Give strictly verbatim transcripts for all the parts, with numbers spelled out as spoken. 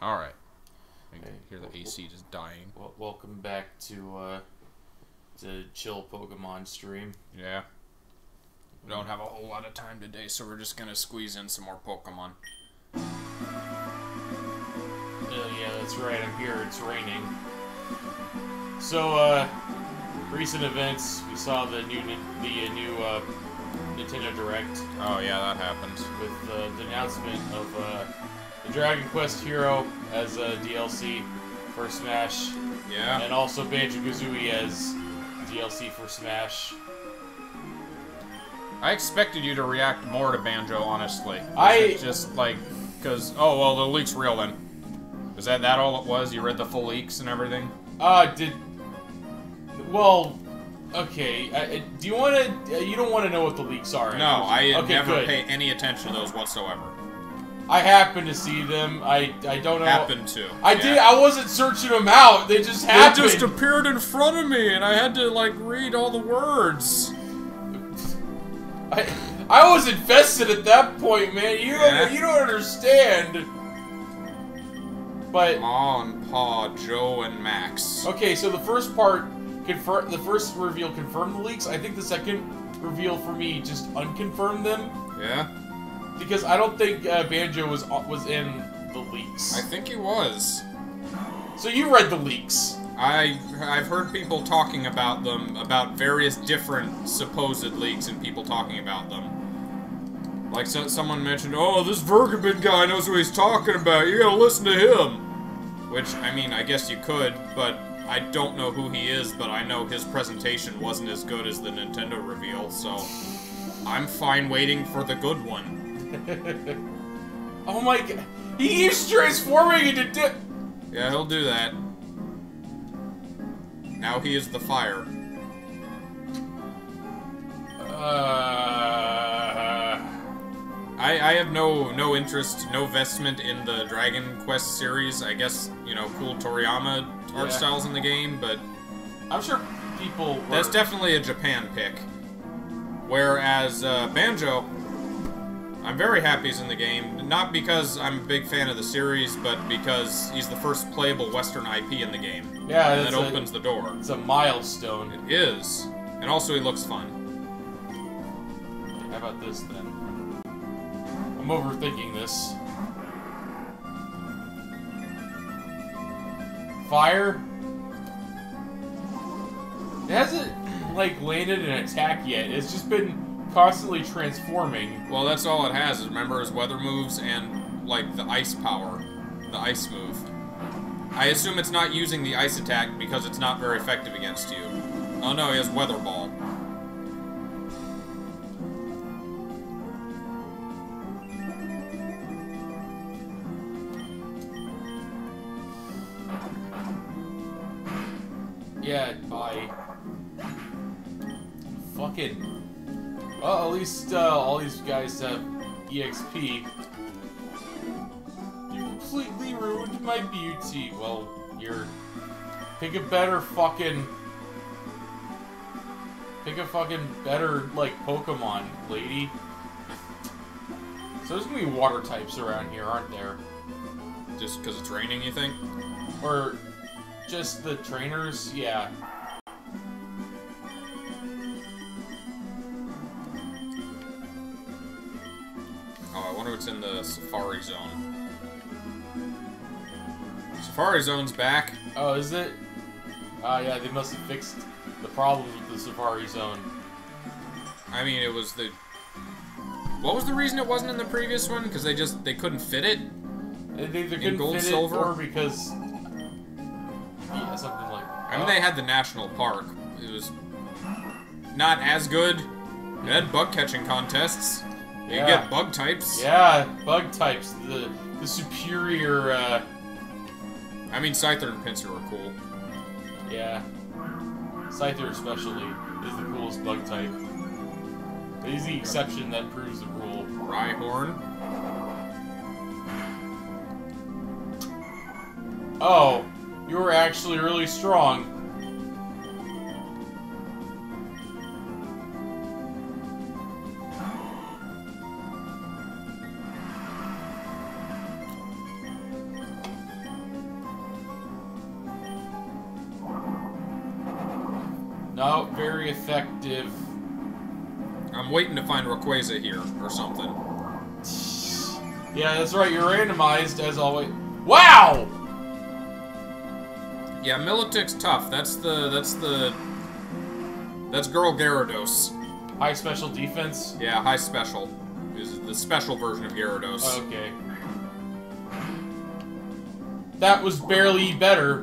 All right. I can hey, hear the well, A C just dying. Well, welcome back to uh, the chill Pokemon stream. Yeah. We don't have a whole lot of time today, so we're just gonna squeeze in some more Pokemon. Oh yeah, that's right. I'm here. It's raining. So, uh, recent events. We saw the new the new uh, Nintendo Direct. Oh yeah, that happened. With uh, the announcement of. Uh, Dragon Quest Hero as a D L C for Smash. Yeah. And also Banjo-Kazooie as D L C for Smash. I expected you to react more to Banjo, honestly. I... just like, because, oh, well, the leak's real then. Was that, that all it was? You read the full leaks and everything? Uh, did... Well... Okay, uh, do you want to... Uh, you don't want to know what the leaks are. No, I okay, never good. pay any attention to those whatsoever. I happened to see them. I I don't know. Happened to. I yeah. did. I wasn't searching them out. They just happened. They just appeared in front of me, and I had to like read all the words. I I was invested at that point, man. You yeah. don't, you don't understand. But Ma and Pa, Joe and Max. Okay, so the first part confirm. The first reveal confirmed the leaks. I think the second reveal for me just unconfirmed them. Yeah. Because I don't think uh, Banjo was was in the leaks. I think he was. So you read the leaks. I I've heard people talking about them, about various different supposed leaks, and people talking about them. Like so, someone mentioned, oh, this Vergebin guy knows what he's talking about. You gotta listen to him. Which I mean, I guess you could, but I don't know who he is. But I know his presentation wasn't as good as the Nintendo reveal, so I'm fine waiting for the good one. Oh my god. He keeps transforming into di- Yeah, he'll do that. Now he is the fire. Uh... I, I have no, no interest, no vestment in the Dragon Quest series. I guess, you know, cool Toriyama art yeah. styles in the game, but... I'm sure people were... That's definitely a Japan pick. Whereas, uh, Banjo... I'm very happy he's in the game, not because I'm a big fan of the series, but because he's the first playable Western I P in the game. Yeah, and that a, opens the door. It's a milestone. It is. And also he looks fun. How about this, then? I'm overthinking this. Fire? It hasn't, like, landed an attack yet. It's just been... constantly transforming. Well, that's all it has, remember, is weather moves and, like, the ice power. The ice move. I assume it's not using the ice attack because it's not very effective against you. Oh no, he has weather ball. Yeah, bye. Fucking... Well, at least uh, all these guys have E X P. You completely ruined my beauty. Well, you're... Pick a better fucking... Pick a fucking better, like, Pokemon, lady. So there's gonna be water types around here, aren't there? Just because it's raining, you think? Or just the trainers? Yeah. It's in the Safari Zone. Safari Zone's back. Oh, is it? Ah, uh, yeah, they must have fixed the problems with the Safari Zone. I mean, it was the... What was the reason it wasn't in the previous one? Because they just, they couldn't fit it? They either couldn't gold, fit silver? it, or because... Yeah, something like that. I mean, they had the National Park. It was not as good. It had bug-catching contests. You yeah. get bug types. Yeah, bug types. The the superior. Uh... I mean, Scyther and Pinsir are cool. Yeah, Scyther especially is the coolest bug type. He's the exception that proves the rule. Rhyhorn. Oh, you were actually really strong. No, very effective. I'm waiting to find Rayquaza here, or something. Yeah, that's right, you're randomized, as always. Wow! Yeah, Milotic's tough. That's the... That's the... That's Girl Gyarados. High special defense? Yeah, high special. Is the special version of Gyarados. Okay. That was barely better.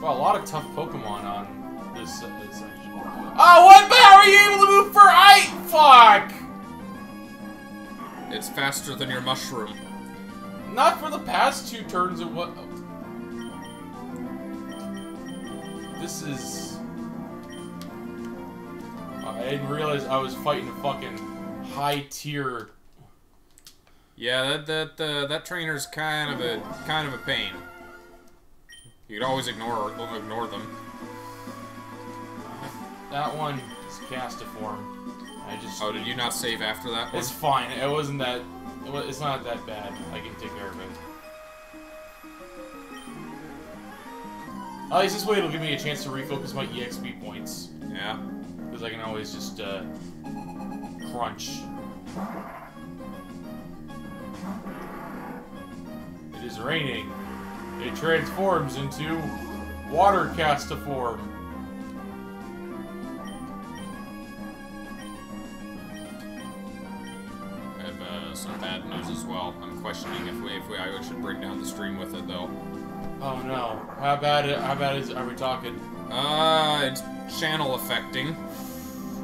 Wow, a lot of tough Pokemon on this section. Oh, what? How are you able to move for eight? Fuck! It's faster than your mushroom. Not for the past two turns of what... This is... I didn't realize I was fighting a fucking high tier. Yeah, that that uh, that trainer's kind of a kind of a pain. You could always ignore her, ignore them. That one is Castiform. I just. Oh, did you not save after that one? It's fine. It wasn't that. It was, it's not that bad. I can take care of it. At least this way it'll give me a chance to refocus my E X P points. Yeah. Because I can always just, uh, crunch. It is raining. It transforms into water Castiform. I have, uh, some bad news as well. I'm questioning if we, if we I should bring down the stream with it, though. Oh no. How bad, how bad is, are we talking? Uh, it's channel affecting.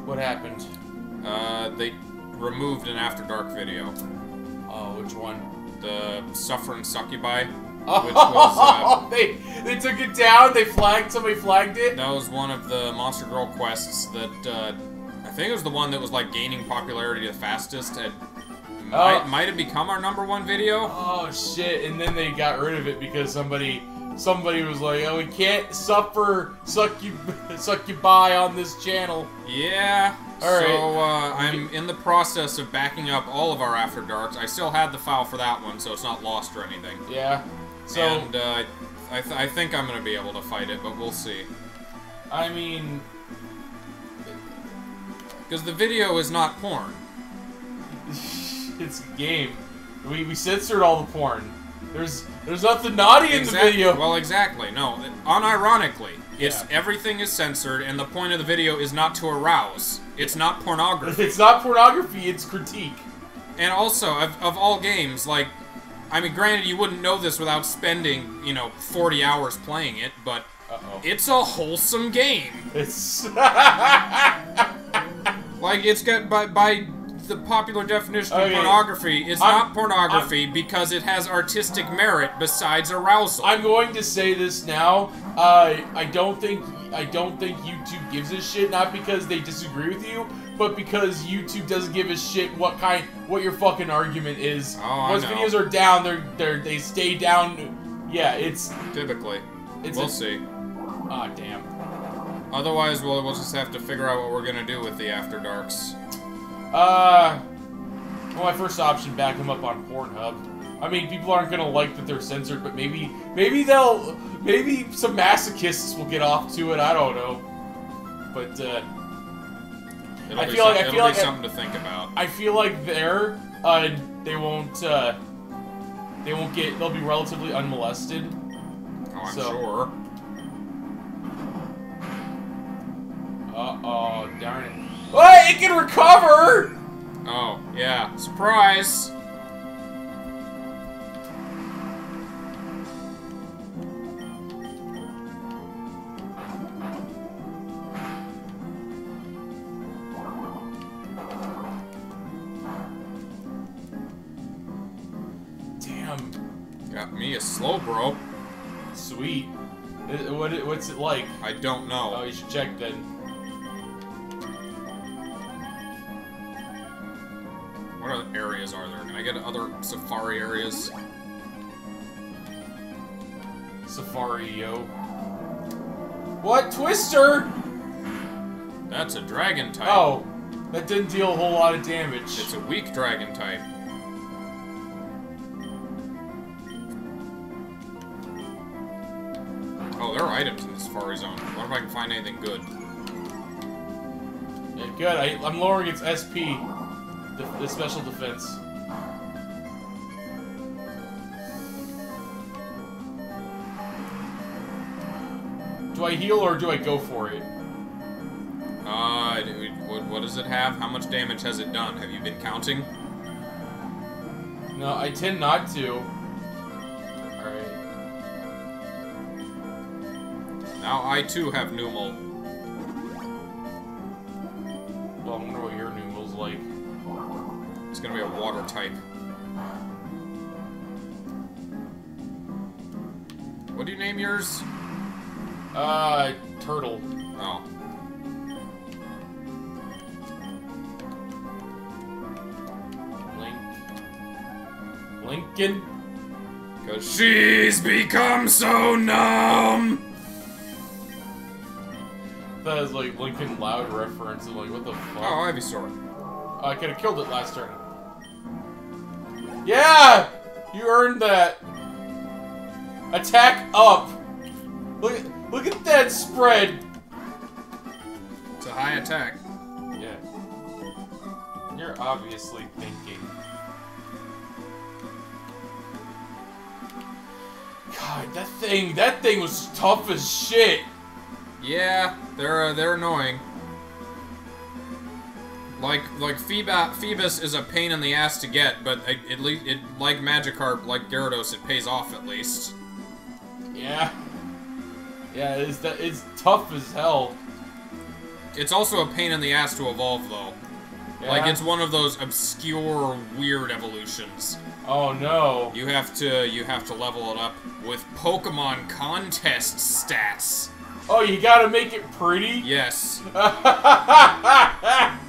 What happened? Uh, they removed an After Dark video. Oh, which one? The Suffering Succubi. Oh, which was, uh, they, they took it down? They flagged, somebody flagged it? That was one of the Monster Girl quests that, uh, I think it was the one that was, like, gaining popularity the fastest at... Uh, might, might have become our number one video. Oh shit! And then they got rid of it because somebody, somebody was like, "Oh, we can't suffer succub succubi on this channel." Yeah. All right. So uh, I'm in the process of backing up all of our After Darks. I still had the file for that one, so it's not lost or anything. Yeah. So and uh, I, th I think I'm gonna be able to fight it, but we'll see. I mean, because the video is not porn. It's a game. We, we censored all the porn. There's there's nothing naughty in exactly. the video. Well, exactly. No, unironically, yeah. It's everything is censored, and the point of the video is not to arouse. It's not pornography. It's not pornography. It's critique. And also, of, of all games, like, I mean, granted, you wouldn't know this without spending, you know, forty hours playing it, but uh-oh. It's a wholesome game. It's like it's got by by. The popular definition of okay. pornography is not pornography I'm, because it has artistic merit besides arousal. I'm going to say this now. Uh, I don't think I don't think YouTube gives a shit. Not because they disagree with you, but because YouTube doesn't give a shit what kind, what your fucking argument is. Oh, Once I know. videos are down, they're they're they stay down. Yeah, it's typically. It's we'll a, see. Ah, oh, damn. Otherwise, we'll we'll just have to figure out what we're gonna do with the After Darks. Uh, well, my first option, back them up on Pornhub. I mean, people aren't gonna like that they're censored, but maybe, maybe they'll, maybe some masochists will get off to it. I don't know, but uh, it'll I feel like I feel like something I, to think about. I feel like they're, uh, they won't, uh, they won't get. They'll be relatively unmolested. Oh, I'm so. sure. Uh oh, darn it. What? It can recover! Oh, yeah. Surprise! Damn. Got me a Slowbro. Sweet. What? What's it like? I don't know. Oh, you should check then. What other areas are there? Can I get other safari areas? Safari, yo. What? Twister! That's a dragon type. Oh, that didn't deal a whole lot of damage. It's a weak dragon type. items in the Safari Zone. I wonder if I can find anything good. Yeah, good. I, I'm lowering its S P, the, the special defense. Do I heal or do I go for it? Uh, what, what does it have? How much damage has it done? Have you been counting? No, I tend not to. Alright. Now I too have Numel. Well, I wonder what your Numel's like. It's gonna be a water type. What do you name yours? Uh, turtle. Oh. Link. Lincoln? Cause she's become so numb! That is like Lincoln Loud reference. I'm like, what the fuck? Oh, Ivysaur. Uh, I could have killed it last turn. Yeah! You earned that! Attack up! Look at. Look at that spread! It's a high attack. Yeah. You're obviously thinking. God, that thing, that thing was tough as shit! Yeah, they're, uh, they're annoying. Like, like Phoebus, Phoebus is a pain in the ass to get, but it, at least, it, like Magikarp, like Gyarados, it pays off at least. Yeah. Yeah, it's, it's tough as hell. It's also a pain in the ass to evolve, though. Yeah. Like, it's one of those obscure, weird evolutions. Oh, no. You have to, you have to level it up with Pokemon contest stats. Oh, you gotta make it pretty? Yes. Yeah,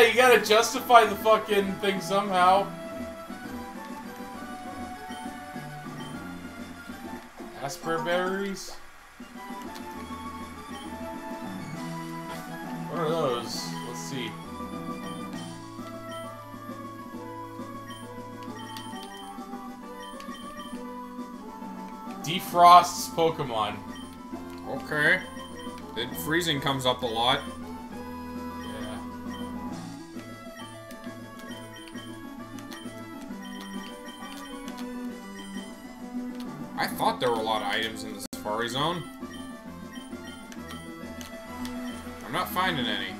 you gotta justify the fucking thing somehow. Asper berries? What are those? Let's see. Defrosts Pokemon. Okay. Then freezing comes up a lot. Yeah. I thought there were a lot of items in the Safari Zone. I'm not finding any.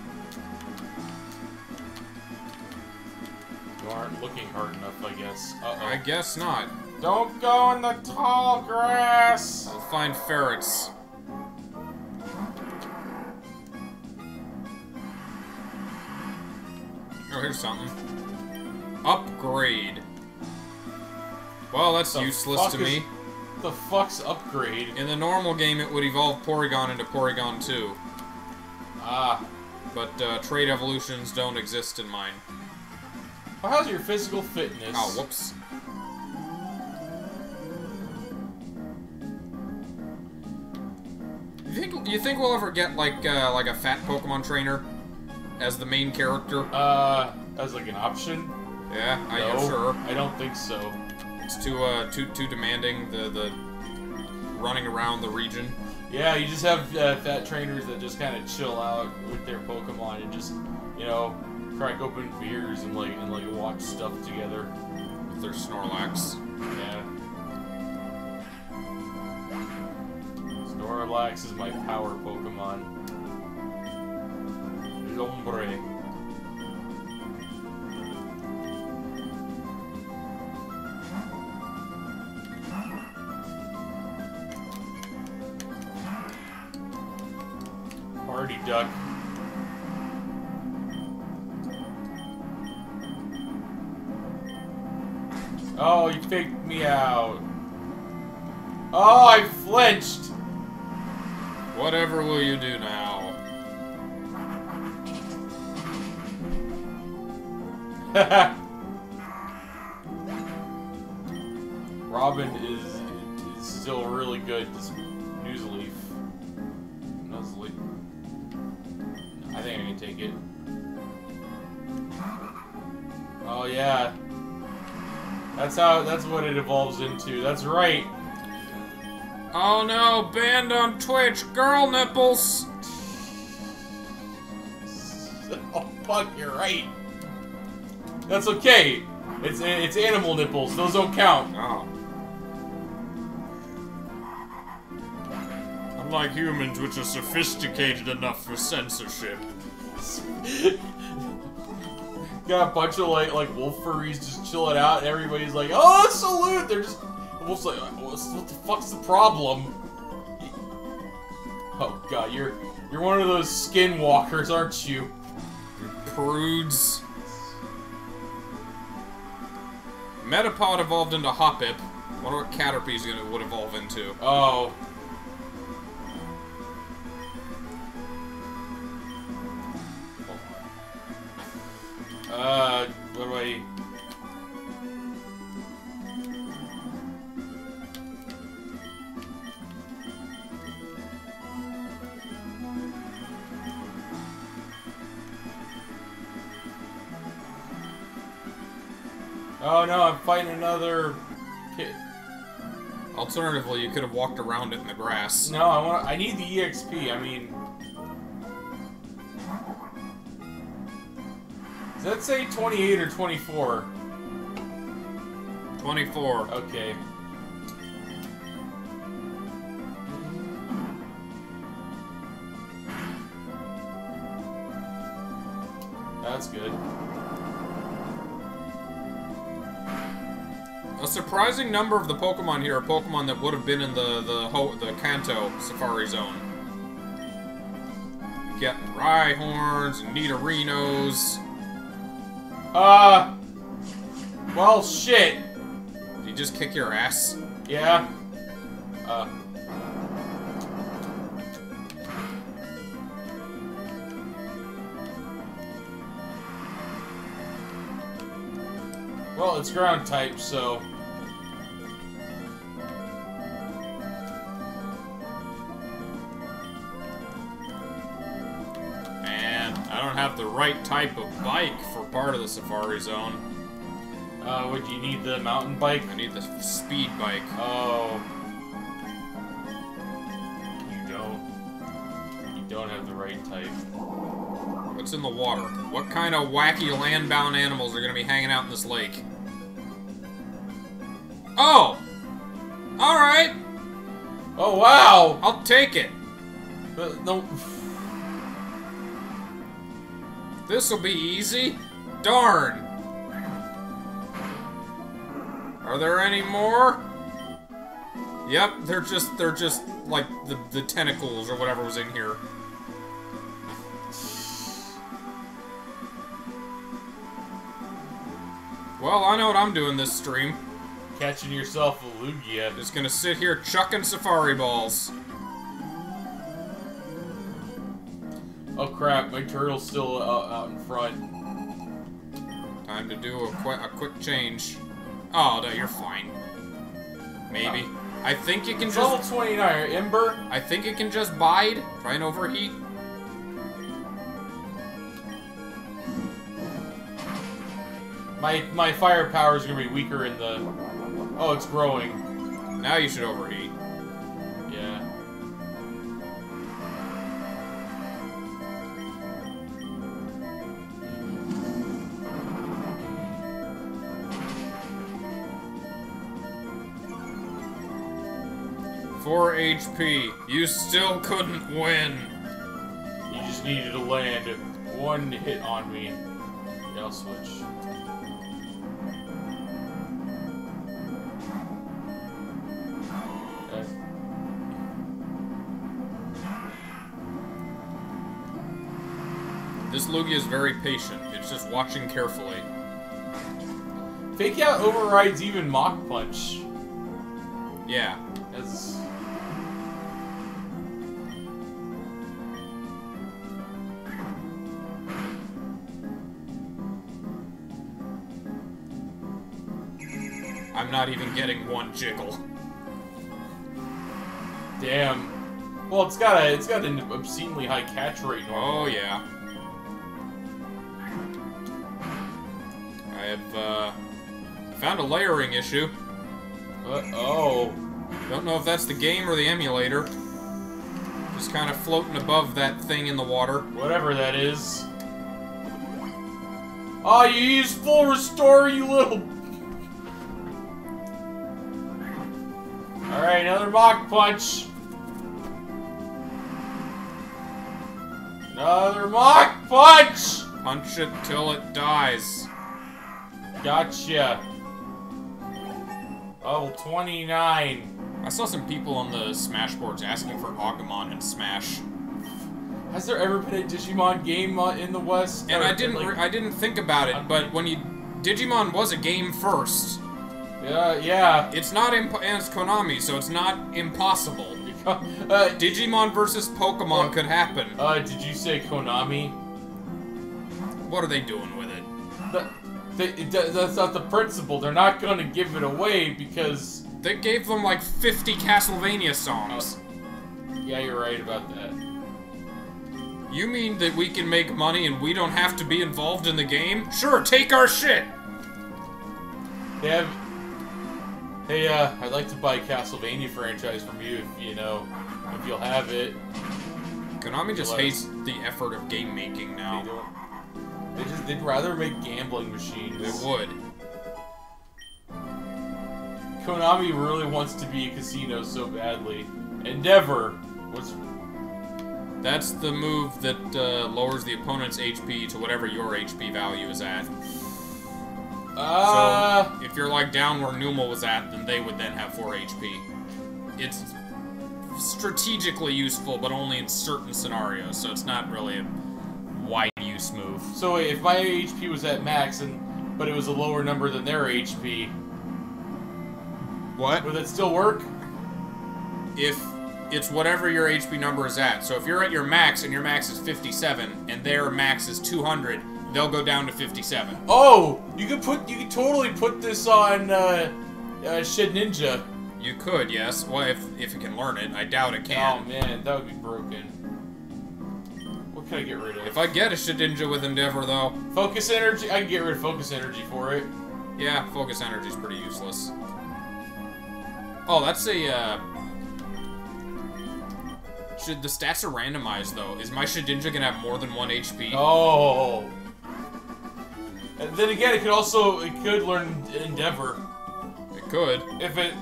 You aren't looking hard enough, I guess. Uh-oh. I guess not. Don't go in the tall grass! I'll find ferrets. Oh, here's something. Upgrade. Well, that's useless to me. The fuck's upgrade? In the normal game, it would evolve Porygon into Porygon two. Ah. But uh, trade evolutions don't exist in mine. Well, how's your physical fitness? Oh, whoops. You think you think we'll ever get like uh, like a fat Pokemon trainer as the main character? Uh, as like an option? Yeah, no, I am sure. I don't think so. It's too, uh, too, too demanding, the, the running around the region. Yeah, you just have uh, fat trainers that just kind of chill out with their Pokemon and just, you know, crack open beers and, like, and, like, watch stuff together. With their Snorlax. Yeah. Snorlax is my power Pokemon. Lombre. Party duck. Oh, you faked me out. Oh, I flinched. Whatever will you do now? Robin is, is still really good. Newsleaf. Nuzleaf. I think I can take it. Oh yeah. That's how, that's what it evolves into. That's right. Oh no, banned on Twitch, girl nipples! Oh fuck, you're right. That's okay. It's it's animal nipples, those don't count. Oh. Unlike humans, which are sophisticated enough for censorship. Got a bunch of like like wolf furries just chilling out, and everybody's like, "Oh, salute!" They're just the wolf's like, "What the fuck's the problem?" Oh god, you're you're one of those skinwalkers, aren't you? You prudes. Metapod evolved into Hoppip. I wonder what Caterpie's gonna would evolve into. Oh. Uh, what do I eat? Oh no, I'm fighting another kid. Alternatively, you could have walked around it in the grass. No, I want. I need the E X P. I mean. Does that say twenty-eight or twenty-four? twenty-four. Okay. That's good. A surprising number of the Pokemon here are Pokemon that would have been in the the ho the Kanto Safari Zone. You get Rhyhorns, Nidorinos. Uh, well, shit. Did you just kick your ass? Yeah. Uh. Well, it's ground type, so... the right type of bike for part of the Safari Zone. Uh, would you need the mountain bike? I need the speed bike. Oh. You don't. You don't have the right type. What's in the water? What kind of wacky land-bound animals are gonna be hanging out in this lake? Oh! Alright! Oh, wow! I'll take it! But, no... This'll be easy. Darn. Are there any more? Yep, they're just, they're just, like, the, the tentacles or whatever was in here. Well, I know what I'm doing this stream. Catching yourself a Lugia. Just gonna sit here chucking Safari Balls. Oh crap, my turtle's still uh, out in front. Time to do a, qu a quick change. Oh, no, you're fine. Maybe. No. I think you can just... Level twenty-nine, Ember? I think you can just bide. Try and overheat. My, my fire power is going to be weaker in the... Oh, it's growing. Now you should overheat. Yeah. four H P. You still couldn't win. You just needed to land one hit on me. Yeah, I'll switch. Okay. This Lugia is very patient. It's just watching carefully. Fake Out overrides even Mach Punch. Yeah. That's... I'm not even getting one jiggle. Damn. Well, it's got a, it's got an obscenely high catch rate normally. Oh yeah. I have uh, found a layering issue. Uh oh. Don't know if that's the game or the emulator. Just kind of floating above that thing in the water. Whatever that is. Oh, you used full restore, you little... Alright, another Mach Punch. Another Mach Punch! Punch it till it dies. Gotcha. Level twenty-nine. I saw some people on the Smash boards asking for Agumon in Smash. Has there ever been a Digimon game in the West? And or I didn't, like, I didn't think about it, but when you, Digimon was a game first. Yeah, yeah. It's not, imp and it's Konami, so it's not impossible. uh, Digimon versus Pokemon uh, could happen. Uh, did you say Konami? What are they doing with it? The They, that's not the principle. They're not going to give it away because... They gave them like fifty Castlevania songs. Oh. Yeah, you're right about that. You mean that we can make money and we don't have to be involved in the game? Sure, take our shit! They have... Hey, uh, I'd like to buy a Castlevania franchise from you if, you know, if you'll have it. Konami just hates the effort of game making now. They just, they'd rather make gambling machines. They would. Konami really wants to be a casino so badly. Endeavor was... That's the move that uh, lowers the opponent's H P to whatever your H P value is at. Uh... So, if you're like down where Numel was at, then they would then have four H P. It's strategically useful, but only in certain scenarios, so it's not really a wide use move. So if my H P was at max, and but it was a lower number than their H P... What? Would that still work? If it's whatever your H P number is at. So if you're at your max, and your max is fifty-seven, and their max is two hundred, they'll go down to fifty-seven. Oh! You could put- you could totally put this on, uh, uh, Shed Ninja. You could, yes. Well, if, if it can learn it. I doubt it can. Oh, man, that would be broken. I get rid of. If I get a Shedinja with Endeavor, though... Focus Energy? I can get rid of Focus Energy for it. Yeah, Focus Energy's pretty useless. Oh, that's a, uh... Should... The stats are randomized, though. Is my Shedinja gonna have more than one H P? Oh! And then again, it could also... It could learn Endeavor. It could. If it...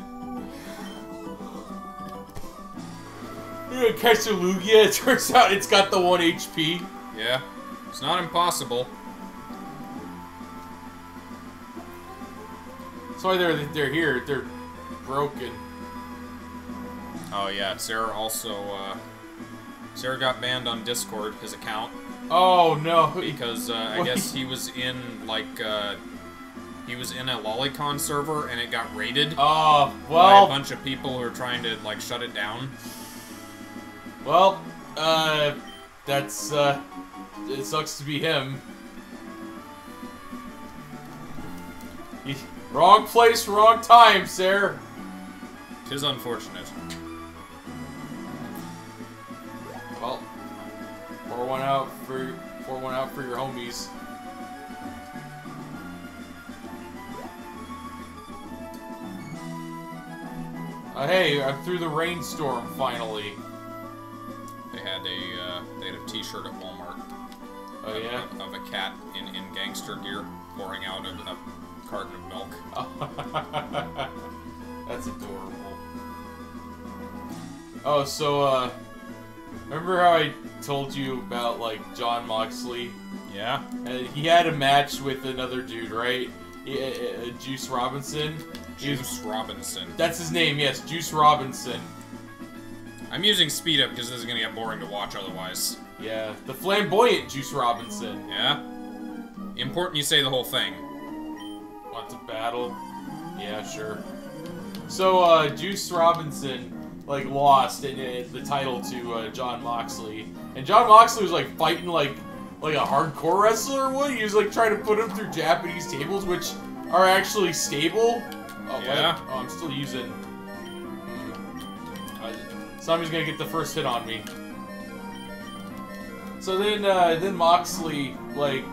You're gonna catch a Lugia, it turns out it's got the one H P. Yeah, it's not impossible. That's why they're, they're here, they're broken. Oh yeah, Sarah also, uh... Sarah got banned on Discord, his account. Oh no! Because, uh, I guess he was in, like, uh... He was in a Lolicon server and it got raided. Oh, well... By a bunch of people who are trying to, like, shut it down. Well, uh, that's, uh, it sucks to be him. He, wrong place, wrong time, sir. 'Tis unfortunate. Well, pour one out for, pour one out for your homies. Uh, hey, I'm through the rainstorm, finally. They had a uh, they had a T-shirt at Walmart. Oh of, yeah, of, of a cat in, in gangster gear pouring out a, a carton of milk. That's adorable. Oh, so uh, remember how I told you about like Jon Moxley? Yeah. Uh, he had a match with another dude, right? He, uh, uh, Juice Robinson. Juice was, Robinson. That's his name. Yes, Juice Robinson. I'm using speed up because this is gonna get boring to watch otherwise. Yeah, the flamboyant Juice Robinson. Yeah. Important you say the whole thing. Want to battle? Yeah, sure. So, uh, Juice Robinson, like, lost in, in the title to, uh, Jon Moxley. And Jon Moxley was, like, fighting, like, like a hardcore wrestler would? He was, like, trying to put him through Japanese tables, which are actually stable. Oh, yeah. Wait, oh, I'm still using... Somebody's gonna get the first hit on me. So then, uh, then Moxley, like...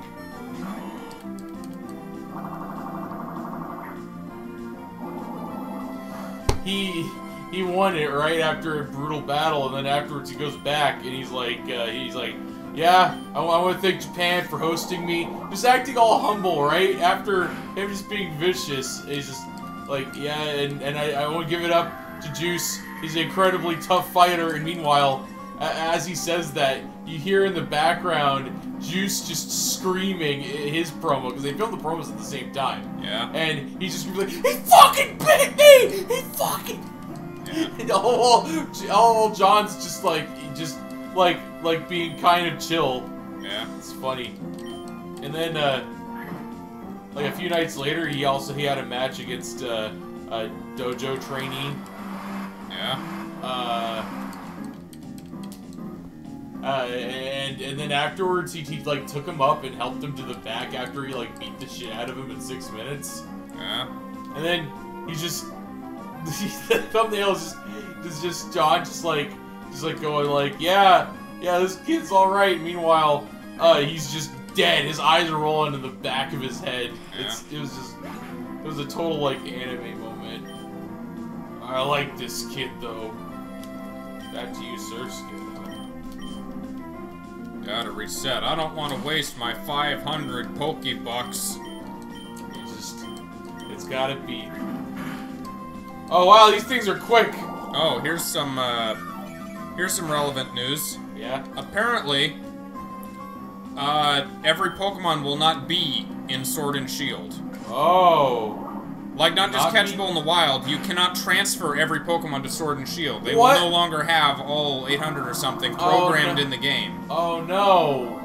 He... he won it right after a brutal battle, and then afterwards he goes back and he's like, uh, he's like, yeah, I, I want to thank Japan for hosting me. Just acting all humble, right? After him just being vicious, he's just like, yeah, and, and I, I won't give it up to Juice. He's an incredibly tough fighter, and meanwhile, as he says that, you hear in the background Juice just screaming his promo, because they filmed the promos at the same time. Yeah. And he's just like, he fucking bit me! He fucking... Yeah. And all, all John's just like, just like, like being kind of chill. Yeah. It's funny. And then, uh, like a few nights later, he also, he had a match against, uh, a dojo trainee. Yeah. Uh... Uh, and and then afterwards, he, he like took him up and helped him to the back after he like beat the shit out of him in six minutes. Yeah. And then he just the thumbnail is just is just John just like just like going like yeah yeah this kid's all right. Meanwhile, uh, he's just dead. His eyes are rolling in the back of his head. Yeah. It's, it was just it was a total like anime moment. I like this kid though. Back to you, Sirski. Gotta reset. I don't want to waste my five hundred Pokebucks. It's just... It's gotta be... Oh wow, these things are quick! Oh, here's some, uh... here's some relevant news. Yeah? Apparently, uh, every Pokemon will not be in Sword and Shield. Oh! Like, not just not catchable in the wild, you cannot transfer every Pokemon to Sword and Shield. They what? will no longer have all eight hundred or something programmed oh, no. in the game. Oh no!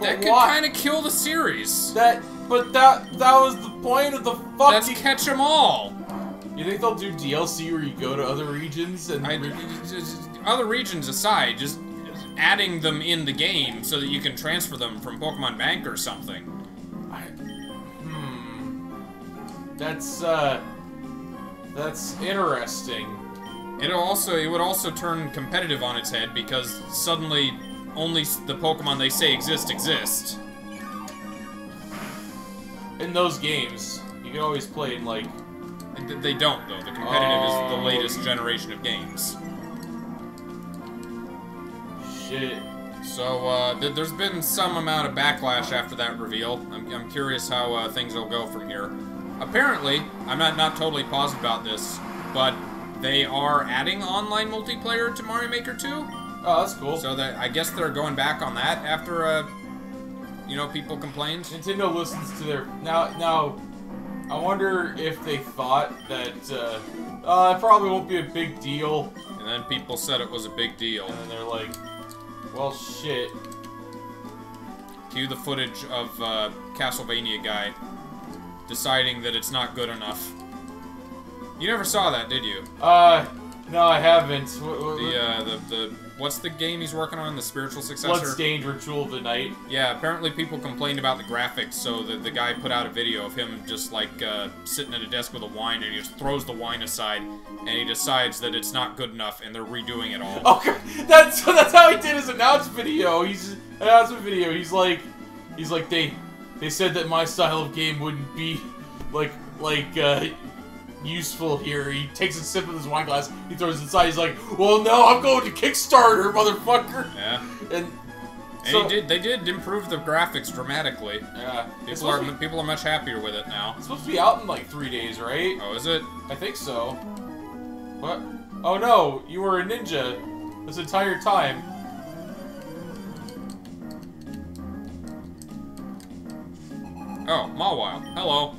That but could kind of kill the series. That, but that that was the point of the fucking. Let's catch them all. You think they'll do D L C where you go to other regions and I, re just, other regions aside, just adding them in the game so that you can transfer them from Pokemon Bank or something. That's, uh, that's interesting. It'll also, it would also turn competitive on its head because suddenly only the Pokemon they say exist, exist. In those games, you can always play in, like... They don't, though. The competitive oh. is the latest generation of games. Shit. So, uh, th there's been some amount of backlash after that reveal. I'm, I'm curious how, uh, things will go from here. Apparently, I'm not, not totally positive about this, but they are adding online multiplayer to Mario Maker two. Oh, that's cool. So that, I guess they're going back on that after, uh, you know, people complained. Nintendo listens to their... Now, now, I wonder if they thought that, uh, uh, it probably won't be a big deal. And then people said it was a big deal. And then they're like, well, shit. Cue the footage of, uh, Castlevania guy. Deciding that it's not good enough. You never saw that, did you? Uh, no, I haven't. What, what, the, uh, the, the, what's the game he's working on? The spiritual successor? Bloodstained Ritual of the Night. Yeah, apparently people complained about the graphics, so the, the guy put out a video of him just, like, uh, sitting at a desk with a wine, and he just throws the wine aside, and he decides that it's not good enough, and they're redoing it all. Oh, God. That's, that's how he did his announcement video. He's, announcement video, he's like, he's like, they... They said that my style of game wouldn't be, like, like, uh, useful here. He takes a sip of his wine glass, he throws it inside, he's like, well, no, I'm going to Kickstarter, motherfucker! Yeah. And, and so, he did, they did improve the graphics dramatically. Yeah. People are, be, people are much happier with it now. It's supposed to be out in, like, three days, right? Oh, is it? I think so. What? Oh, no, you were a ninja this entire time. Oh, Mawile. Hello.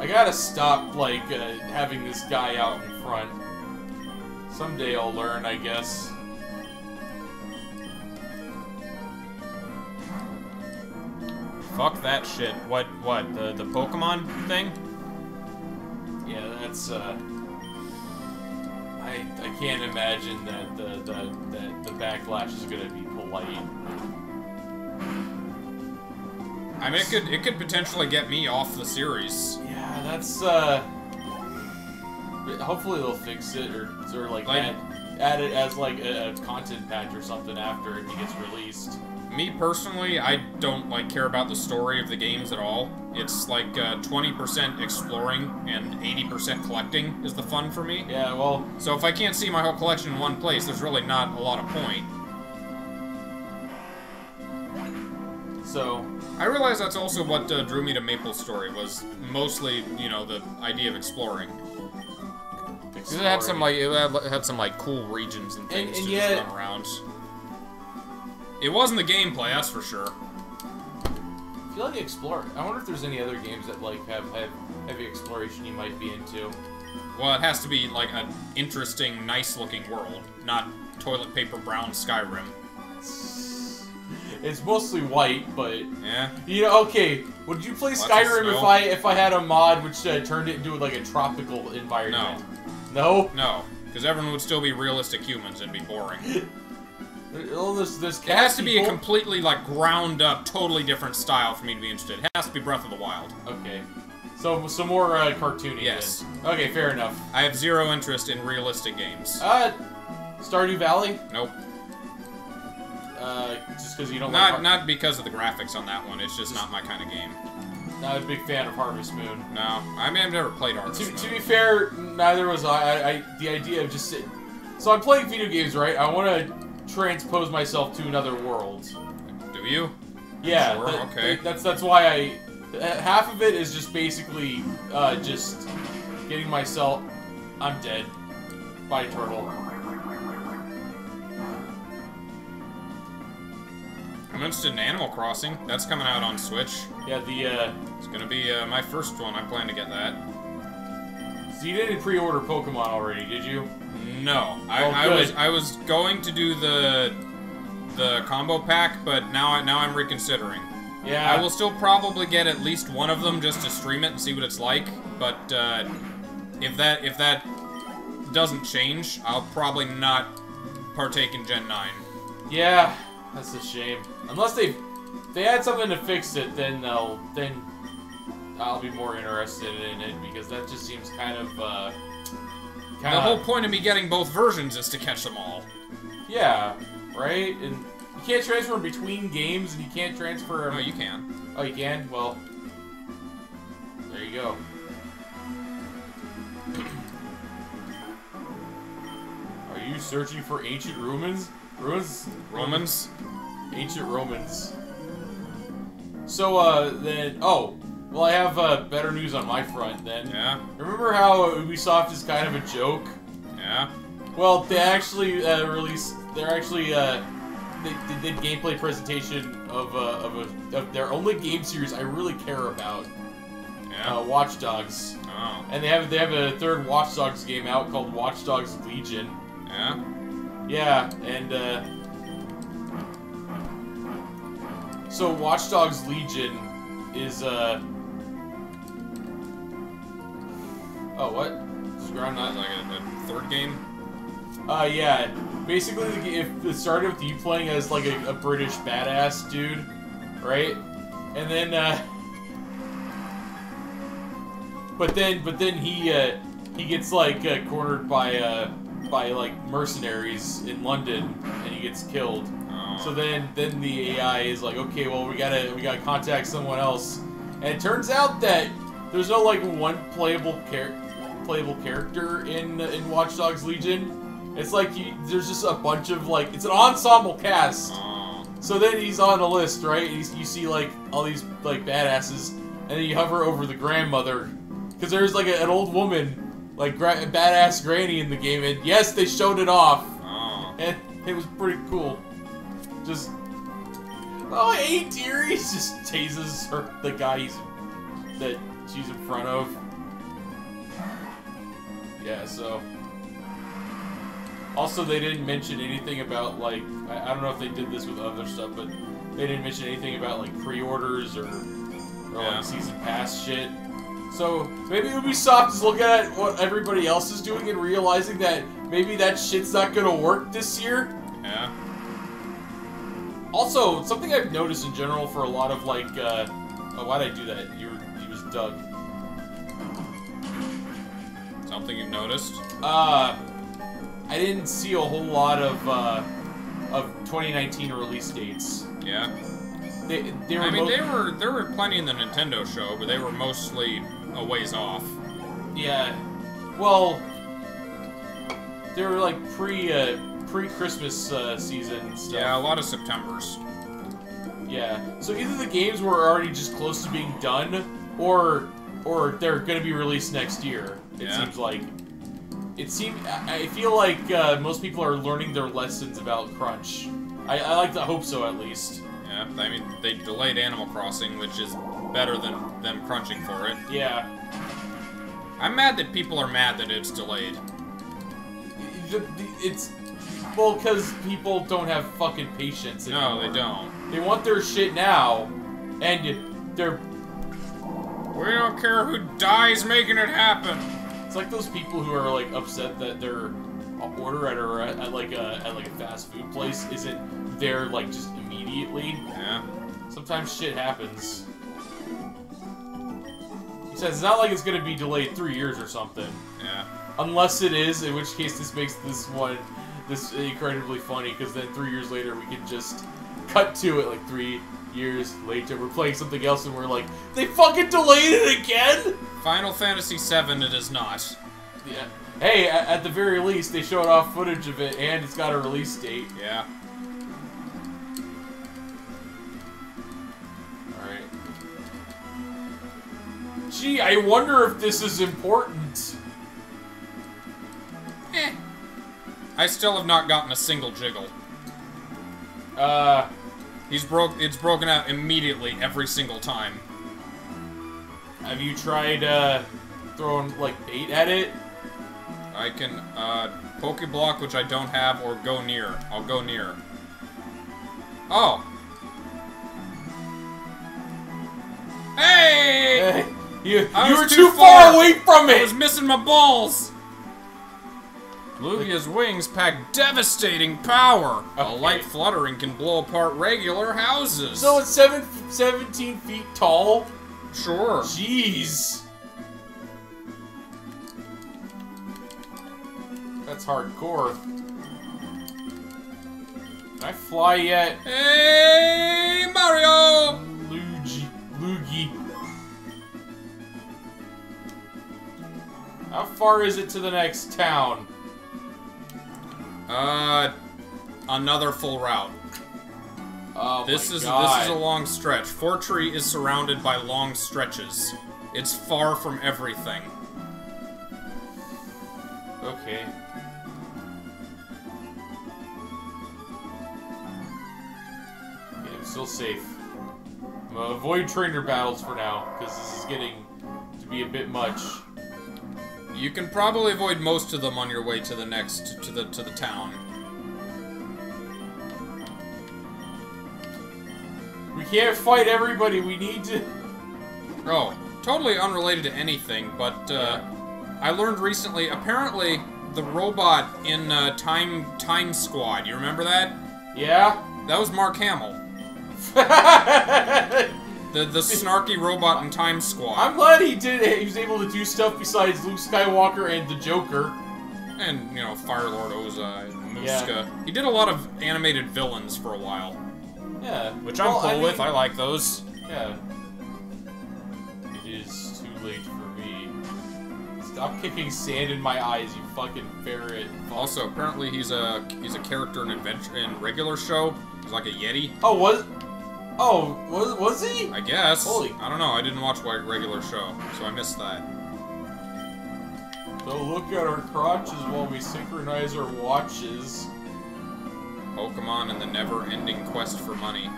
I gotta stop, like, uh, having this guy out in front. Someday I'll learn, I guess. Fuck that shit. What, what, the, the Pokemon thing? Yeah, that's, uh... I, I can't imagine that the, the, the, the backlash is going to be polite. I mean, it could, it could potentially get me off the series. Yeah, that's, uh... hopefully they'll fix it, or, or like, like add, add it as, like, a, a content patch or something after it gets released. me personally, I don't, like, care about the story of the games at all. It's, like, uh, twenty percent exploring and eighty percent collecting is the fun for me. Yeah, well... So if I can't see my whole collection in one place, there's really not a lot of point. So... I realize that's also what uh, drew me to Maple's story, was mostly, you know, the idea of exploring. Because it had some, like, it had some, like, cool regions and things and, and to yet... just run around. It wasn't the gameplay, that's for sure. I feel like Explorer. I wonder if there's any other games that, like, have, have heavy exploration you might be into. Well, it has to be, like, an interesting, nice-looking world, not toilet paper brown Skyrim. It's mostly white, but... Yeah? You know, okay, would you play Lots Skyrim if I if I had a mod which uh, turned it into, like, a tropical environment? No. No? No, because everyone would still be realistic humans and be boring. All this, this it has to people? be a completely, like, ground-up, totally different style for me to be interested. It has to be Breath of the Wild. Okay. So, some more uh, cartoony. Yes. Then. Okay, fair enough. I have zero interest in realistic games. Uh, Stardew Valley? Nope. Uh, just because you don't not, like... Not not because of the graphics on that one. It's just, just not my kind of game. Not a big fan of Harvest Moon. No. I mean, I've never played Harvest to, Moon. To be fair, neither was I. I, I the idea of just sitting... So, I'm playing video games, right? I want to... transpose myself to another world. Do you? Yeah. Sure, that, okay. That's that's why I. Half of it is just basically uh, just getting myself. I'm dead. By turtle. I'm interested in Animal Crossing. That's coming out on Switch. Yeah. The. Uh, it's gonna be uh, my first one. I plan to get that. So you didn't pre-order Pokemon already, did you? No, I, oh, I was I was going to do the the combo pack, but now I, now I'm reconsidering. Yeah, I will still probably get at least one of them just to stream it and see what it's like. But uh, if that if that doesn't change, I'll probably not partake in Gen nine. Yeah, that's a shame. Unless they they add something to fix it, then they'll then I'll be more interested in it because that just seems kind of. Uh, Kinda. The whole point of me getting both versions is to catch them all. Yeah, right? And you can't transfer between games, and you can't transfer... No, you can. Oh, you can? Well, there you go. Are you searching for ancient Romans? Ruins? Romans? Ancient Romans. So, uh, then... Oh! Well, I have uh, better news on my front, then. Yeah? Remember how Ubisoft is kind of a joke? Yeah? Well, they actually uh, released... They're actually... Uh, they, they did gameplay presentation of, uh, of, a, of their only game series I really care about. Yeah? Uh, Watch Dogs. Oh. And they have, they have a third Watch Dogs game out called Watch Dogs Legion. Yeah? Yeah, and... Uh, so, Watch Dogs Legion is... Uh, Oh, what? Is Groundnut like a, a third game? Uh, yeah. Basically, if it started with you playing as, like, a, a British badass dude, right? And then, uh... But then, but then he, uh, he gets, like, uh, cornered by, uh, by, like, mercenaries in London, and he gets killed. Oh. So then, then the A I is like, okay, well, we gotta, we gotta contact someone else. And it turns out that there's no, like, one playable character. playable character in in Watch Dogs Legion. It's like you, there's just a bunch of like it's an ensemble cast. Oh. So then he's on a list, right? And you see like all these like badasses, and then you hover over the grandmother, because there's like a, an old woman, like gra badass granny in the game, and yes, they showed it off, oh. and it was pretty cool. Just oh, hey dearie, just tases her the guy he's, that she's in front of. Yeah, so... Also, they didn't mention anything about, like... I, I don't know if they did this with other stuff, but... They didn't mention anything about, like, pre-orders or... Or, yeah. like, season pass shit. So, maybe Ubisoft is looking at what everybody else is doing and realizing that... Maybe that shit's not gonna work this year? Yeah. Also, something I've noticed in general for a lot of, like, uh... Oh, why'd I do that? You were... You was Doug. Something you've noticed? Uh, I didn't see a whole lot of, uh, of twenty nineteen release dates. Yeah. They, they were I mean, they were there were plenty in the Nintendo show, but they were mostly a ways off. Yeah. Well, they were like pre uh, pre Christmas uh, season stuff. Yeah, a lot of Septembers. Yeah. So either the games were already just close to being done, or or they're going to be released next year. It yeah. seems like. It seems. I feel like uh, most people are learning their lessons about crunch. I, I like to hope so, at least. Yeah, I mean, they delayed Animal Crossing, which is better than them crunching for it. Yeah. I'm mad that people are mad that it's delayed. It's... Well, because people don't have fucking patience anymore. No, they don't. They want their shit now, and they're... We don't care who dies making it happen! It's like those people who are, like, upset that their order at, a, at, like, a, at like, a fast food place isn't there, like, just immediately. Yeah. Sometimes shit happens. He says, it's not like it's gonna be delayed three years or something. Yeah. Unless it is, in which case this makes this one, this incredibly funny, because then three years later we can just cut to it, like, three years later. We're playing something else and we're like, they fucking delayed it again?! Final Fantasy seven, it is not. Yeah. Hey, at the very least, they showed off footage of it, and it's got a release date. Yeah. Alright. Gee, I wonder if this is important. Eh. I still have not gotten a single jiggle. Uh. He's broke. It's broken out immediately every single time. Have you tried, uh, throwing, like, bait at it? I can, uh, Pokeblock, which I don't have, or go near. I'll go near. Oh! Hey! Hey. You, you were too, too far, far away from it! I was missing my balls! Lugia's wings pack devastating power. Okay. A light fluttering can blow apart regular houses. So it's seven, seventeen feet tall? Sure. Jeez. That's hardcore. Can I fly yet? Hey, Mario! Luigi. Luigi. How far is it to the next town? Uh, another full route. Oh this my is God. This is a long stretch. Fortree is surrounded by long stretches. It's far from everything. Okay. Yeah, I'm still safe. I'm gonna avoid trainer battles for now, because this is getting to be a bit much. You can probably avoid most of them on your way to the next to the to the town. We can't fight everybody, we need to... Oh, totally unrelated to anything, but, uh... Yeah. I learned recently, apparently, the robot in, uh, Time... Time Squad, you remember that? Yeah? That was Mark Hamill. the the snarky robot in Time Squad. I'm glad he did it. He was able to do stuff besides Luke Skywalker and the Joker. And, you know, Fire Lord Oza and Muska. Yeah. He did a lot of animated villains for a while. Yeah. Which I'm well, cool I mean, with, I like those. Yeah. It is too late for me. Stop kicking sand in my eyes, you fucking ferret. Also, apparently he's a he's a character in adventure in regular show. He's like a Yeti. Oh was Oh, was was he? I guess. Holy I don't know, I didn't watch regular show, so I missed that. So look at our crotches while we synchronize our watches. Pokemon and the never-ending quest for money.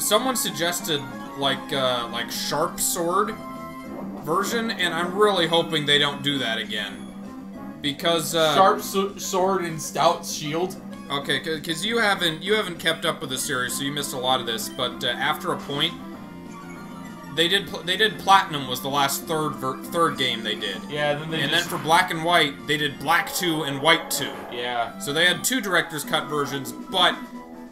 Someone suggested, like, uh, like Sharp Sword version, and I'm really hoping they don't do that again. Because, uh... Sharp so Sword and Stout Shield? Okay, because you haven't, you haven't kept up with the series, so you missed a lot of this, but uh, after a point, they did, pl they did Platinum was the last third ver third game they did. Yeah, then they And just... then for Black and White, they did Black two and White two. Yeah. So they had two director's cut versions, but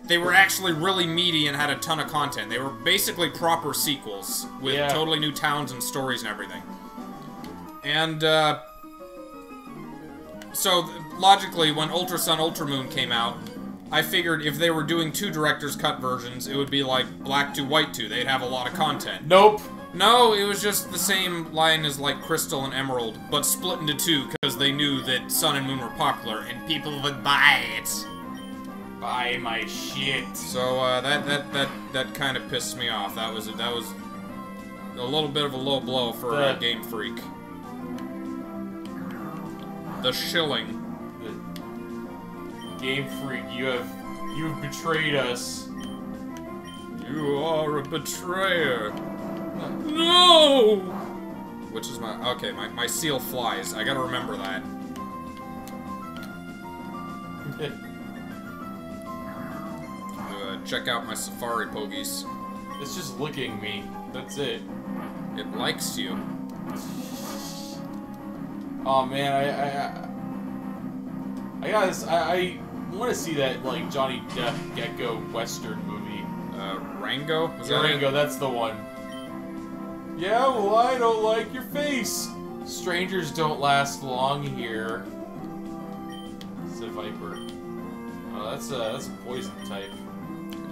they were actually really meaty and had a ton of content. They were basically proper sequels with yeah. totally new towns and stories and everything. And, uh... So, logically, when Ultra Sun, Ultra Moon came out, I figured if they were doing two director's cut versions, it would be like Black to White to. They'd have a lot of content. Nope. No, it was just the same line as, like, Crystal and Emerald, but split into two because they knew that Sun and Moon were popular and people would buy it. Buy my shit. So, uh, that, that, that, that kind of pissed me off. That was, that was a little bit of a low blow for uh, Game Freak. The shilling. Game Freak, you have, you have betrayed us. You are a betrayer. No! Which is my, okay, my, my seal flies. I gotta remember that. uh, check out my safari pogies. It's just licking me. That's it. It likes you. Oh man, I, I, I, I gotta, I, I want to see that, like, Johnny Depp Gecko Western movie. Uh, Rango? Was yeah, that Rango, it? That's the one. Yeah, well, I don't like your face. Strangers don't last long here. It's a viper. Oh, that's a that's a poison type.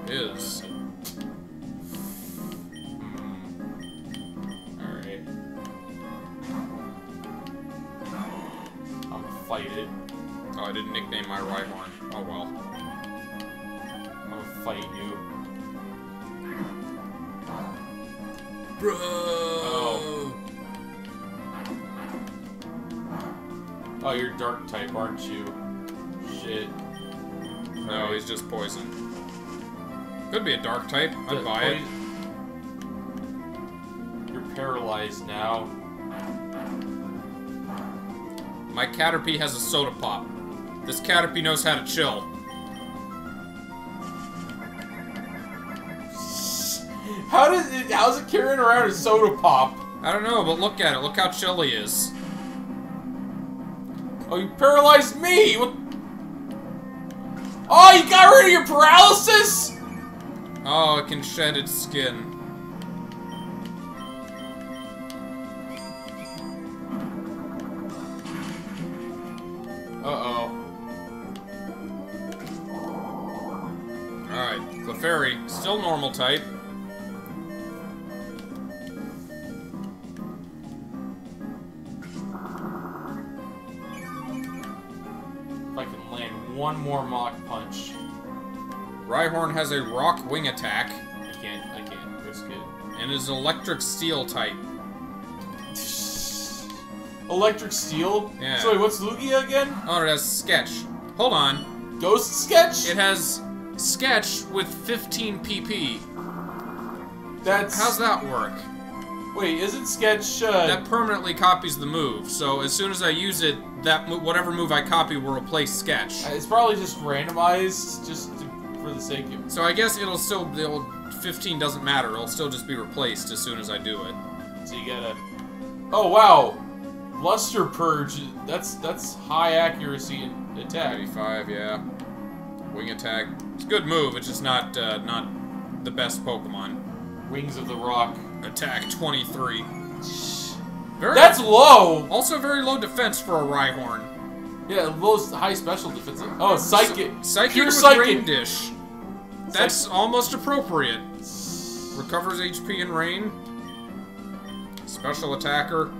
It is. Mm. All right. I'm gonna fight it. Oh, I didn't nickname my right one. Oh well. I'm gonna fight you. Bro. Oh. Oh, you're dark type, aren't you? Shit. No, right. He's just poison. Could be a dark type. I'd buy it. You're paralyzed now. My Caterpie has a soda pop. This Caterpie knows how to chill. How does it, how's it carrying around a soda pop? I don't know, but look at it. Look how chill he is. Oh, you paralyzed me! What? Oh, you got rid of your paralysis? Oh, it can shed its skin. Uh-oh. Alright, Clefairy, still normal type. One more Mach Punch. Rhyhorn has a rock wing attack. I can't, I can't risk it. And is electric steel type. Electric steel? Yeah. So wait, what's Lugia again? Oh, it has Sketch. Hold on. Ghost Sketch? It has Sketch with fifteen P P. That's... How's that work? Wait, isn't Sketch, uh... That permanently copies the move, so as soon as I use it, that mo whatever move I copy will replace Sketch. It's probably just randomized, just to, for the sake of... So I guess it'll still... It'll, fifteen doesn't matter, it'll still just be replaced as soon as I do it. So you gotta... Oh, wow! Luster Purge, that's that's high accuracy and attack. ninety-five, yeah. Wing attack. It's a good move, it's just not, uh, not the best Pokemon. Wings of the Rock. Attack twenty-three. Very That's low. Also very low defense for a Rhyhorn. Yeah, low high special defense. Oh, psychic. Psychic Pure with psychic. Rain Dish. That's psychic. Almost appropriate. Recovers H P in rain. Special attacker.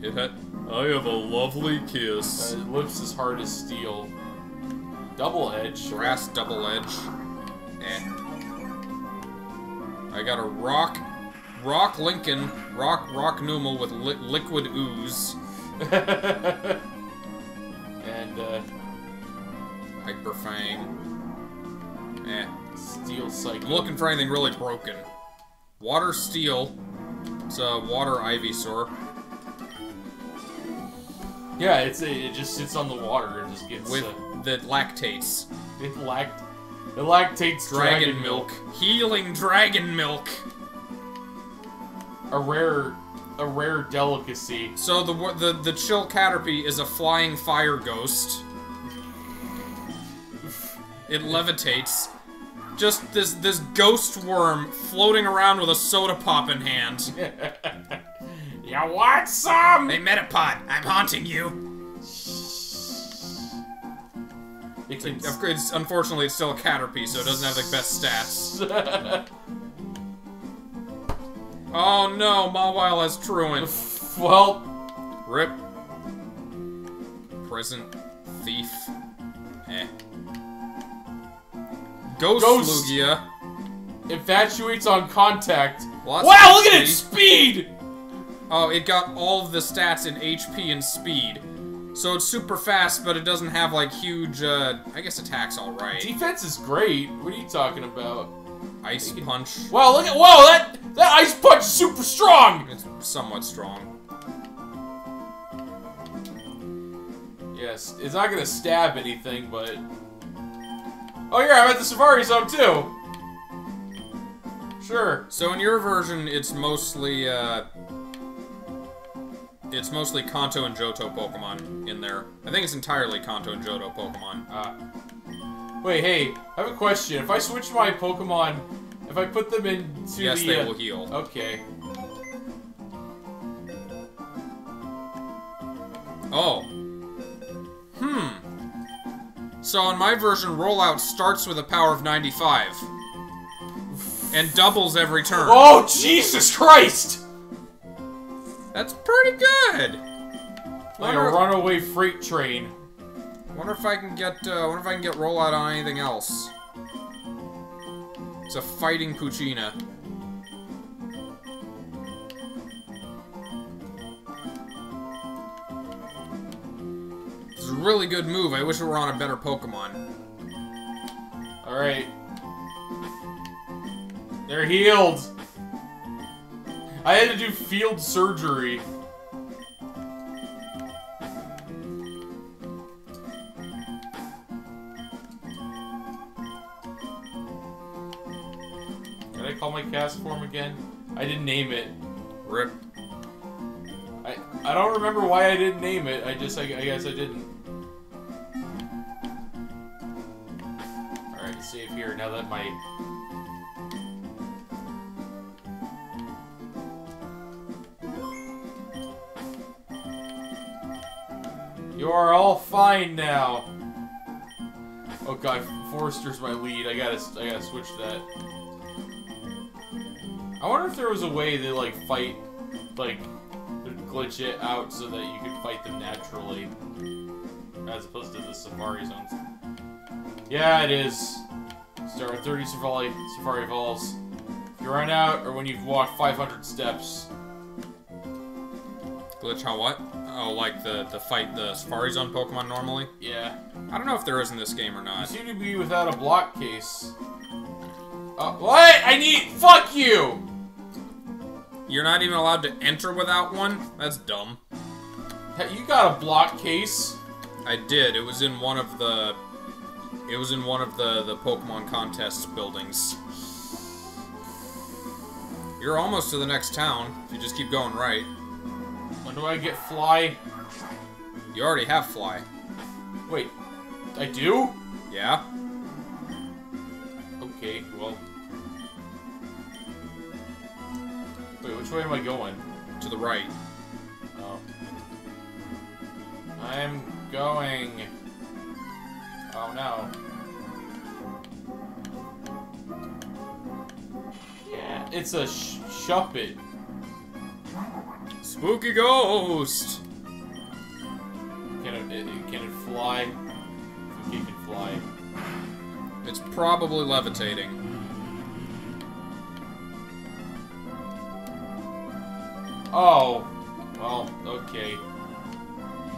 It had. I have a lovely kiss. Uh, lips as hard as steel. Double edge. Grass double edge. Eh. I got a rock, rock Lincoln, rock, rock Numel with li liquid ooze. And, uh... Hyperfang. Eh. Steel Cycle. I'm looking for anything really broken. Water Steel. It's a water Ivysaur. Yeah, it's a, it just sits on the water and just gets... With uh, that lactates. It lact... It lactates dragon, dragon milk. milk. Healing dragon milk. A rare, a rare delicacy. So the the the chill Caterpie is a flying fire ghost. It levitates. Just this this ghost worm floating around with a soda pop in hand. You want some? Hey Metapod, I'm haunting you. It can, it's, unfortunately, it's still a Caterpie, so it doesn't have the best stats. Oh no, Mawile has Truant. Well, rip. Present thief. Eh. Ghost, Ghost Lugia. Infatuates on contact. Lots wow, look at its speed! Oh, it got all of the stats in H P and speed. So it's super fast, but it doesn't have, like, huge, uh, I guess attack's alright. Defense is great. What are you talking about? Ice can... punch. Wow, look at, whoa, that, that ice punch is super strong! It's somewhat strong. Yes, it's not gonna stab anything, but... Oh, yeah, I'm at the Safari Zone, too! Sure. So in your version, it's mostly, uh... it's mostly Kanto and Johto Pokemon in there. I think it's entirely Kanto and Johto Pokemon. Uh, wait, hey, I have a question. If I switch my Pokemon, if I put them into yes, the... Yes, they uh, will heal. Okay. Oh. Hmm. So on my version, Rollout starts with a power of ninety-five. And doubles every turn. Oh, Jesus Christ! That's pretty good! Like a runaway freight train. Wonder if I can get, uh, wonder if I can get Rollout on anything else. It's a fighting Puccina. This is a really good move. I wish it were on a better Pokemon. Alright. They're healed! I had to do field surgery. Did I call my cast form again? I didn't name it. Rip. I I don't remember why I didn't name it. I just I, I guess I didn't. All right, save here now that my. You are all fine now. Oh god, Forester's my lead. I gotta, I gotta switch that. I wonder if there was a way they like fight, like, glitch it out so that you could fight them naturally, as opposed to the Safari Zones. Yeah, it is. Start with thirty Safari Safari Evolves. If you run out, or when you've walked five hundred steps. Glitch how what? Oh, like the, the fight the Safari Zone Pokemon normally? Yeah. I don't know if there is in this game or not. You seem to be without a block case. Uh, what? I need- Fuck you! You're not even allowed to enter without one? That's dumb. Hey, you got a block case. I did. It was in one of the... It was in one of the, the Pokemon contest buildings. You're almost to the next town, if you just keep going right. When do I get Fly? You already have Fly. Wait, I do? Yeah. Okay, well. Wait, which way am I going? To the right. Oh. I'm going. Oh no. Yeah, it's a sh Shuppet. Spooky ghost! Can it, it, can it fly? It can fly. It's probably levitating. Oh. Well, okay.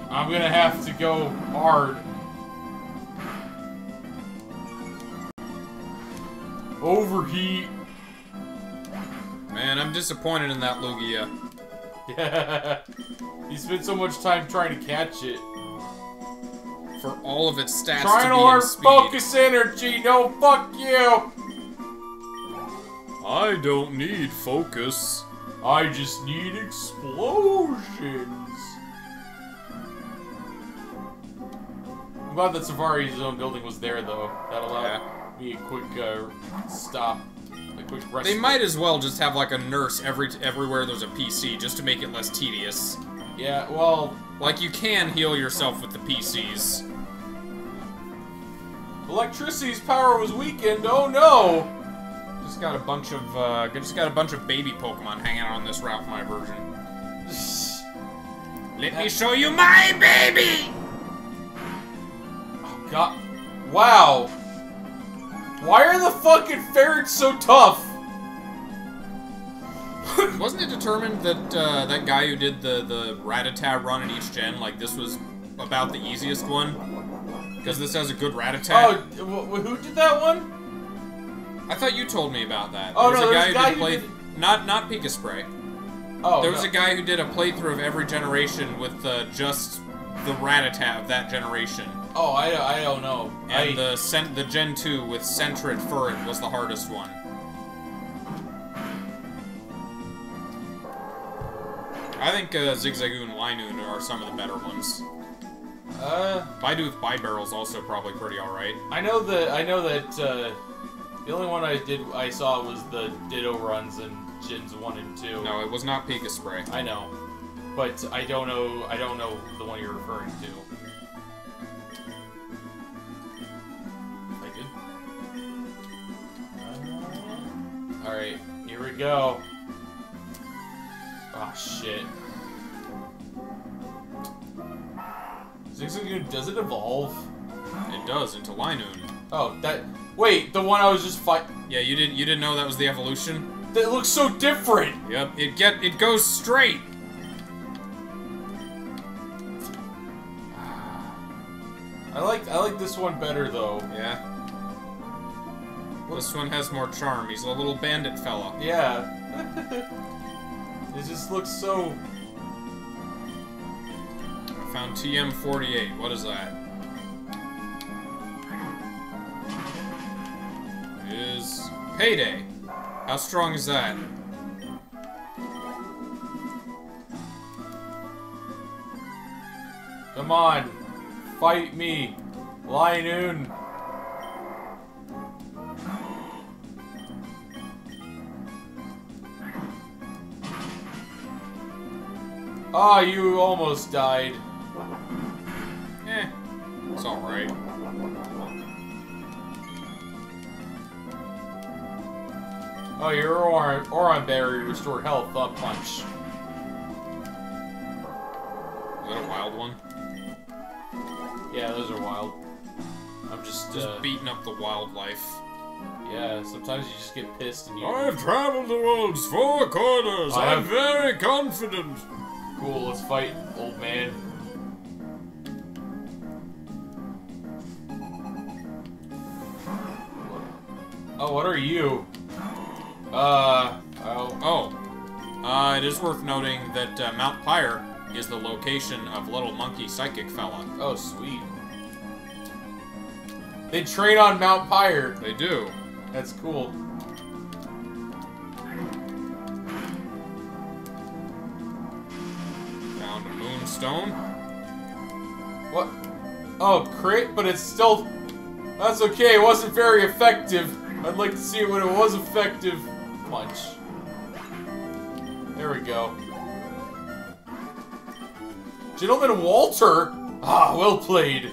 I'm gonna have to go hard. Overheat. Man, I'm disappointed in that Lugia. Yeah, he spent so much time trying to catch it. For all of its stats trying to be in speed. Focus energy, no fuck you! I don't need focus. I just need explosions. I'm glad that Safari Zone building was there though. That allowed yeah. me a quick uh, stop. They might as well just have like a nurse every everywhere there's a P C just to make it less tedious. Yeah, well, like you can heal yourself with the P Cs. Electricity's power was weakened. Oh no! Just got a bunch of uh, just got a bunch of baby Pokemon hanging out on this route. My version. Let me show you my baby. Oh god! Wow! Why are the fucking ferrets so tough? Wasn't it determined that uh, that guy who did the the Rattata run in each gen, like this was about the easiest one, because this has a good Rattata? Oh, who did that one? I thought you told me about that. Oh, there was no, a guy, was a guy who did, guy play who did... not not Pikaspray. Oh, there was no. a guy who did a playthrough of every generation with uh, just the Rattata of that generation. Oh, I, I don't know. And I... the cent the Gen two with Sentret Furret was the hardest one. I think uh, Zigzagoon and Linoon are some of the better ones. Uh, Bidooth Bibarrel's also probably pretty all right. I know that I know that. Uh... The only one I did I saw was the Ditto runs in Gens one and two. No, it was not Pikaspray. I know, but I don't know. I don't know the one you're referring to. I did. Uh, all right, here we go. Ah, oh, shit. Zigzagoon, does it evolve? It does into Linoon. Oh, that. Wait, the one I was just fight. Yeah, you didn't. You didn't know that was the evolution. That looks so different. Yep. It get. It goes straight. I like. I like this one better though. Yeah. This one has more charm. He's a little bandit fella. Yeah. It just looks so. I found T M forty-eight. What is that? Is Payday. How strong is that? Come on. Fight me. Linoon. Ah, oh, you almost died. Eh. It's alright. Oh, your Oran, Oran Berry restored health, up punch. Is that a wild one? Yeah, those are wild. I'm just, just uh, beating up the wildlife. Yeah, sometimes you just get pissed and you... I've traveled the world's four corners! I'm, I'm very confident! Cool, let's fight, old man. Oh, what are you? Uh, oh. Oh. Uh, it is worth noting that uh, Mount Pyre is the location of Little Monkey Psychic Fella. Oh, sweet. They train on Mount Pyre. They do. That's cool. Found a moonstone. What? Oh, crit, but it's still... That's okay, it wasn't very effective. I'd like to see it when it was effective. Punch. There we go. Gentleman Walter! Ah, well played.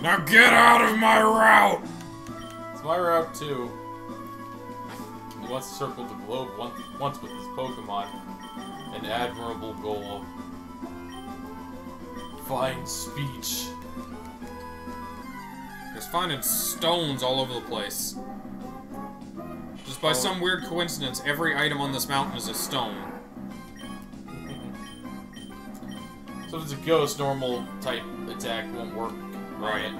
Now get out of my route! It's my route too. He wants to circle the globe once, once with his Pokemon. An admirable goal. Fine speech. He's finding stones all over the place. Just by some weird coincidence, every item on this mountain is a stone. So if it's a ghost, normal type attack won't work. Right.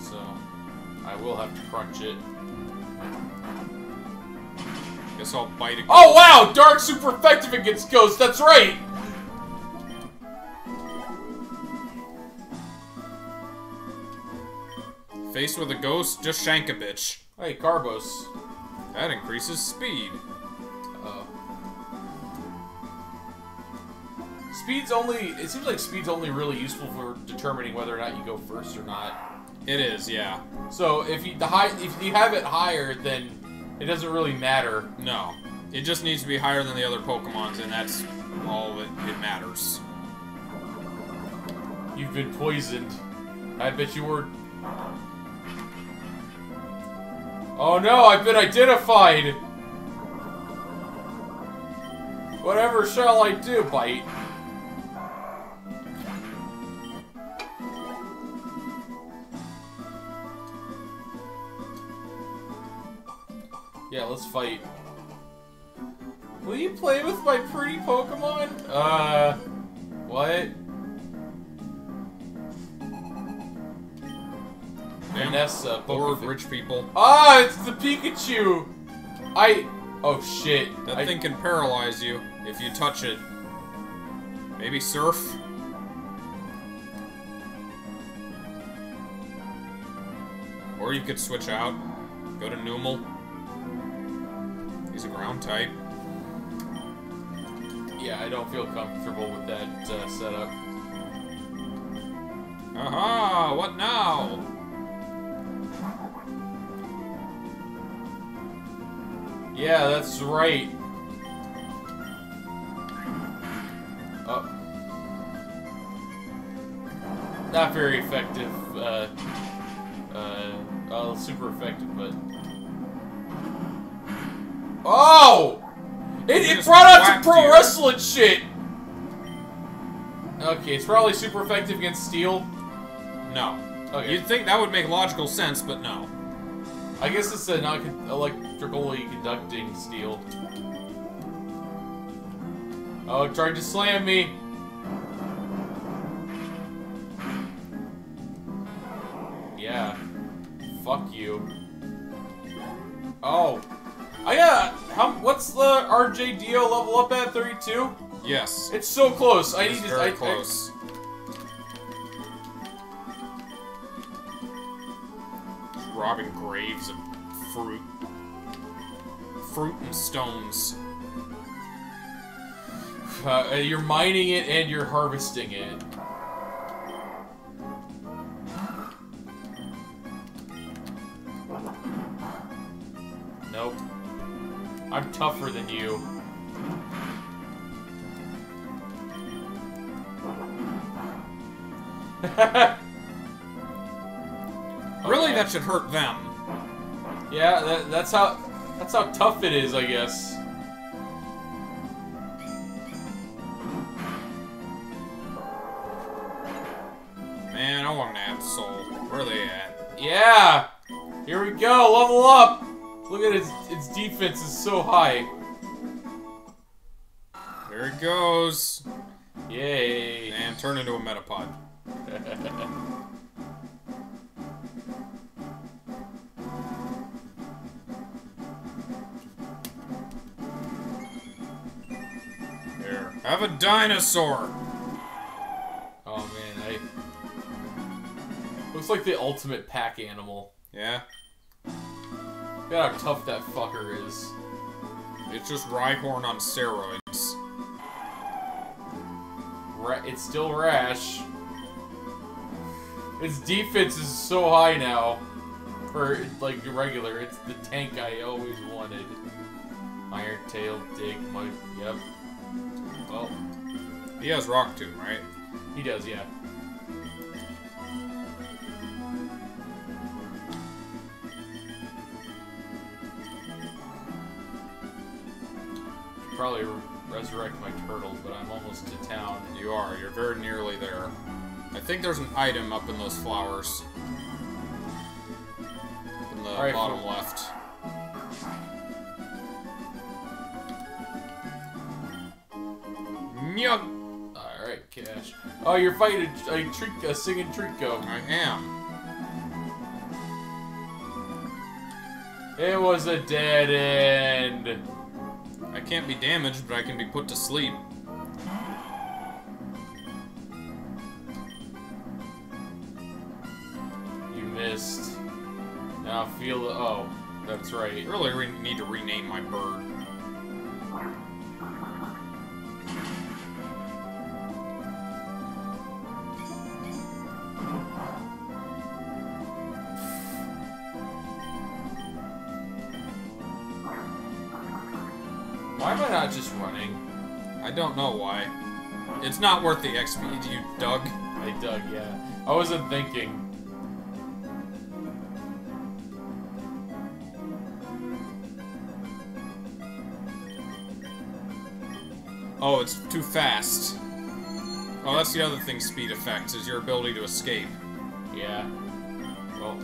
So, I will have to crunch it. Guess I'll bite it. Oh wow! Dark's super effective against ghosts, that's right! Faced with a ghost, just shank a bitch. Hey, Carbos. That increases speed. Uh-oh. Speed's only... It seems like speed's only really useful for determining whether or not you go first or not. It is, yeah. So, if you, the high, if you have it higher, then it doesn't really matter. No. It just needs to be higher than the other Pokemon's, and that's all that it matters. You've been poisoned. I bet you were... Oh no, I've been identified! Whatever shall I do, Bite? Yeah, let's fight. Will you play with my pretty Pokemon? Uh, what? Vanessa, bored rich people. Ah, it's the Pikachu! I... Oh shit. That I... thing can paralyze you if you touch it. Maybe surf? Or you could switch out. Go to Numel. He's a ground type. Yeah, I don't feel comfortable with that uh, setup. Aha! What now? Yeah, that's right. Oh. Not very effective. Uh, uh, oh, super effective, but... Oh! It, it brought out some pro you. wrestling shit! Okay, it's probably super effective against steel. No. Okay. You'd think that would make logical sense, but no. I guess it's a not electrically conducting steel. Oh, it tried to slam me! Yeah. Fuck you. Oh. I got... How, what's the R J D O level up at? thirty-two? Yes. It's so close. I need to... very close. Robbing graves and fruit. Fruit and stones. Uh, you're mining it and you're harvesting it. Nope. I'm tougher than you. Really, that should hurt them. Yeah, that, that's how that's how tough it is, I guess. Man, I want an Absol. Where are they at? Yeah! Here we go, level up! Look at its its defense is so high. There it goes. Yay. And turn into a Metapod. There. Have a dinosaur. Oh man, I looks like the ultimate pack animal. Yeah. Look at how tough that fucker is. It's just Rhyhorn on steroids. Ra it's still Rash. Its defense is so high now. For, like, regular. It's the tank I always wanted. Iron Tail, Dig, Mud, yep. Well. He has Rock Tomb, right? He does, yeah. Probably resurrect my turtle, but I'm almost to town. You are. You're very nearly there. I think there's an item up in those flowers. In the right, bottom cool. left. Yup. All right, Cash. Oh, you're fighting a, a, trick, a singing Trico. I am. It was a dead end. I can't be damaged, but I can be put to sleep. You missed. Now feel the- oh, that's right. Really re need to rename my bird. Why am I not just running? I don't know why. It's not worth the X P. You dug? I dug, yeah. I wasn't thinking. Oh, it's too fast. Oh, that's the other thing speed affects, is your ability to escape. Yeah. Well...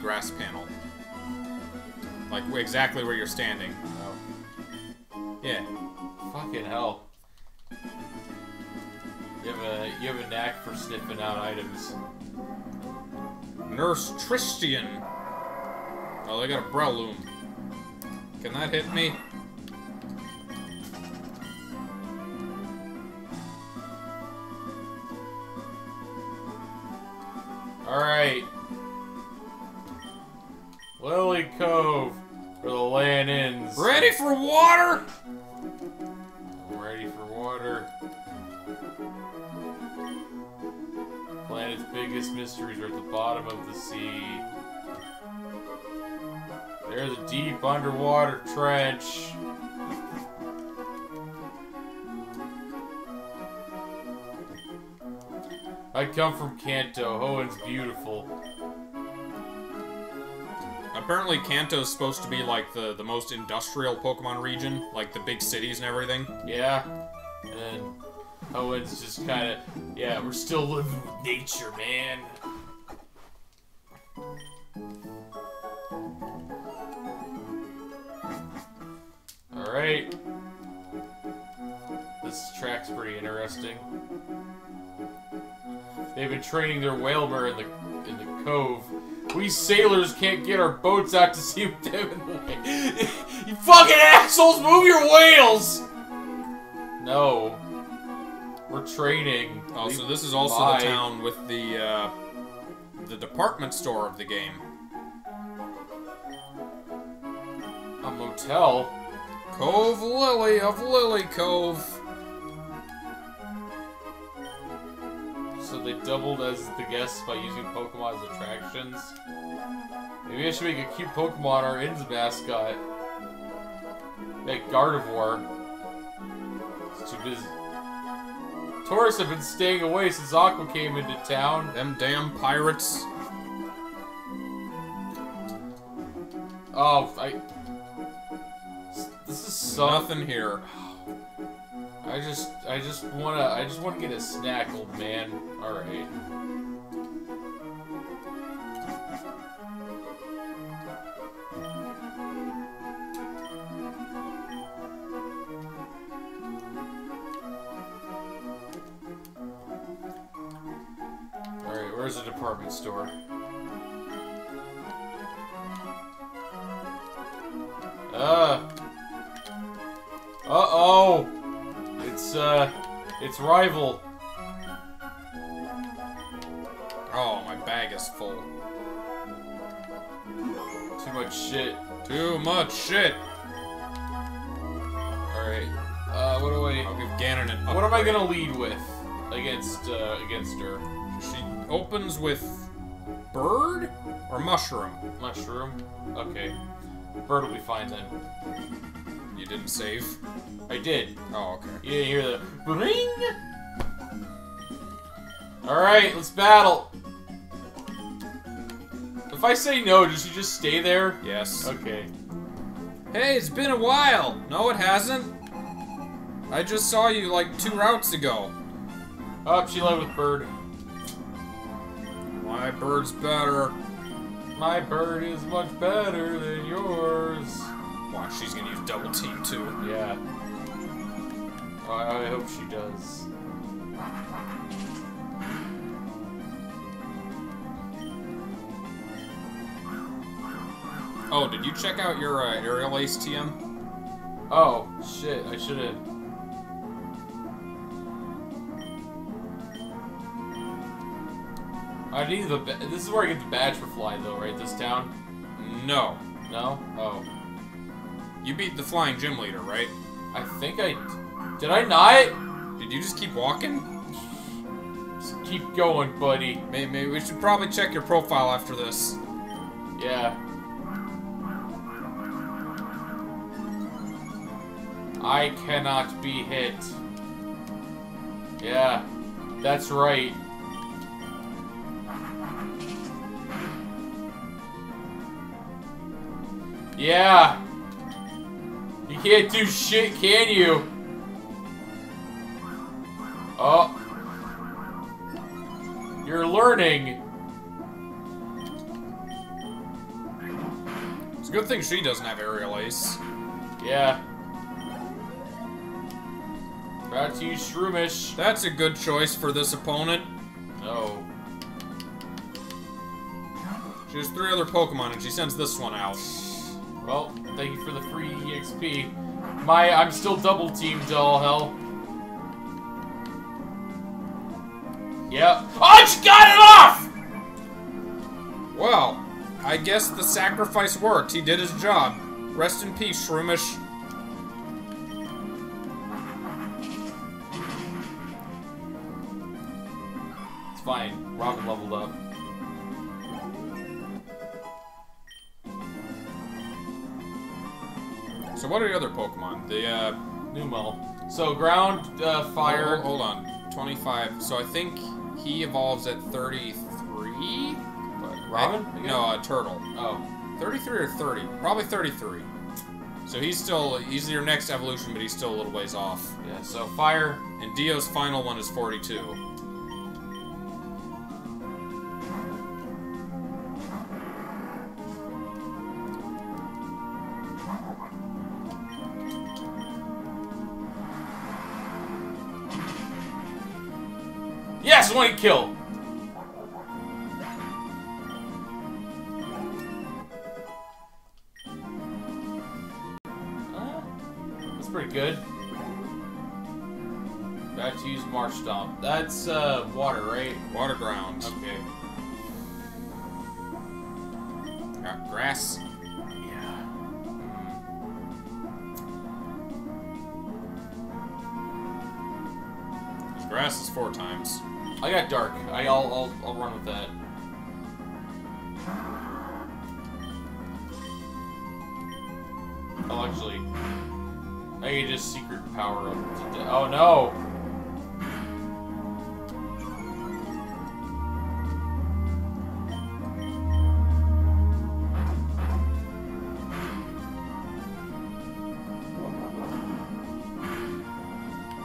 grass panel. Like, exactly where you're standing. Oh. Yeah. Fucking hell. You have a, you have a knack for sniffing out items. Nurse Tristian! Oh, they got a Breloom. Can that hit me? Alright. Lily Cove for the land-ins. Ready for water? Ready for water. Planet's biggest mysteries are at the bottom of the sea. There's a deep underwater trench. I come from Kanto. Hoen's beautiful. Apparently Kanto's supposed to be, like, the, the most industrial Pokemon region. Like, the big cities and everything. Yeah. And then Hoen's just kind of, yeah, we're still living with nature, man. Alright. This track's pretty interesting. They've been training their whalebird in the, in the cove. We sailors can't get our boats out to see them in the way. You fucking assholes, move your whales! No. We're training. Oh, so this is also Bye. the town with the, uh, the department store of the game. A motel? Cove Lily of Lily Cove. So they doubled as the guests by using Pokemon as attractions. Maybe I should make a cute Pokemon our inn's mascot. Make Gardevoir. It's too busy. Tourists have been staying away since Aqua came into town. Them damn pirates. Oh, I... This is something here. I just, I just wanna, I just wanna get a snack, old man. All right. All right, where's the department store? Uh. Uh oh. It's, uh, it's rival. Oh, my bag is full. Too much shit. Too much shit! Alright, uh, what do I... I'll give Ganon an upgrade. What am I gonna lead with against, uh, against her? She opens with... bird? Or mushroom? Mushroom? Okay. Bird will be fine then. You didn't save? I did. Oh, okay. You didn't hear the ring? Alright, let's battle. If I say no, does she just stay there? Yes. Okay. Hey, it's been a while. No, it hasn't. I just saw you like two routes ago. Oh, she left with bird. My bird's better. My bird is much better than yours. Watch, she's gonna use double team too. Yeah. I, I hope she does. Oh, did you check out your uh, aerial ace, T M? Oh, shit, I should've. I I need the. This is where I get the badge for fly, though, right? This town? No. No? Oh. You beat the flying gym leader, right? I think I. Did I not? Did you just keep walking? Just keep going, buddy. Maybe, maybe we should probably check your profile after this. Yeah. I cannot be hit. Yeah, that's right. Yeah! You can't do shit, can you? Oh. You're learning. It's a good thing she doesn't have aerial ace. Yeah. About to use Shroomish. That's a good choice for this opponent. Oh. She has three other Pokemon and she sends this one out. Well, thank you for the free E X P. My, I'm still double teamed to all hell. Yep. Oh, she got it off! Well, I guess the sacrifice worked. He did his job. Rest in peace, Shroomish. It's fine. Rocket leveled up. So what are the other Pokemon? The, uh... Numel. So, ground, uh, fire... Oh, hold on. twenty-five. So I think he evolves at thirty-three? But Robin? I, no, uh, Turtle. Oh. thirty-three or thirty? Probably thirty-three. So he's still... He's your next evolution, but he's still a little ways off. Yeah, so fire... And Dio's final one is forty-two. Yes, one kill. Uh, that's pretty good. Back to use Marsh Stomp. That's uh, water, right? Water ground. Okay. Got grass. Yeah. This grass is four times. I got dark. I, I'll, I'll, I'll run with that. Oh, actually, I can just secret power up. Oh no!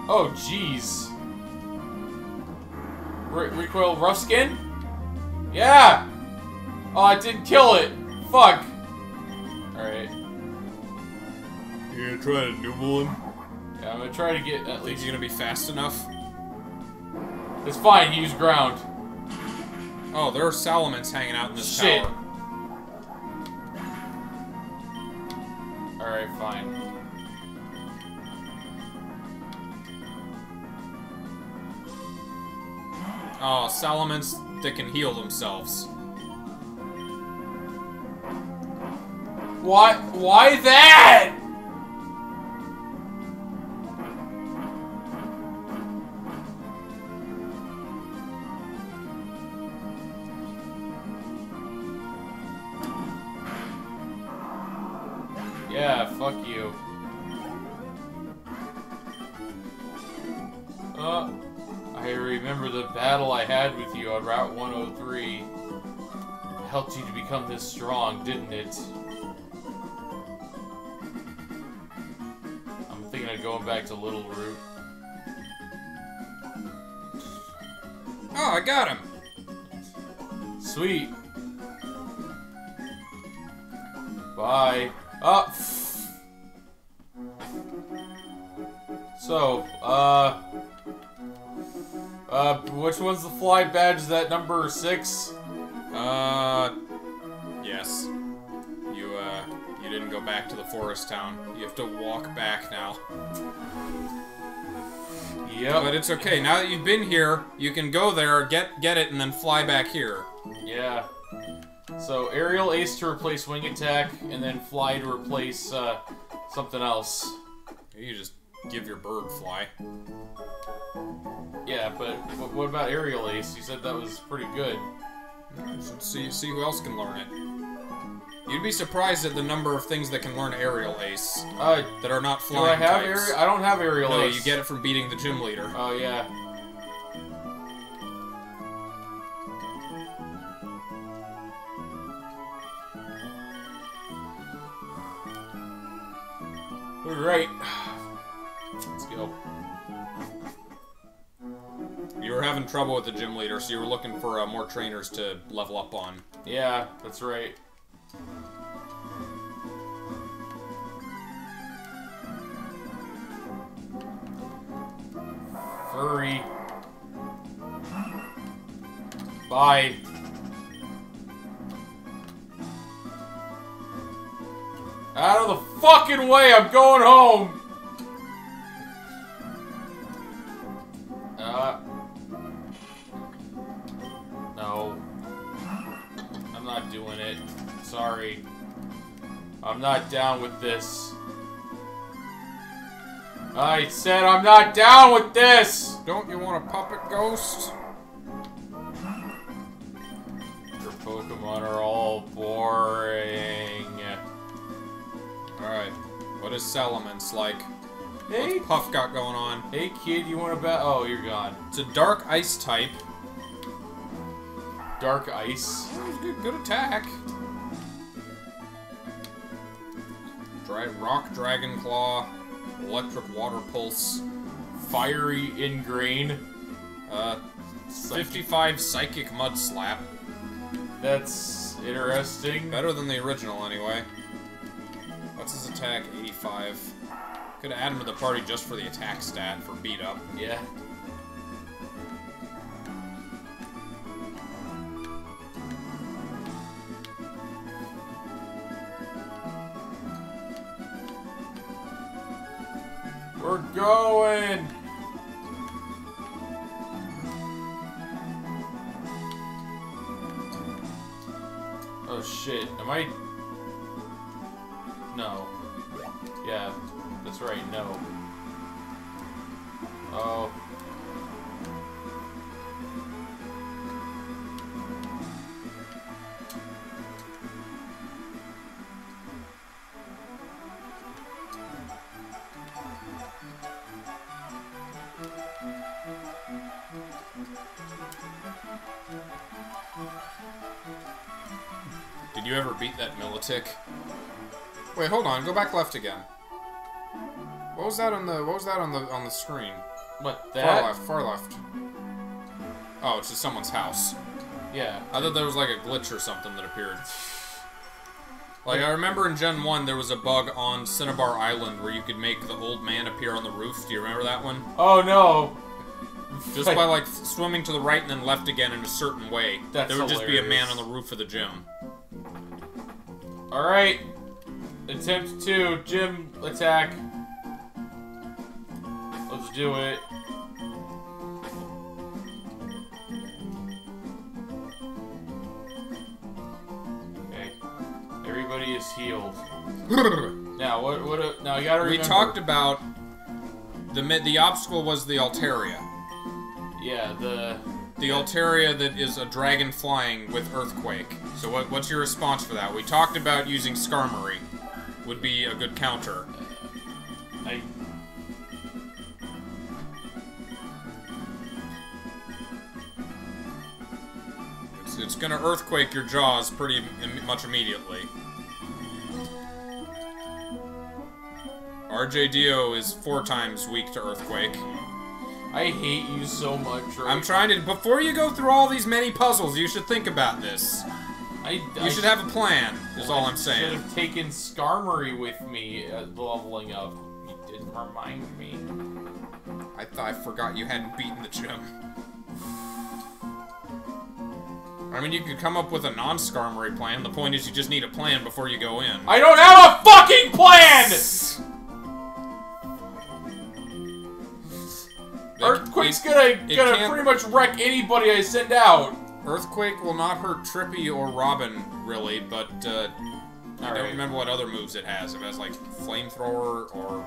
Oh, jeez. Re recoil rough skin? Yeah! Oh, I didn't kill it! Fuck! Alright. You're gonna try to Numel him? Yeah, I'm gonna try to get at least. You're gonna be fast enough? It's fine, he used ground. Oh, there are Salamence hanging out in this Shit. tower. Alright, fine. Oh, Salamence that can heal themselves. Why? Why that? Yeah, fuck you. Uh. I remember the battle I had with you on Route one oh three. It helped you to become this strong, didn't it? I'm thinking of going back to Little Root. Oh, I got him! Sweet. Bye. Oh! So, uh... Uh, which one's the fly badge? Is that number six? Uh, yes. You, uh, you didn't go back to the forest town. You have to walk back now. Yep. But it's okay. Now that you've been here, you can go there, get get it, and then fly back here. Yeah. So aerial ace to replace wing attack, and then fly to replace uh, something else. You just give your bird fly. Yeah, but what about aerial ace? You said that was pretty good. Let's see, see who else can learn it. You'd be surprised at the number of things that can learn aerial ace uh, that are not flying. Do I have aerial? I don't have aerial no, ace. No, you get it from beating the gym leader. Oh yeah. Alright. Let's go. You were having trouble with the gym leader, so you were looking for uh, more trainers to level up on. Yeah, that's right. Furry. Bye. Out of the fucking way, I'm going home! Uh... No. I'm not doing it. Sorry. I'm not down with this. I said I'm not down with this! Don't you want a puppet ghost? Your Pokemon are all boring. Alright, what is Salamence like? Hey, what's Puff got going on? Hey kid, you wanna bat? Oh, you're gone. It's a dark ice type. Dark ice. Oh, good, good attack. Dry rock dragon claw, electric water pulse, fiery ingrain, uh, psychic. fifty-five psychic mud slap. That's interesting. Better than the original, anyway. What's his attack? eighty-five. Could add him to the party just for the attack stat for beat up. Yeah. We're going! Oh shit, am I... No. Yeah, that's right, no. Oh. Did you ever beat that Milotic? Wait, hold on. Go back left again. What was that on the What was that on the on the screen? What that? Far left. Far left. Oh, it's just someone's house. Yeah. I thought there was like a glitch or something that appeared. Like I remember in Gen one there was a bug on Cinnabar Island where you could make the old man appear on the roof. Do you remember that one? Oh no. Just by like swimming to the right and then left again in a certain way. That's there would hilarious. Just be a man on the roof of the gym. All right. Attempt two, gym attack. Let's do it. Okay. Everybody is healed. Now what? What? A, now you gotta remember. We talked about the the obstacle was the Altaria. Yeah. The the Altaria that is a dragon flying with earthquake. So what? What's your response for that? We talked about using Skarmory. Would be a good counter. I... It's, it's gonna earthquake your jaws pretty im- much immediately. R J D O is four times weak to earthquake. I hate you so much, right? I'm trying to... Before you go through all these many puzzles, you should think about this. I, you I, should have a plan, is all I'm saying. I should have taken Skarmory with me at leveling up. You didn't remind me. I thought I forgot you hadn't beaten the gym. I mean, you could come up with a non-Skarmory plan. The point is you just need a plan before you go in. I don't have a fucking plan! Earthquake's gonna, gonna pretty much wreck anybody I send out. Earthquake will not hurt Trippy or Robin, really, but uh, I right. don't remember what other moves it has. If it has, like, Flamethrower or...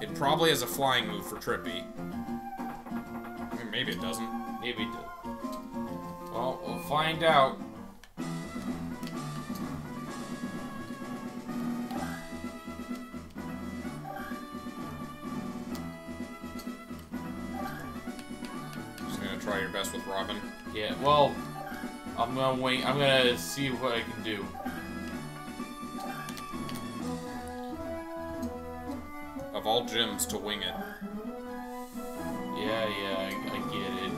It probably has a flying move for Trippy. I mean, maybe it doesn't. Maybe it does. Well, we'll find out. Try your best with Robin. Yeah, well, I'm gonna wait. I'm gonna see what I can do. Of all gyms, to wing it. Yeah, yeah, I, I get it.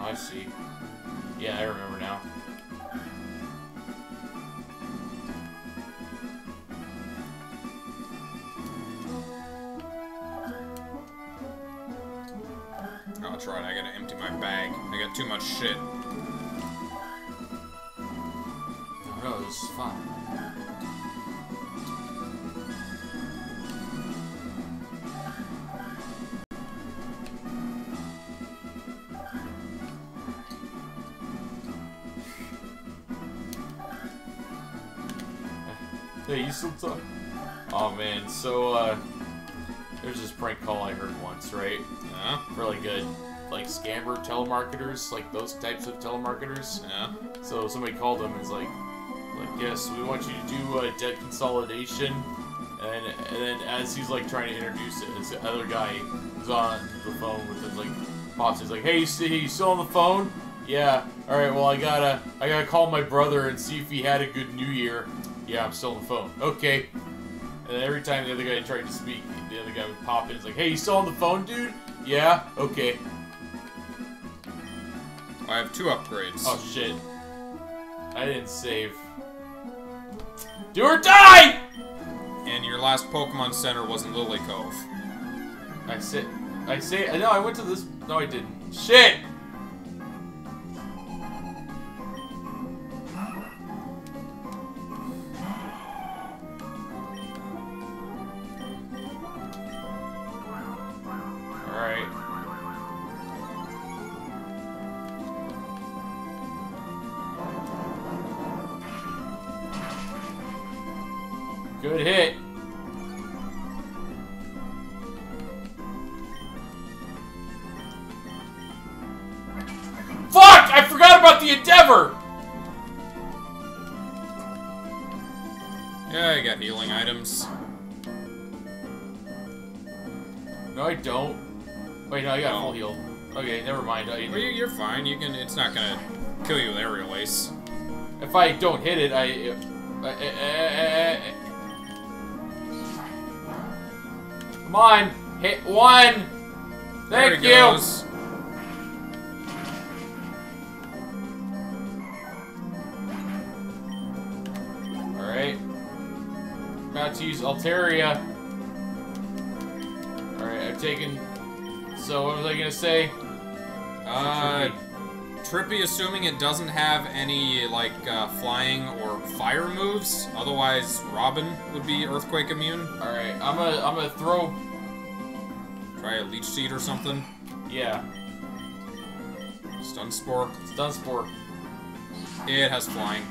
I see. Yeah, I remember now. Oh, that's right. I gotta empty my bag. I got too much shit. No, no, this is fun. Hey, you still talk? Oh man, so uh, there's this prank call I heard once, right? Yeah. Really good, like scammer telemarketers, like those types of telemarketers. Yeah. So somebody called them and was like, like, yes, we want you to do uh, debt consolidation, and and then as he's like trying to introduce it, this other guy who's on the phone with his like pops, he's like, hey, you still on the phone? Yeah. All right. Well, I gotta, I gotta call my brother and see if he had a good New Year. Yeah, I'm still on the phone. Okay. And then every time the other guy tried to speak, the other guy would pop in. It's like, hey, you still on the phone, dude? Yeah? Okay. I have two upgrades. Oh, shit. I didn't save. Do or die! And your last Pokemon Center was in Lily Cove. I said... I say... No, I went to this... No, I didn't. Shit! Good hit. Fuck! I forgot about the Endeavor! Yeah, I got healing items. No, I don't. Wait, no, I got full heal. Okay, never mind. I well, you're fine. You can. It's not gonna kill you with Aerial Ace. If I don't hit it, I... If, I, I, I, I Come on, hit one. Thank you. Goes. All right. About to use Altaria. All right, I've taken. So what was I gonna say? Uh, Trippy, assuming it doesn't have any like uh, flying or fire moves. Otherwise, Robin would be earthquake immune. All right, I'm gonna I'm gonna throw. Try a leech seed or something. Yeah. Stun spore. Stun spore. It has flying.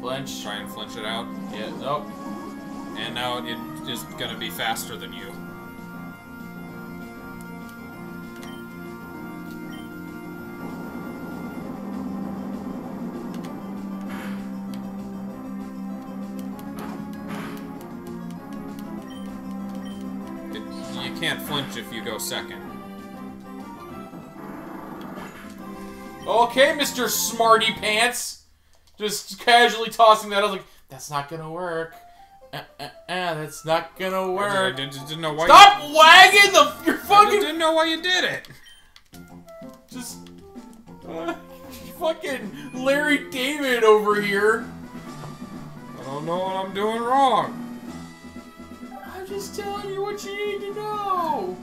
Flinch. Try and flinch it out. Yeah, nope. And now it is gonna be faster than you. It, you can't flinch if you go second. Okay, Mister Smarty Pants! Just casually tossing that, I was like, That's not gonna work. Uh, uh, uh, that's not gonna work. I didn't, I didn't, didn't know why. Stop you... wagging the your fucking. I didn't know why you did it. Just uh, fucking Larry David over here. I don't know what I'm doing wrong. I'm just telling you what you need to know.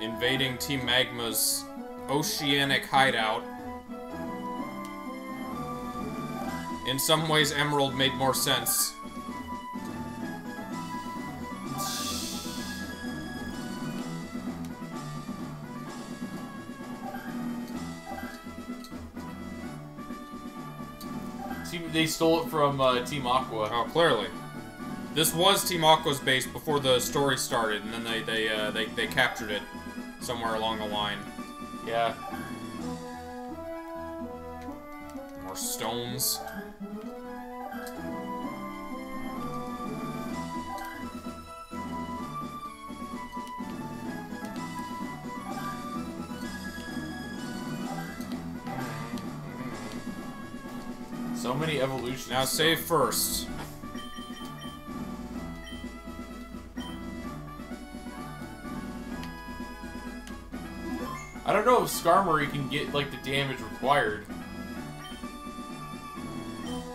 Invading Team Magma's oceanic hideout. In some ways, Emerald made more sense. See, they stole it from uh, Team Aqua. Oh, clearly. This was Team Aqua's base before the story started, and then they they uh, they, they captured it. Somewhere along the line. Yeah. More stones. So many evolutions. Now save first. I don't know if Skarmory can get, like, the damage required.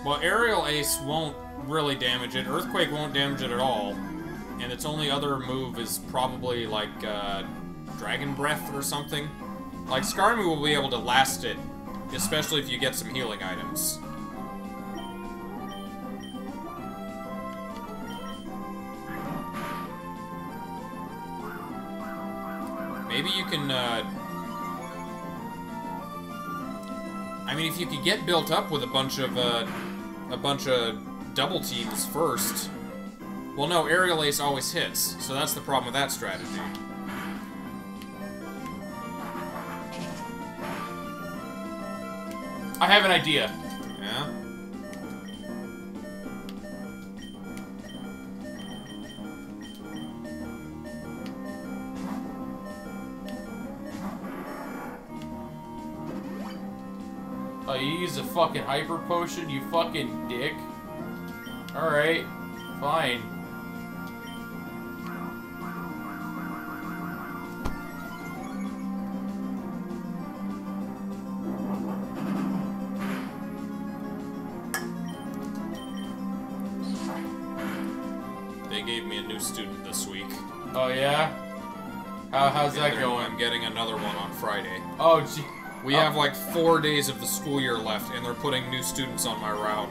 Well, Aerial Ace won't really damage it. Earthquake won't damage it at all. And its only other move is probably, like, uh, Dragon Breath or something. Like, Skarmory will be able to last it, especially if you get some healing items. Maybe you can, uh... I mean, if you could get built up with a bunch of, uh, a bunch of double teams first. Well, no, Aerial Ace always hits, so that's the problem with that strategy. I have an idea. Yeah? Oh, you use a fucking hyper potion, you fucking dick. Alright, fine. They gave me a new student this week. Oh, yeah? How, how's that going? I'm getting another one on Friday. Oh, gee. We oh. have like four days of the school year left, and they're putting new students on my route.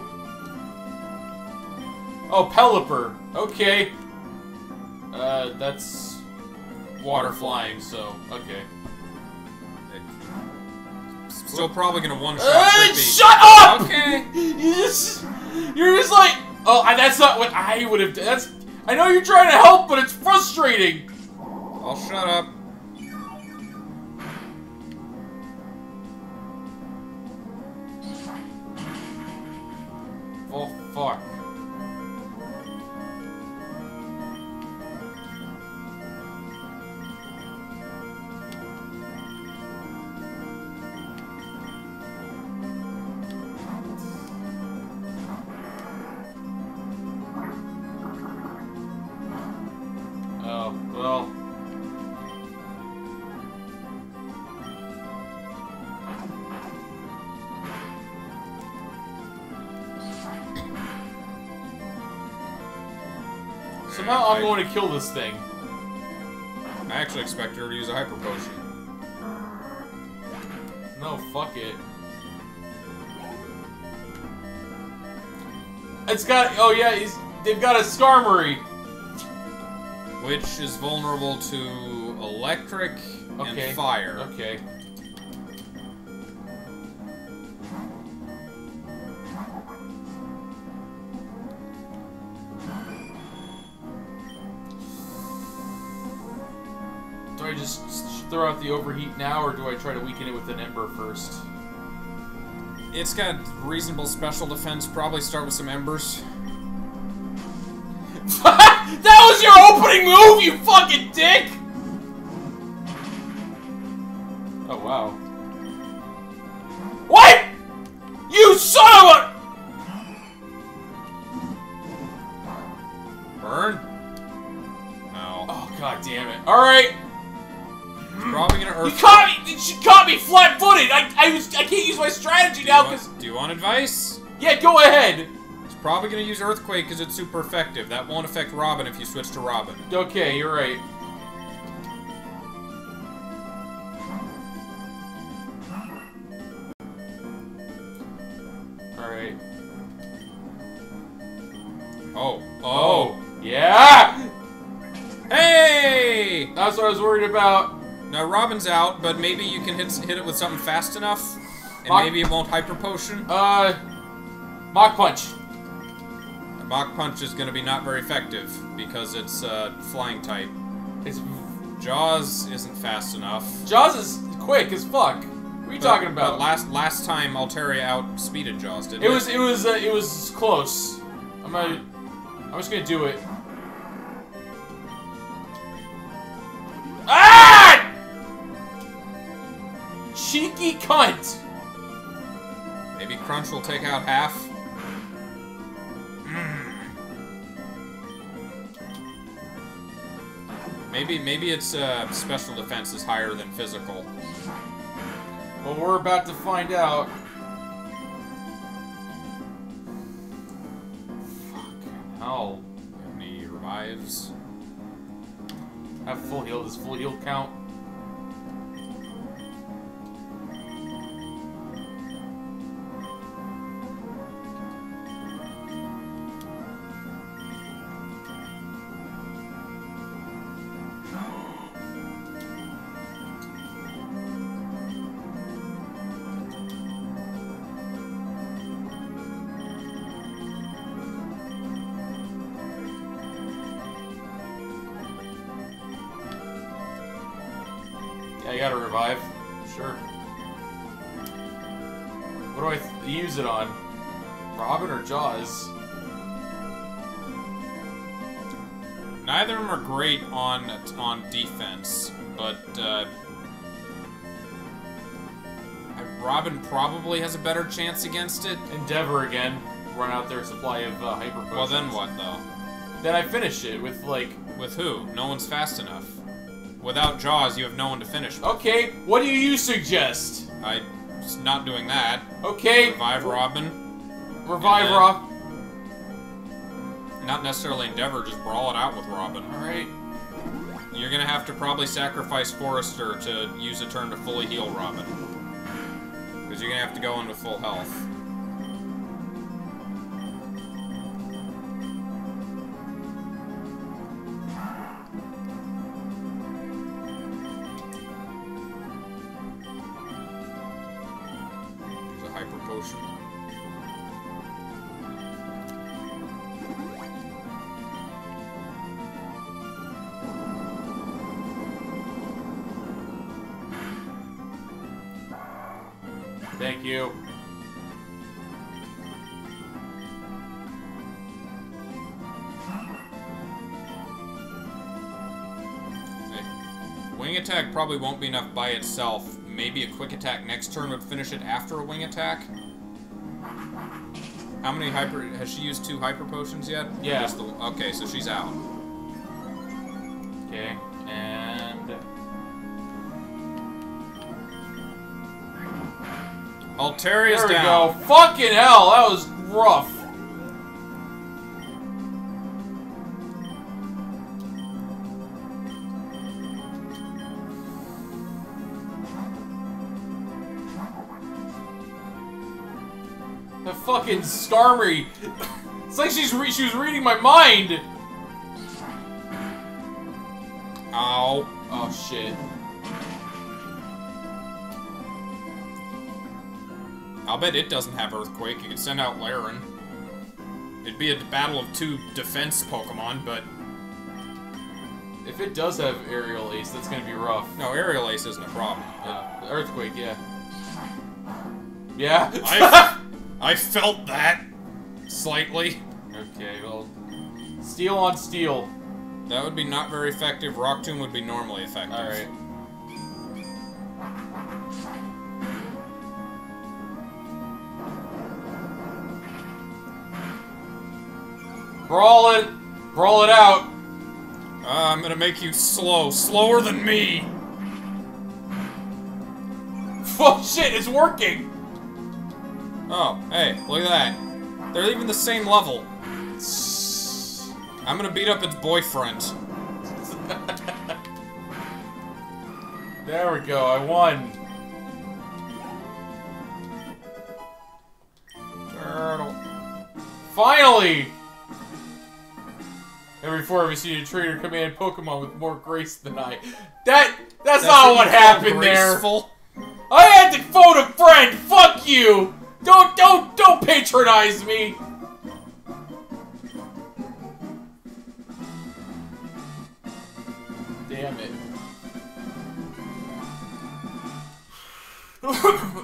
Oh, Pelipper! Okay! Uh, that's... water flying, so... okay. Still probably gonna one-shot uh, shut up! Okay! You're just like... oh, that's not what I would've done. That's... I know you're trying to help, but it's frustrating! I'll shut up. Oh, fuck. Oh, well. Somehow I'm going to kill this thing. I actually expect her to use a hyper potion. No, fuck it. It's got. Oh yeah, he's, they've got a Skarmory, which is vulnerable to electric okay. and fire. Okay. Do I just throw out the overheat now, or do I try to weaken it with an ember first? It's got reasonable special defense. Probably start with some embers. That hell is your opening move, you fucking dick? Oh, wow. What? You son of a... Burn? No. Oh, god damn it. Alright. Probably gonna hurt. You caught me! She caught me flat-footed! I, I was I can't use my strategy now because... Do you want advice? Yeah, go ahead! It's probably gonna use Earthquake because it's super effective. That won't affect Robin if you switch to Robin. Okay, you're right. Alright. Oh. Oh! Yeah! Hey! That's what I was worried about. Now Robin's out, but maybe you can hit hit it with something fast enough, and Mach maybe it won't hyper potion. Uh, Mach Punch. The Mach Punch is going to be not very effective because it's uh, flying type. It's Jaws isn't fast enough. Jaws is quick as fuck. What are you but, talking about? But last last time Altaria outspeeded Jaws, didn't it? It was it was uh, it was close. I'm gonna, I'm just gonna do it. Ah! Cheeky cunt! Maybe Crunch will take out half. Mm. Maybe, maybe its uh, special defense is higher than physical. Well, we're about to find out. Fucking hell! Any revives? Have full heal. Does full heal count? I gotta revive. Sure. What do I th use it on? Robin or Jaws? Neither of them are great on on defense, but uh, Robin probably has a better chance against it. Endeavor again, run out their supply of uh, hyper potions. Well, then what though? Then I finish it with like with who? No one's fast enough. Without Jaws, you have no one to finish with. Okay, what do you suggest? I'm not doing that. Okay. Revive Robin. Revive Robin. Not necessarily Endeavor, just brawl it out with Robin. Alright. You're gonna have to probably sacrifice Forrester to use a turn to fully heal Robin. Because you're gonna have to go into full health. Thank you. Okay. Wing attack probably won't be enough by itself. Maybe a quick attack next turn would finish it after a wing attack. How many hyper... Has she used two hyper potions yet? Yeah. Just the, okay, so she's out. Okay. Altaria's down. There we down. go. Fucking hell, that was rough. The fucking Skarmory. It's like she's re she was reading my mind. Ow. Oh shit. I'll bet it doesn't have Earthquake. You can send out Laren. It'd be a battle of two defense Pokemon, but... If it does have Aerial Ace, that's gonna be rough. No, Aerial Ace isn't a problem. Uh, earthquake, yeah. Yeah? I, I felt that. Slightly. Okay, well... Steel on steel. That would be not very effective. Rock Tomb would be normally effective. Alright. Brawl it! Brawl it out! Uh, I'm gonna make you slow. Slower than me! Oh shit, it's working! Oh, hey, look at that. They're even the same level. I'm gonna beat up its boyfriend. There we go, I won. Turtle. Finally! Every four of us need a trainer command Pokemon with more grace than I. That that's, that's not what happened graceful. There. I had to phone a friend. Fuck you. Don't don't don't patronize me. Damn it.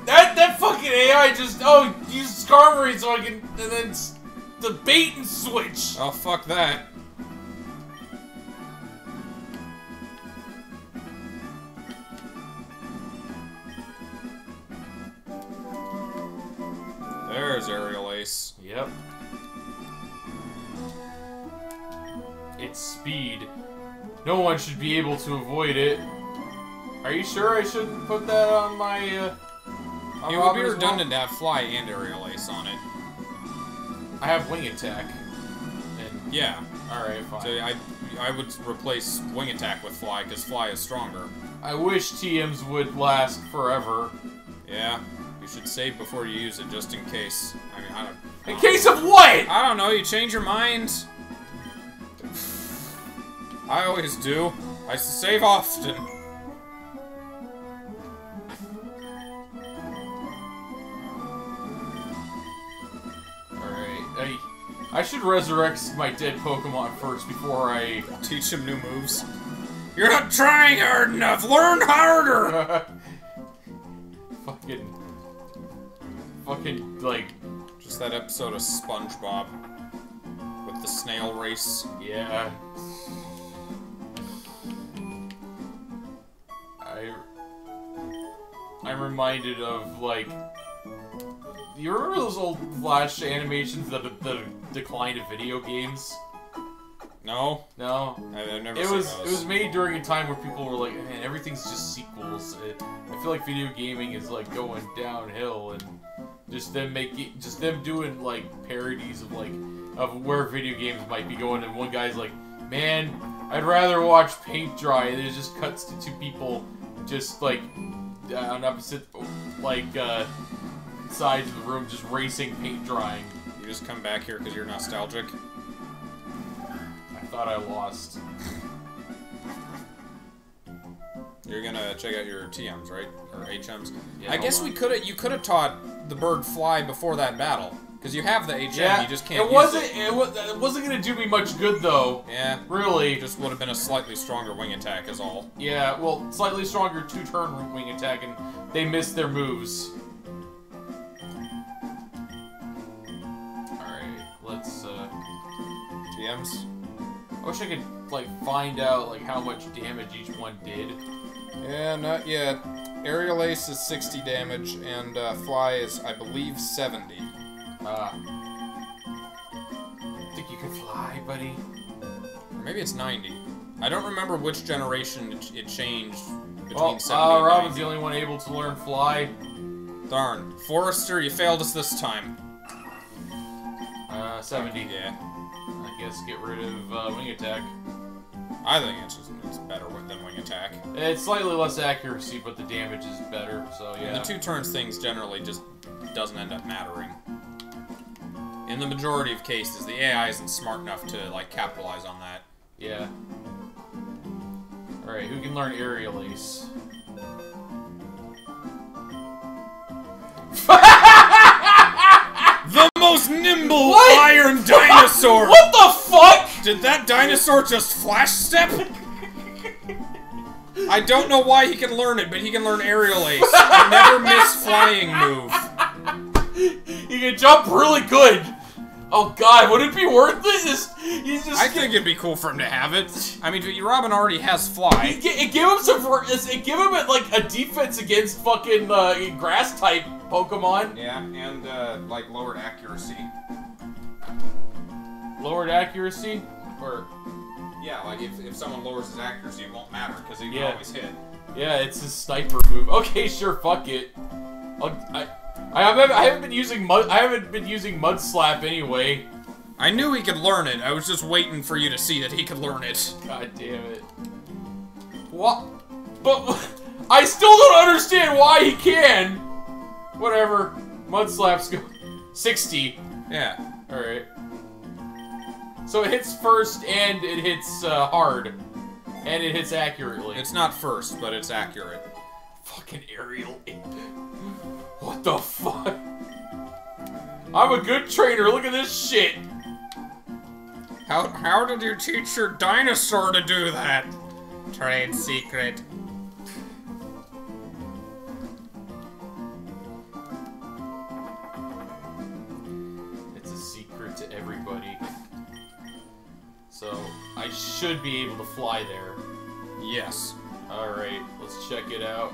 that that fucking A I just oh use Skarmory so I can and then the bait and switch. Oh fuck that. There's Aerial Ace. Yep. It's speed. No one should be able to avoid it. Are you sure I shouldn't put that on my, uh... on it would be redundant well? To have Fly and Aerial Ace on it. I have Wing Attack. And yeah. Alright, fine. So I, I would replace Wing Attack with Fly, because Fly is stronger. I wish T Ms would last forever. Yeah. You should save before you use it, just in case. I mean, I don't... I don't in case know. Of what?! I don't know, you change your mind. I always do. I save often. Alright, I... I should resurrect my dead Pokemon first before I... teach them new moves. You're not trying hard enough! Learn harder! Fucking... Fucking, like... Just that episode of SpongeBob. With the snail race. Yeah. I... I'm reminded of, like... You remember those old Flash animations that the decline of video games? No. No. I've never it seen was, those. It was made during a time where people were like, man, everything's just sequels. It, I feel like video gaming is, like, going downhill and... Just them making, just them doing like parodies of like, of where video games might be going, and one guy's like, "Man, I'd rather watch paint dry." And it just cuts to two people, just like, on opposite, like, uh, sides of the room, just racing paint drying. You just come back here because you're nostalgic. I thought I lost. You're gonna check out your T Ms, right? Or H Ms? Yeah, I guess on. we could've- you could've taught the bird Fly before that battle. Because you have the H M, yeah, you just can't it use wasn't, it. It, was, it wasn't gonna do me much good, though. Yeah. Really. It just would've been a slightly stronger wing attack, is all. Yeah, well, slightly stronger two-turn wing attack, and they missed their moves. Alright, let's, uh... T Ms? I wish I could, like, find out, like, how much damage each one did. Yeah, not yet. Aerial Ace is sixty damage, and uh, Fly is, I believe, seventy. Ah. Uh, think you can fly, buddy? Or maybe it's ninety. I don't remember which generation it, it changed between well, seventy uh, and ninety. Robin's the only one able to learn Fly. Darn. Forrester, you failed us this time. Uh, seventy. Yeah. I guess get rid of uh, Wing Attack. I think it's, just, it's better than Wing Attack. It's slightly less accuracy, but the damage is better, so yeah. And the two turns things generally just doesn't end up mattering. In the majority of cases, the A I isn't smart enough to, like, capitalize on that. Yeah. Alright, who can learn Aerial Ace? The most nimble what? iron dinosaur! What the fuck?! Did that dinosaur just flash step? I don't know why he can learn it, but he can learn Aerial Ace. I never miss flying move. He can jump really good! Oh god, would it be worth this? Just, he's just I think it'd be cool for him to have it. I mean, Robin already has fly. It, it gave him some. It gave him like a defense against fucking uh, grass type Pokemon. Yeah, and uh, like lowered accuracy. Lowered accuracy, or yeah, like if if someone lowers his accuracy, it won't matter because he can yeah. always hit. Yeah, it's his sniper move. Okay, sure, fuck it. I'll, I. I haven't, I haven't been using mud. I haven't been using mud slap anyway. I knew he could learn it. I was just waiting for you to see that he could learn it. God damn it! What? But I still don't understand why he can. Whatever. Mud slaps go sixty. Yeah. All right. So it hits first, and it hits uh, hard, and it hits accurately. It's not first, but it's accurate. Fucking aerial ape. What the fuck? I'm a good trainer, look at this shit! How, how did you teach your dinosaur to do that? Trade secret. It's a secret to everybody. So, I should be able to fly there. Yes. Alright, let's check it out.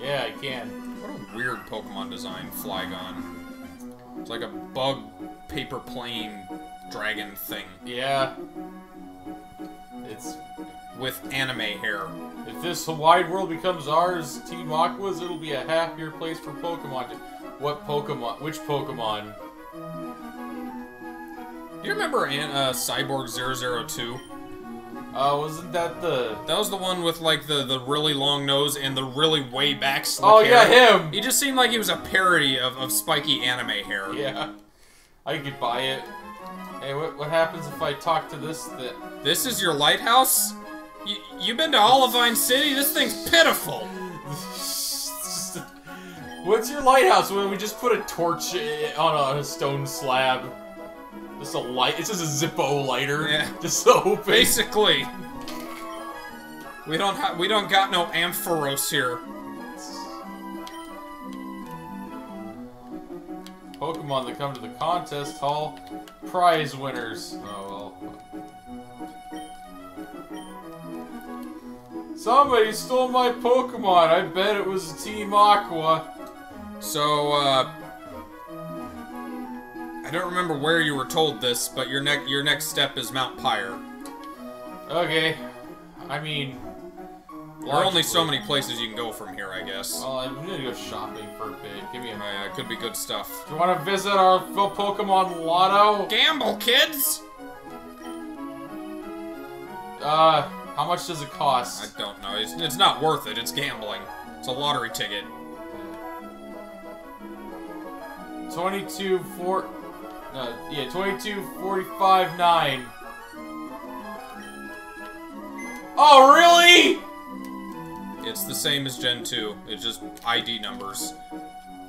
Yeah, I can. What a weird Pokemon design, Flygon. It's like a bug, paper plane, dragon thing. Yeah. It's... with anime hair. If this wide world becomes ours, Team Aqua's, it'll be a happier place for Pokemon to... What Pokemon? Which Pokemon? Do you remember uh, Cyborg zero zero two? Uh, wasn't that the... That was the one with, like, the, the really long nose and the really way back slick Oh, hair. Yeah, him! He just seemed like he was a parody of, of spiky anime hair. Yeah. I could buy it. Hey, what, what happens if I talk to this thing? This is your lighthouse? You, you've been to Olivine City? This thing's pitiful! What's your lighthouse? When we just put a torch on a stone slab. Just a light. It's just a Zippo lighter. Yeah. Just so basically, we don't have. We don't got no Ampharos here. Pokemon that come to the contest hall, prize winners. Oh well. Somebody stole my Pokemon. I bet it was Team Aqua. So. uh... I don't remember where you were told this, but your next your next step is Mount Pyre. Okay. I mean... There are only so many places you can go from here, I guess. Well, I'm gonna go shopping for a bit. Give me a... Yeah, it could be good stuff. Do you want to visit our Pokemon Lotto? Gamble, kids! Uh, how much does it cost? I don't know. It's, it's not worth it. It's gambling. It's a lottery ticket. twenty-two four... Uh, yeah, twenty-two forty-five nine. Oh, really? It's the same as Gen two. It's just I D numbers.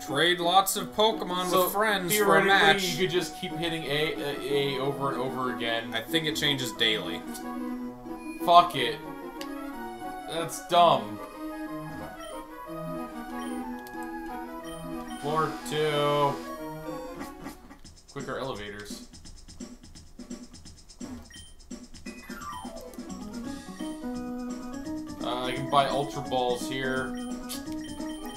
Trade lots of Pokemon so with friends for a match. You could just keep hitting A, A, A over and over again. I think it changes daily. Fuck it. That's dumb. Floor two. Quicker elevators. Uh, I can buy Ultra Balls here.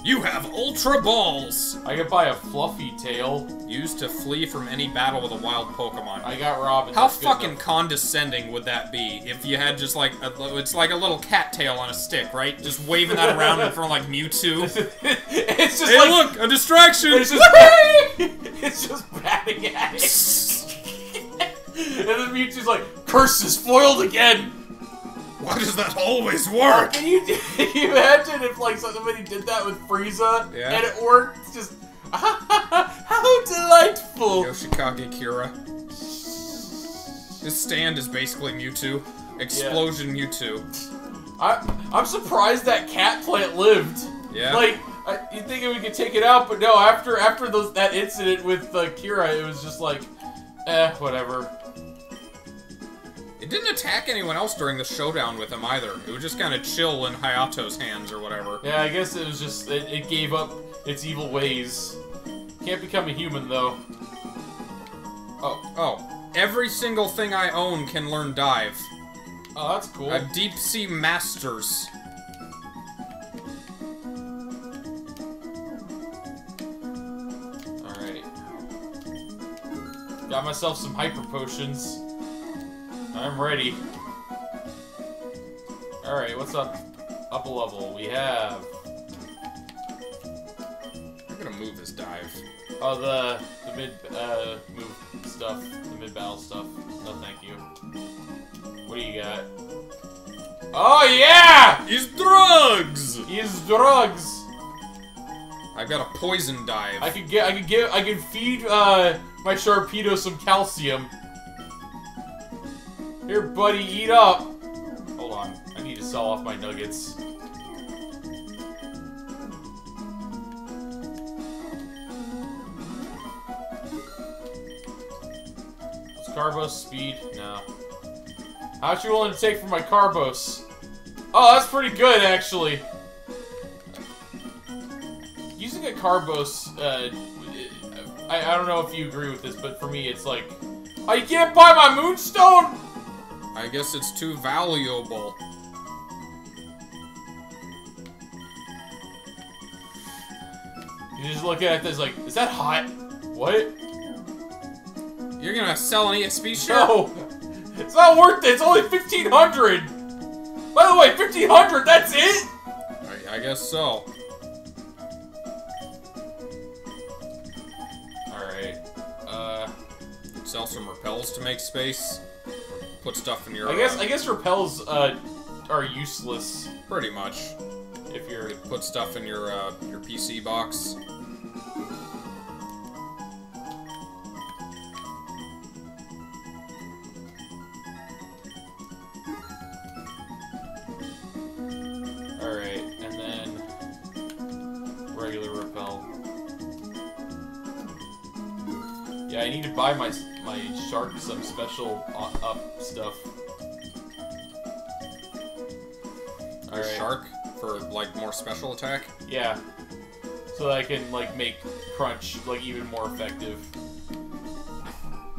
You have Ultra Balls! I can buy a Fluffy Tail. Used to flee from any battle with a wild Pokemon. I got Robin. How fucking condescending would that be if you had just like, a, it's like a little cat tail on a stick, right? Just waving that around in front of like Mewtwo. It's just hey, like, look, a distraction! It's just, it's just batting at it. And then Mewtwo's like, curse is foiled again! Why does that always work? Can you, can you imagine if like somebody did that with Frieza yeah. and it worked? It's just how delightful! Yoshikage Kira. This stand is basically Mewtwo. Explosion yeah. Mewtwo. I I'm surprised that cat plant lived. Yeah. Like I, you'd think we could take it out, but no. After after those that incident with uh, Kira, it was just like, eh, whatever. It didn't attack anyone else during the showdown with him either. It was just kind of chill in Hayato's hands or whatever. Yeah, I guess it was just, it, it gave up its evil ways. Can't become a human, though. Oh, oh. Every single thing I own can learn dive. Oh, that's cool. I'm Deep Sea Masters. Alright. Got myself some hyper potions. I'm ready. Alright, what's up? Up a level. We have... I'm gonna move this dive. Oh, the, the mid, uh, move stuff. The mid-battle stuff. No, thank you. What do you got? Oh, yeah! He's drugs! He's drugs! I've got a poison dive. I could get, I could give, I could feed, uh, my Sharpedo some calcium. Here, buddy, eat up! Hold on, I need to sell off my nuggets. It's Carbos speed? No. How much you willing to take for my Carbos? Oh, that's pretty good, actually. Using a Carbos, uh, I, I don't know if you agree with this, but for me, it's like, oh, you can't buy my Moonstone? I guess it's too valuable. You just look at this like, is that hot? What? You're gonna sell an E X P share? No! It's not worth it! It's only fifteen hundred! By the way, fifteen hundred, that's it? I, I guess so. Alright. Uh, sell some repels to make space. Put stuff in your... I guess, uh, I guess repels, uh, are useless. Pretty much. If you're... You put stuff in your, uh, your P C box. Alright, and then... regular repel. Yeah, I need to buy my... my shark some special up stuff. All right. Shark for like more special attack. Yeah, so that I can like make crunch like even more effective.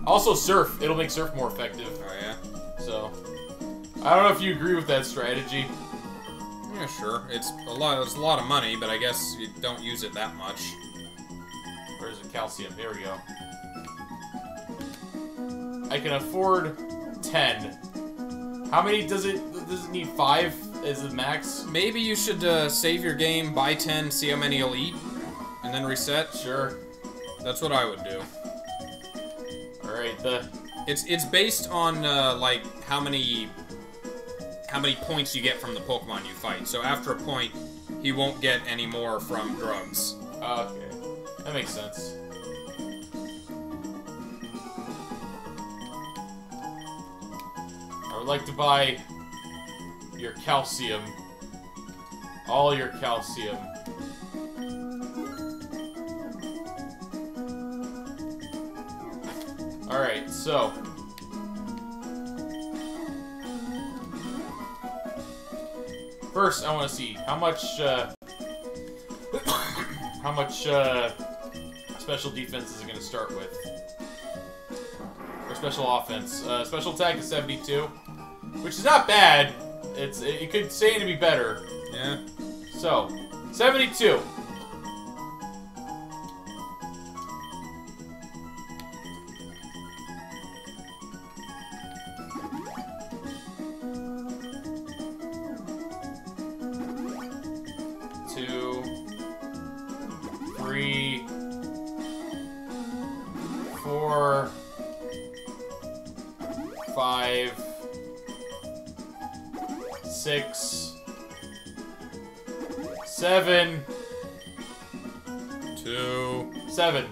Also surf, it'll make surf more effective. Oh yeah. So I don't know if you agree with that strategy. Yeah, sure. It's a lot. It's a lot of money, but I guess you don't use it that much. Where's the calcium? There we go. I can afford ten. How many does it does it need? Five is the max. Maybe you should uh, save your game, buy ten, see how many you'll eat, and then reset. Sure, that's what I would do. All right, the it's it's based on uh, like how many how many points you get from the Pokemon you fight. So after a point, he won't get any more from drugs. Okay, that makes sense. I'd like to buy your calcium. All your calcium. Alright, so. First, I want to see how much, uh... how much, uh... special defense is it going to start with? Or special offense. Uh, special attack is seventy-two. Which is not bad. It's it could say to be better. Yeah. So, seventy-two. Two, three, four, five. Six, seven, two, seven.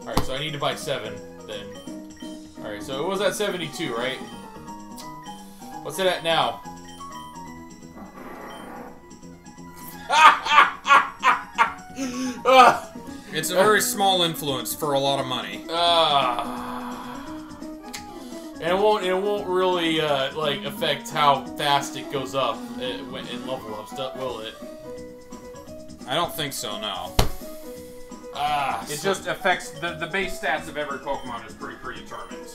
All right, so I need to buy seven then. All right, so it was at seventy-two, right? What's it at now? It's a very small influence for a lot of money. Ah. Uh, And it won't, it won't really, uh, like, affect how fast it goes up in level ups, will it? I don't think so, no. Ah, it so just affects... The, the base stats of every Pokemon is pretty predetermined.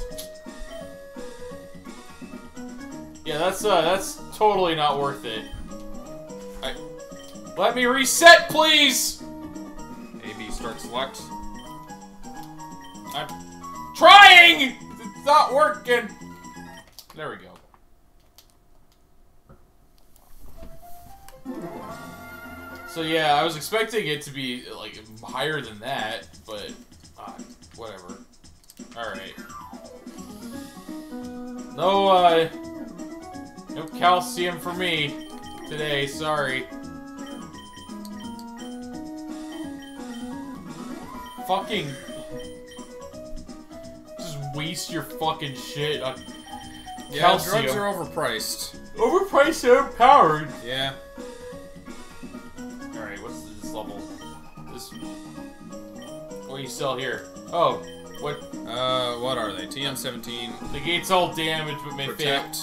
Yeah, that's, uh, that's totally not worth it. I... Let me reset, please! A B start select. I'm trying! It's not working! There we go. So yeah, I was expecting it to be, like, higher than that, but, uh, whatever. Alright. No, uh, no calcium for me today, sorry. Fucking... Just waste your fucking shit on yeah, calcium. Drugs are overpriced. Overpriced and overpowered? Yeah. Level. This. What do you sell here? Oh, what? Uh, what are they? T M seventeen. Negates all damage, but may protect.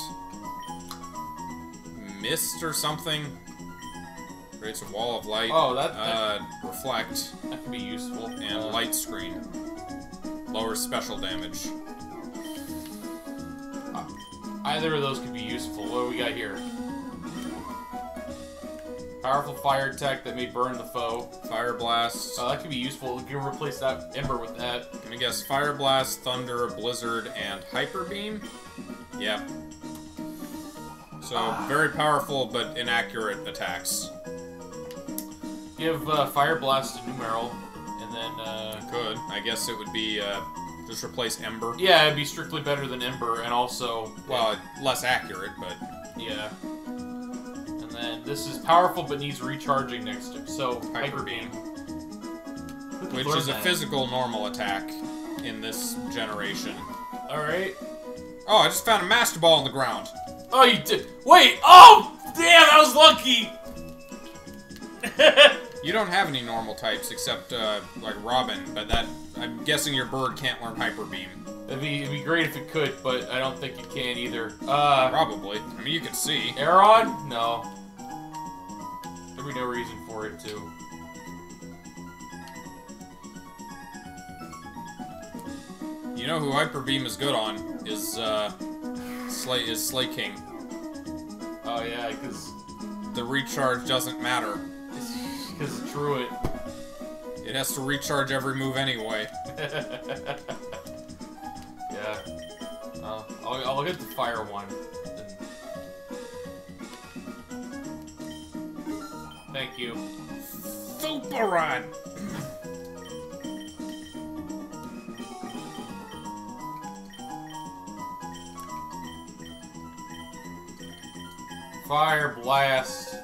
Mist or something. Creates a wall of light. Oh, that. Uh, that, reflect. That can be useful. And uh, light screen. Lowers special damage. Uh, either of those could be useful. What do we got here? Powerful fire tech that may burn the foe. Fire blast. Uh, that could be useful. We can replace that ember with that. I'm gonna guess fire blast, thunder, blizzard, and hyper beam. Yeah. So ah. very powerful but inaccurate attacks. Give uh, fire blast to Numerill, and then. Uh, I could. I guess it would be uh, just replace ember. Yeah, it'd be strictly better than ember, and also well yeah. less accurate, but yeah. And this is powerful, but needs recharging next to it. So, Hyper Beam. Which is a physical normal attack in this generation. Alright. Oh, I just found a Master Ball on the ground. Oh, you did. Wait! Oh! Damn, I was lucky! You don't have any normal types except, uh, like, Robin, but that... I'm guessing your bird can't learn Hyper Beam. It'd be, it'd be great if it could, but I don't think it can either. Uh... Probably. I mean, you can see. Aeron? No. There'd be no reason for it to. You know who Hyper Beam is good on is uh, Slay is Slay King. Oh yeah, because the recharge doesn't matter. Because it's Druid. It has to recharge every move anyway. Yeah. Uh, I'll, I'll get the fire one. Thank you. Super Run! Fire Blast.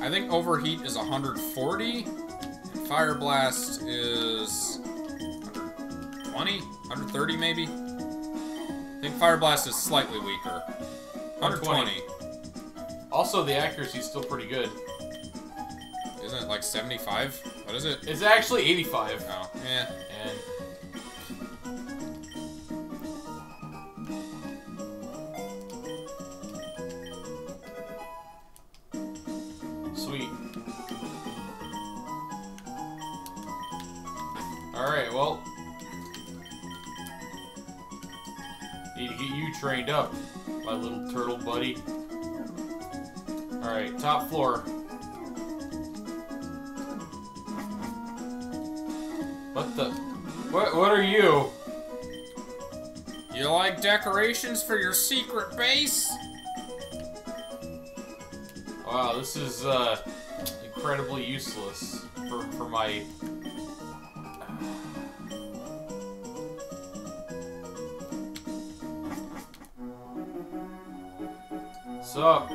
I think Overheat is one hundred forty, and Fire Blast is one hundred twenty? one hundred thirty maybe? I think Fire Blast is slightly weaker. one hundred twenty. Also, the accuracy is still pretty good. Isn't it like seventy-five? What is it? It's actually eighty-five. Oh, yeah. And... Sweet. Alright, well... Need to get you trained up, my little turtle buddy. Alright, top floor. What the... What, what are you? You like decorations for your secret base? Wow, this is, uh, incredibly useless for, for my... Sup?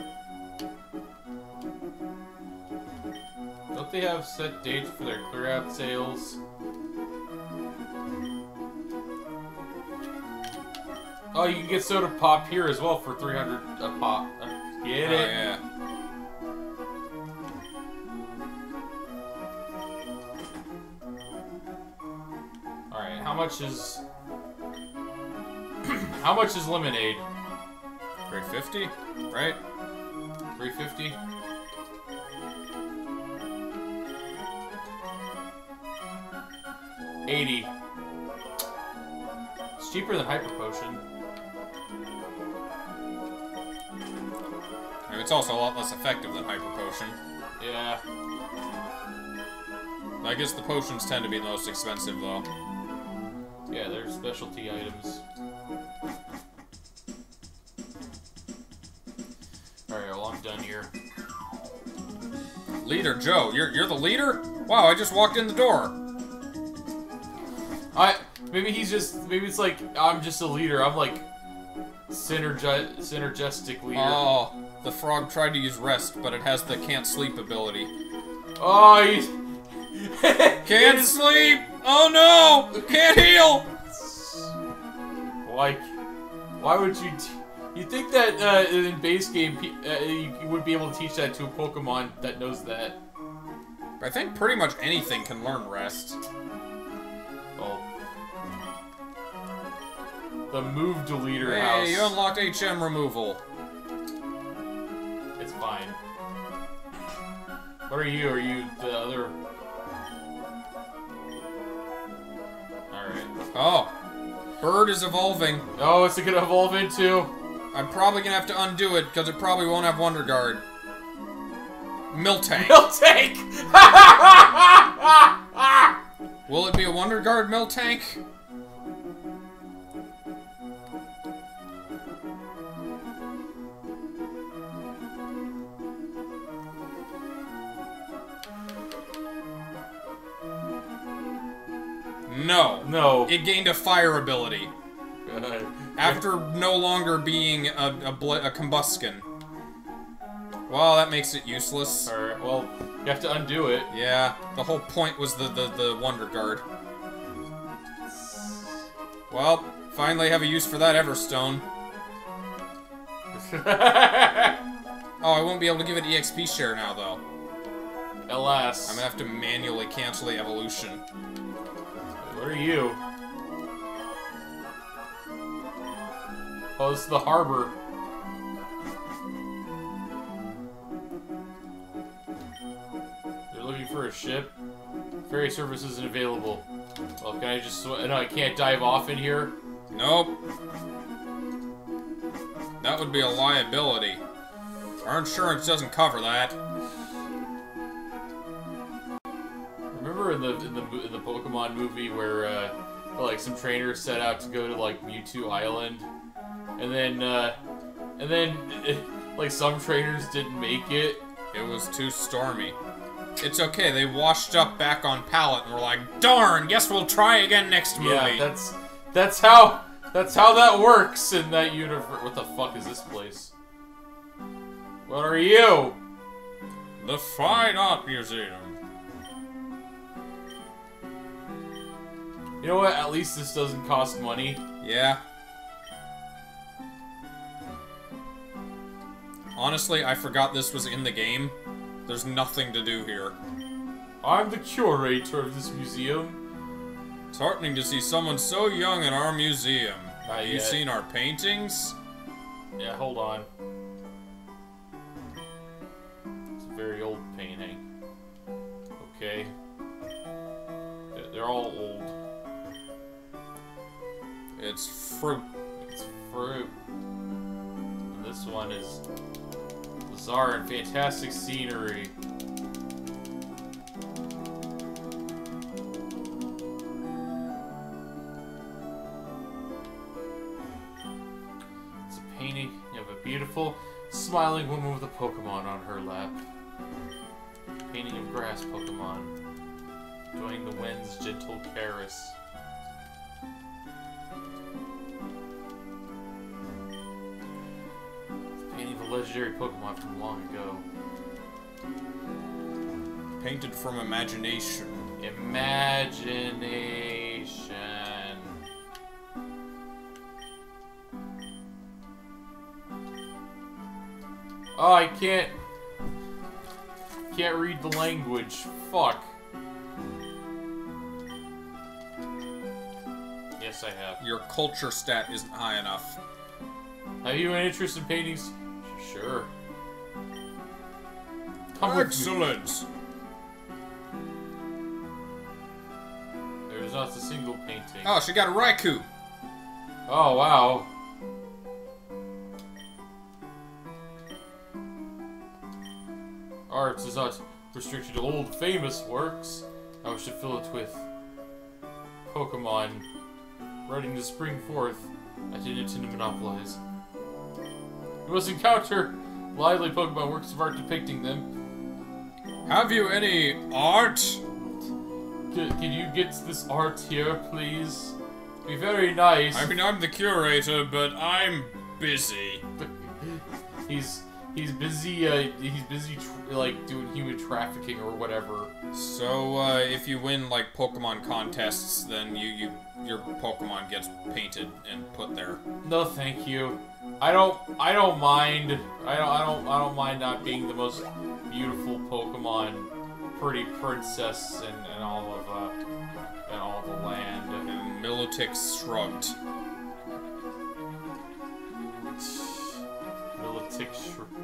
They have set dates for their clear out sales. Oh, you can get soda pop here as well for three hundred a pop. Get it? Oh, yeah. Alright, how much is... How much is lemonade? three fifty, right? three fifty. eighty. It's cheaper than Hyper Potion. It's also a lot less effective than Hyper Potion. Yeah. I guess the potions tend to be the most expensive, though. Yeah, they're specialty items. Alright, well, I'm done here. Leader Joe, you're, you're the leader? Wow, I just walked in the door. I... Maybe he's just... Maybe it's like, I'm just a leader. I'm like... Synergi synergistic leader. Oh, the frog tried to use rest, but it has the can't sleep ability. Oh, he's... Can't is... sleep! Oh no! Can't heal! Like, why would you... T you think that uh, in base game, uh, you would be able to teach that to a Pokemon that knows that. I think pretty much anything can learn rest. Well... The move to leader hey, house. Hey, you unlocked H M removal. It's fine. What are you? Are you the other... Alright. Oh! Bird is evolving. Oh, it's gonna evolve into... I'm probably gonna have to undo it, because it probably won't have Wonder Guard. Miltank. Miltank! Will it be a Wonder Guard Miltank? No. No. It gained a fire ability. God. After no longer being a, a, a combustion. Well, that makes it useless. Alright, well, you have to undo it. Yeah, the whole point was the, the, the Wonder Guard. Well, finally have a use for that Everstone. Oh, I won't be able to give it E X P share now, though. Alas. I'm gonna have to manually cancel the evolution. What are you? Oh, this is the harbor. They're looking for a ship. Ferry service isn't available. Well, can I just... No, I can't dive off in here? Nope. That would be a liability. Our insurance doesn't cover that. In the, in the in the Pokemon movie where uh, like some trainers set out to go to like Mewtwo Island, and then uh, and then it, like some trainers didn't make it. It was too stormy. It's okay. They washed up back on Pallet and were like, "Darn, guess we'll try again next movie." Yeah, that's that's how that's how that works in that universe. What the fuck is this place? What are you? The Fine Art Museum. You know what? At least this doesn't cost money. Yeah. Honestly, I forgot this was in the game. There's nothing to do here. I'm the curator of this museum. It's heartening to see someone so young in our museum. Have you seen our paintings? Yeah, hold on. It's a very old painting. Okay. They're all old. It's fruit. It's fruit. And this one is bizarre and fantastic scenery. It's a painting of a beautiful, smiling woman with a Pokemon on her lap. Painting of grass Pokemon, enjoying the wind's gentle caress. Legendary Pokemon from long ago. Painted from imagination. Imagination. Oh, I can't... Can't read the language. Fuck. Yes, I have. Your culture stat isn't high enough. Have you an interest in paintings? Sure. Come Excellent! There's not a single painting. Oh, she got a Raikou! Oh, wow. Arts is not restricted to old famous works. I should fill it with Pokemon. Riding the spring forth, I didn't intend to monopolize. You must encounter lively Pokemon works of art depicting them. Have you any art? C can you get this art here, please? Be very nice. I mean, I'm the curator, but I'm busy. he's he's busy. Uh, he's busy tr like doing human trafficking or whatever. So uh, if you win like Pokemon contests, then you you your Pokemon gets painted and put there. No, thank you. I don't. I don't mind. I don't. I don't. I don't mind not being the most beautiful Pokemon, pretty princess, and and all of uh, and all the land. And Militix shrugged. Militix shrugged.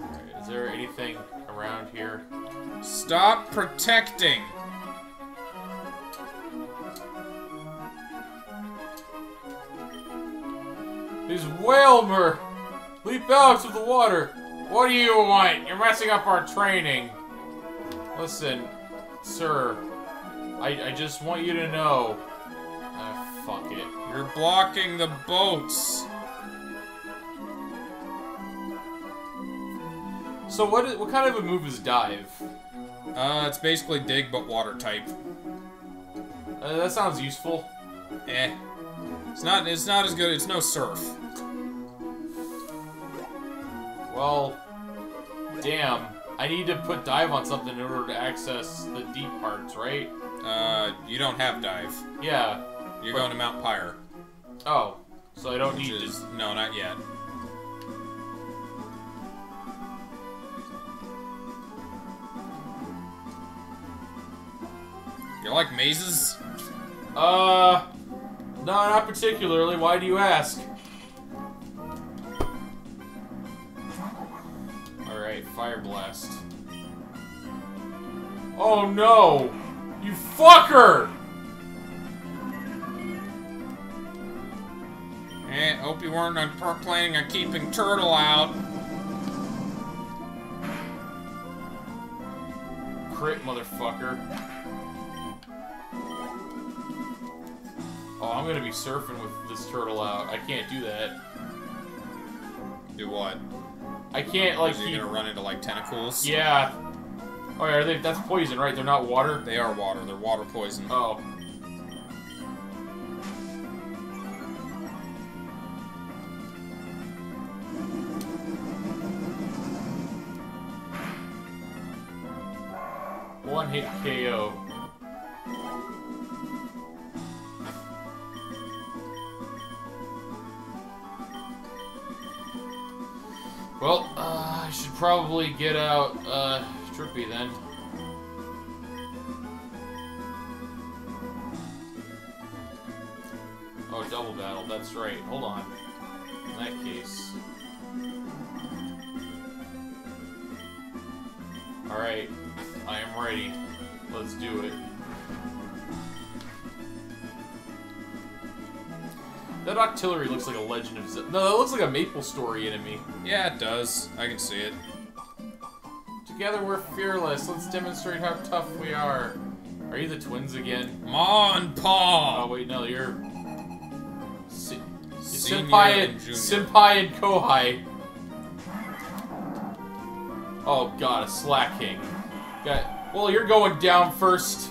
All right, is there anything around here? Stop protecting. Is Whalmer! Leap out of the water! What do you want? You're messing up our training. Listen, sir. I, I just want you to know. Ah, fuck it. You're blocking the boats. So what is, what kind of a move is dive? Uh, it's basically dig, but water type. Uh, that sounds useful. Eh. It's not, it's not as good, it's no surf. Well, damn. I need to put dive on something in order to access the deep parts, right? Uh, you don't have dive. Yeah. You're but, going to Mount Pyre. Oh, so I don't Which need is, to... No, not yet. You like mazes? Uh... No, not particularly. Why do you ask? Alright, Fire Blast. Oh no! You fucker! Eh, hope you weren't planning on keeping Turtle out. Crit, motherfucker. Oh, I'm gonna be surfing with this turtle out. I can't do that. Do what? I can't, like... You're gonna run into, like, tentacles? Yeah. Oh, yeah, are they... That's poison, right? They're not water? They are water. They're water poison. Oh. One hit K O. Well, uh, I should probably get out, uh, Trippy then. Oh, double battle, that's right. Hold on. In that case. Alright, I am ready. Let's do it. That Octillery looks like a Legend of Zelda. No, that looks like a MapleStory enemy. Yeah, it does. I can see it. Together we're fearless. Let's demonstrate how tough we are. Are you the twins again? Ma and Pa! Oh, wait, no, you're... Se Senpai and, and Senpai and Kohai. Oh, God, a slacking. Got well, you're going down first.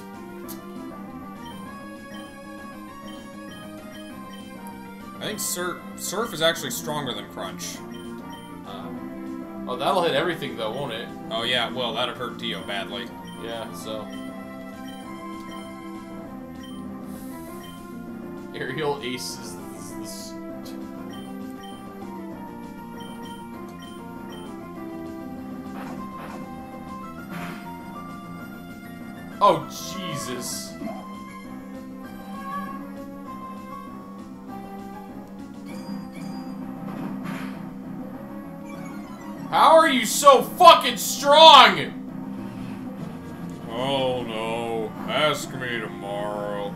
I think Surf, surf is actually stronger than Crunch. Uh, oh, that'll hit everything, though, won't it? Oh, yeah, well, that'll hurt Dio badly. Yeah, so... Aerial Ace is this... this... Oh, Jesus. you so fucking strong? Oh no, ask me tomorrow.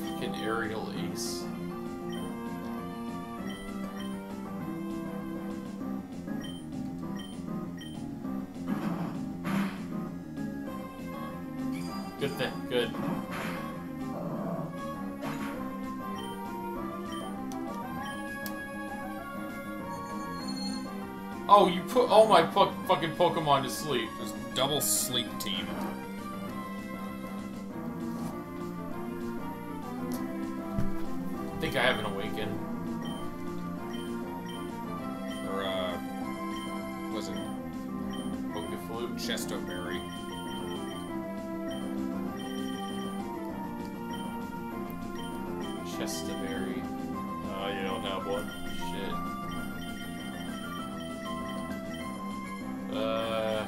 Fucking aerial ace. Good thing, good. Oh, you put all my po fucking Pokemon to sleep. Just double sleep team. I think I have an Awaken. Or, uh... was it? Pokeflute? Chestoberry. Chestoberry. Oh, uh, you don't have one. Shit. Uh.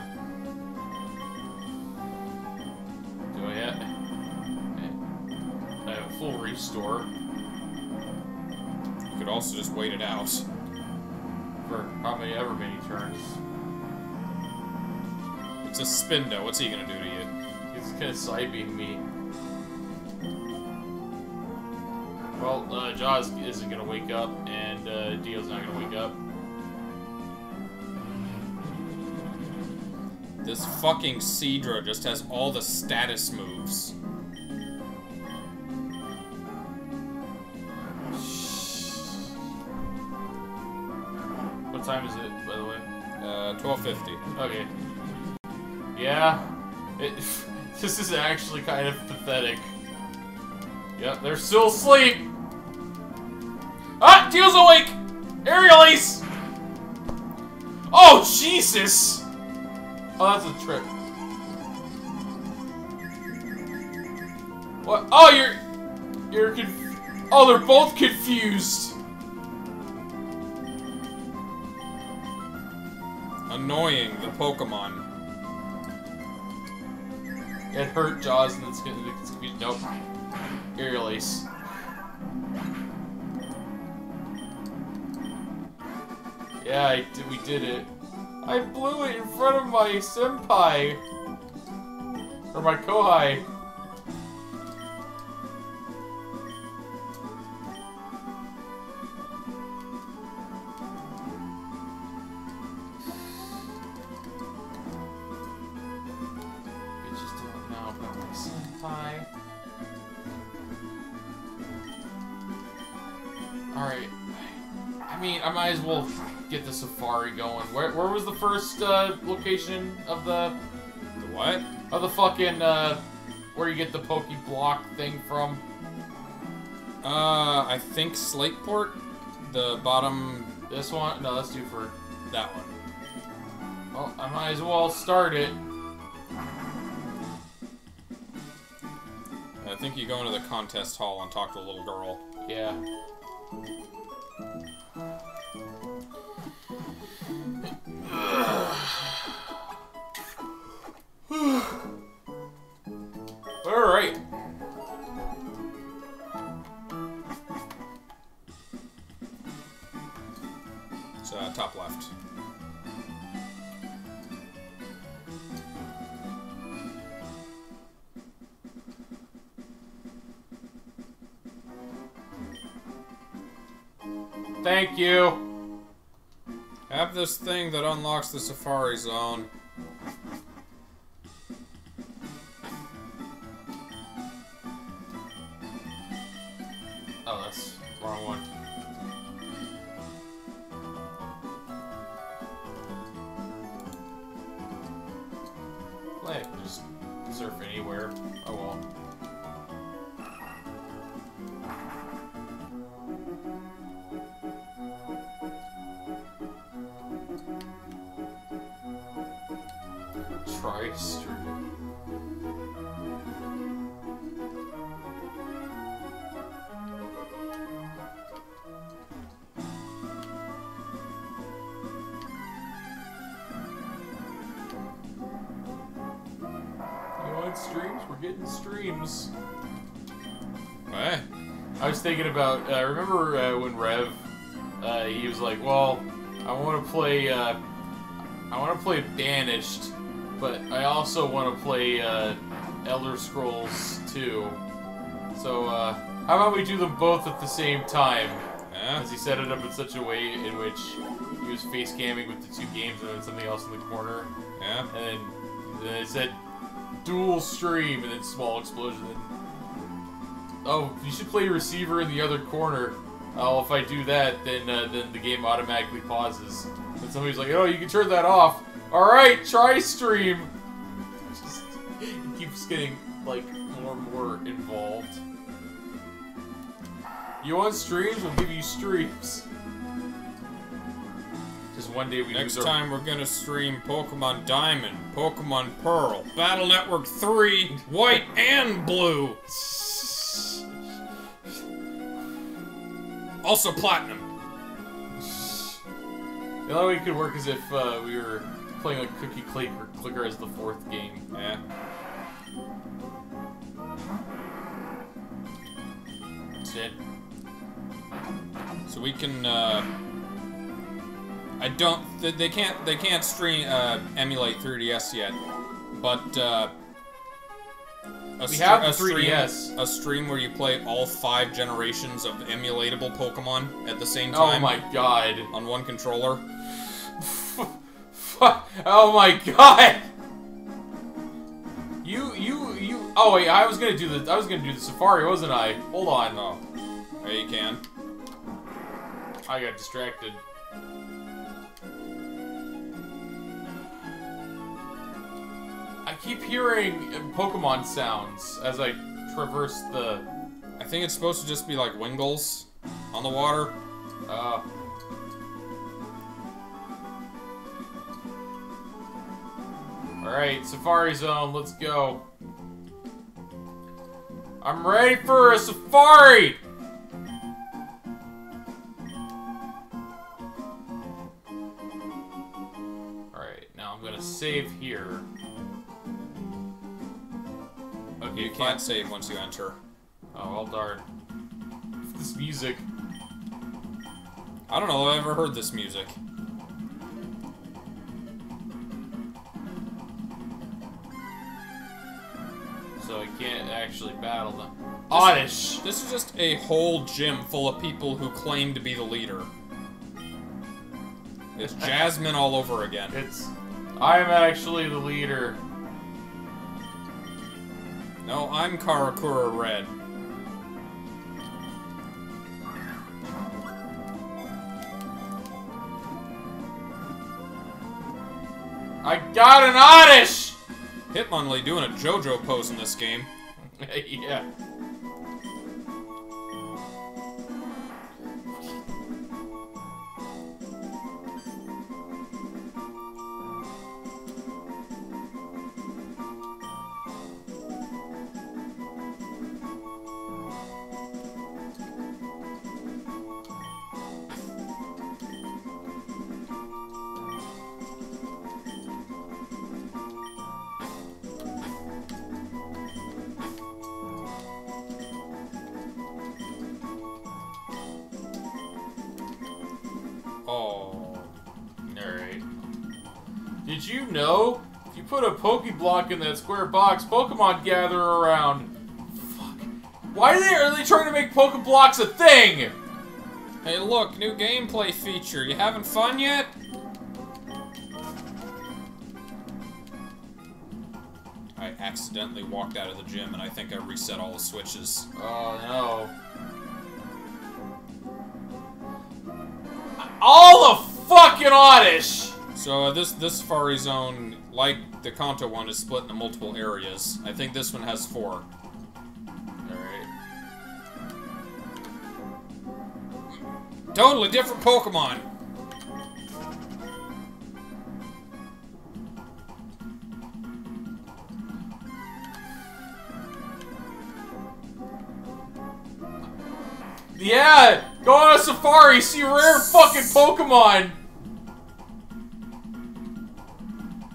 Do I have? Okay. I have a full restore. You could also just wait it out for how many ever many turns. It's a Spindo. What's he gonna do to you? He's gonna side beam me. Well, uh, Jaws isn't gonna wake up, and uh, Dio's not gonna wake up. This fucking Seadra just has all the status moves. What time is it, by the way? Uh, twelve fifty. Okay. Yeah. It, this is actually kind of pathetic. Yep, they're still asleep! Ah! Dio's awake! Aerial Ace! Oh, Jesus! Oh, that's a trip. What? Oh, you're... You're conf- Oh, they're both confused! Annoying, the Pokemon. It hurt Jaws and it's gonna be... Nope. Aerial Ace. Yeah, I did, we did it. I blew it in front of my senpai. Or my kohai. I just don't know about my senpai. Alright, I mean, I might as well get the safari going. Where, where was the first, uh, location of the... The what? Of the fucking, uh, where you get the Pokeblock thing from? Uh, I think Slateport? The bottom... This one? No, that's due for... That one. Well, I might as well start it. I think you go into the contest hall and talk to a little girl. Yeah. Alright. It's uh, top left. Thank you. Have this thing that unlocks the Safari Zone. Oh, that's the wrong one. Well, I can just surf anywhere. Oh well. Christ. You want streams? We're getting streams. eh. I was thinking about, uh, remember uh, when Rev, uh, he was like, well, I want to play, uh, I want to play Banished, but I also want to play, uh, Elder Scrolls two. So, uh, how about we do them both at the same time? Because yeah. He set it up in such a way in which he was face camming with the two games and then something else in the corner. Yeah. And then, and then it said, dual stream, and then small explosion. Oh, you should play receiver in the other corner. Oh, if I do that, then uh, then the game automatically pauses. And somebody's like, oh, you can turn that off. Alright, try stream! Just, it keeps getting, like, more and more involved. You want streams? We'll give you streams. Just one day we Next use time our... we're gonna stream Pokemon Diamond, Pokemon Pearl, Battle Network three, White and Blue! Also Platinum. The only way it could work is if uh, we were playing like Cookie Click or Clicker as the fourth game. Yeah. That's it. So we can. Uh, I don't. Th they can't. They can't stream uh, emulate three D S yet, but. Uh, A we have a three D S. Stream, a stream where you play all five generations of emulatable Pokemon at the same time. Oh my god. On one controller. Oh my god! You, you, you... Oh wait, I was gonna do the... I was gonna do the Safari, wasn't I? Hold on. Oh. Yeah, you can. I got distracted. I keep hearing Pokemon sounds as I traverse the... I think it's supposed to just be like Wiggles on the water. Uh... Alright, Safari Zone, let's go. I'm ready for a safari! Alright, now I'm gonna save here. Okay, you can't save once you enter. Oh, well darn. This music. I don't know if I've ever heard this music. So I can't actually battle them. Oddish! This is just a whole gym full of people who claim to be the leader. It's Jasmine all over again. It's... I'm actually the leader. No, I'm Karakura Red. I got an Oddish! Hitmonlee doing a JoJo pose in this game. Yeah. Block in that square box, Pokemon gather around. Fuck. Why are they, are they trying to make Pokeblocks a thing? Hey look, new gameplay feature. You having fun yet? I accidentally walked out of the gym and I think I reset all the switches. Oh no. All the fucking Oddish! So uh, this, this Safari Zone, like the Kanto one, is split into multiple areas. I think this one has four. Alright. Totally different Pokemon! Yeah! Go on a safari, see rare fucking Pokemon!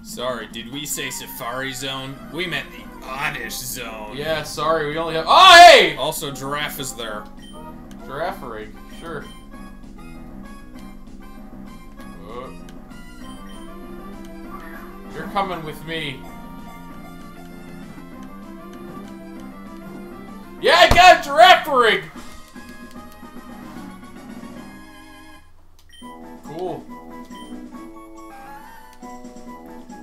Sorry, did we say Safari Zone? We meant the Oddish zone. Yeah, sorry, we only have. Oh, hey! Also, giraffe is there. Giraffery, sure. Oh. You're coming with me. Yeah, I got giraffery! Cool.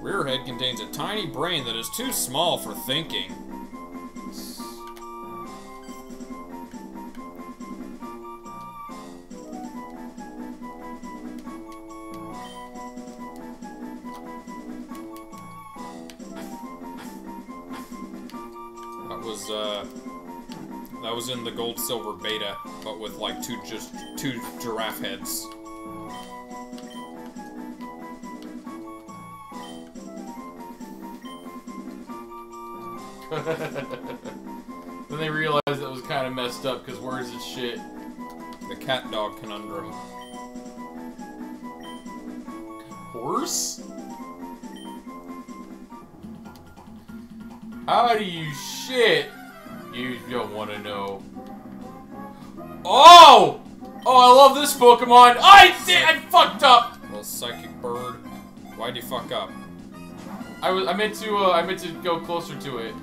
Rearhead contains a tiny brain that is too small for thinking. That was, uh... that was in the gold-silver beta, but with, like, two just... two giraffe heads. Then they realized it was kind of messed up, because where's this shit? The cat dog conundrum. Horse? How do you shit? You don't want to know. Oh! Oh, I love this Pokemon! I did! I fucked up! Little psychic bird. Why'd you fuck up? I was- I meant to, uh, I meant to go closer to it.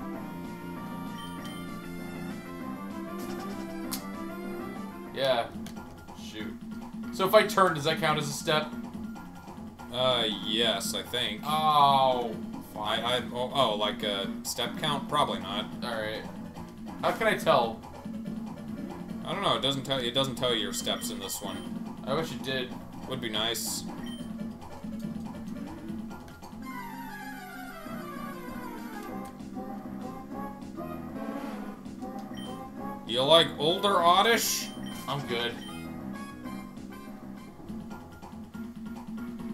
Yeah. Shoot. So if I turn, does that count as a step? Uh, yes, I think. Oh. Fine. I, I, oh, oh, like a step count? Probably not. Alright. How can I tell? I don't know, it doesn't tell, it doesn't tell you your steps in this one. I wish it did. Would be nice. You like older Oddish? I'm good.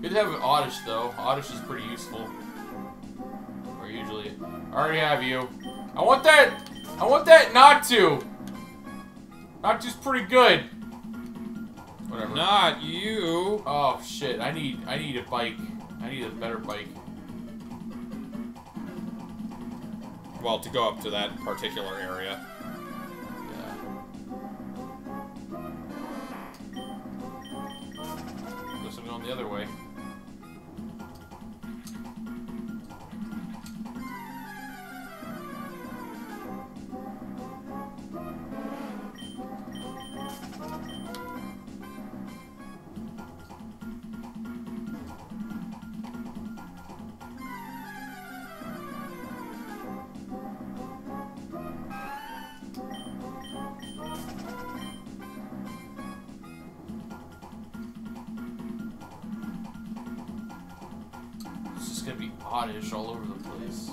Good to have an Oddish though. Oddish is pretty useful. Or usually. I already have you. I want that! I want that Natu! Natu's pretty good. Whatever. Not you. Oh shit, I need I need a bike. I need a better bike. Well, to go up to that particular area. On the other way. Oddish all over the place.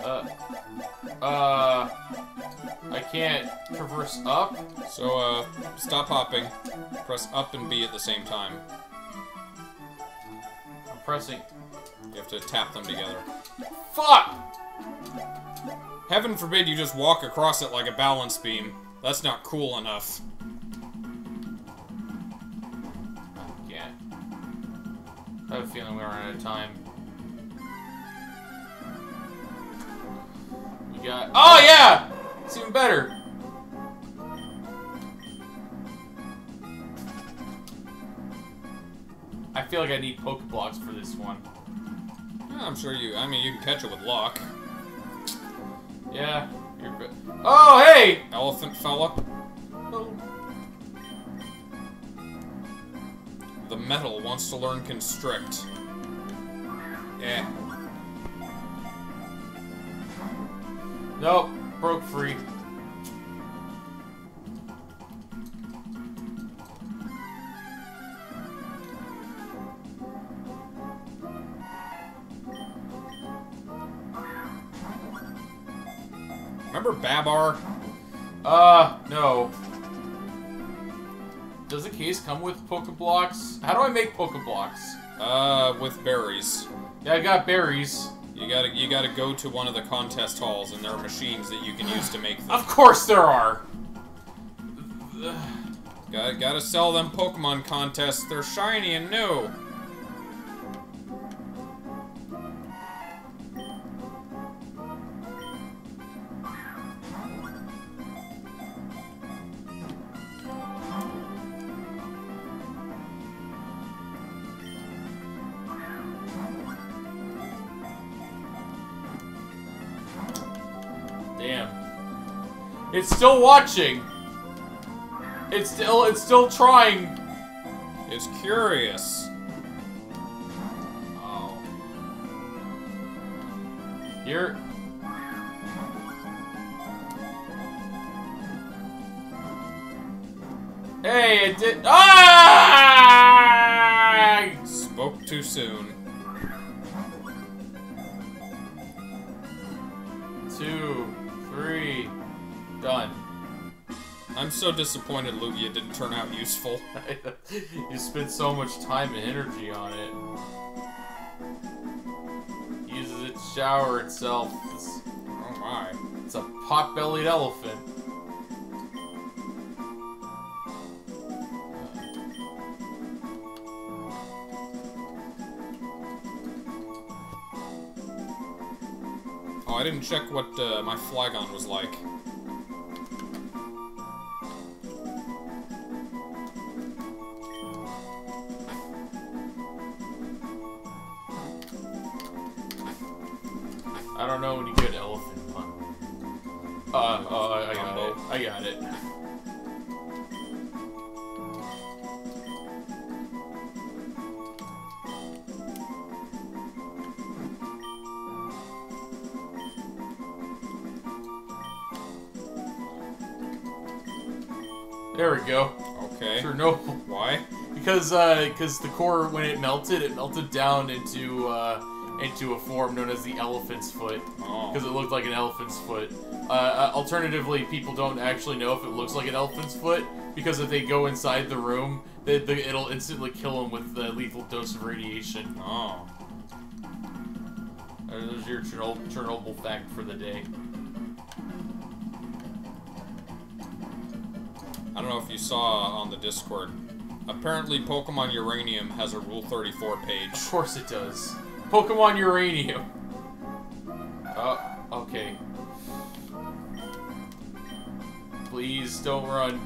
Uh, uh, I can't traverse up. So, uh, stop hopping. Press up and B at the same time. I'm pressing. You have to tap them together. Fuck! Heaven forbid you just walk across it like a balance beam. That's not cool enough. I can't. I have a feeling we're out of time. We got. Oh yeah! It's even better. I feel like I need Pokeblocks for this one. I'm sure you, I mean, you can catch it with luck. Yeah. You're good. Oh, hey! Elephant fella. Oh. The metal wants to learn constrict. Yeah. Nope. Broke free. Remember Babar? Uh, no. Does the case come with Pokeblocks? How do I make Pokeblocks? Uh, with berries. Yeah, I got berries. You gotta, you gotta go to one of the contest halls, and there are machines that you can use to make them. Of course there are! Gotta, gotta sell them Pokemon contests. They're shiny and new. Damn. It's still watching. It's still, it's still trying. It's curious. Oh. You're... Hey, it did... Ah! Spoke too soon. Two. Three. Done. I'm so disappointed Lugia didn't turn out useful. You spent so much time and energy on it. Uses it to shower itself. It's, oh my. It's a pot-bellied elephant. Oh, I didn't check what uh, my Flygon was like. I don't know any good elephant pun. Uh, uh, I got it. I got it. There we go. Okay. Sure, no. Why? Because, uh, because the core, when it melted, it melted down into, uh, into a form known as the elephant's foot, because oh. It looked like an elephant's foot. Uh, alternatively, people don't actually know if it looks like an elephant's foot, because if they go inside the room, they, they, it'll instantly kill them with the lethal dose of radiation. Oh. There's your Chernobyl fact for the day. I don't know if you saw on the Discord. Apparently, Pokemon Uranium has a Rule thirty-four page. Of course it does. Pokemon Uranium. Uh, okay. Please don't run.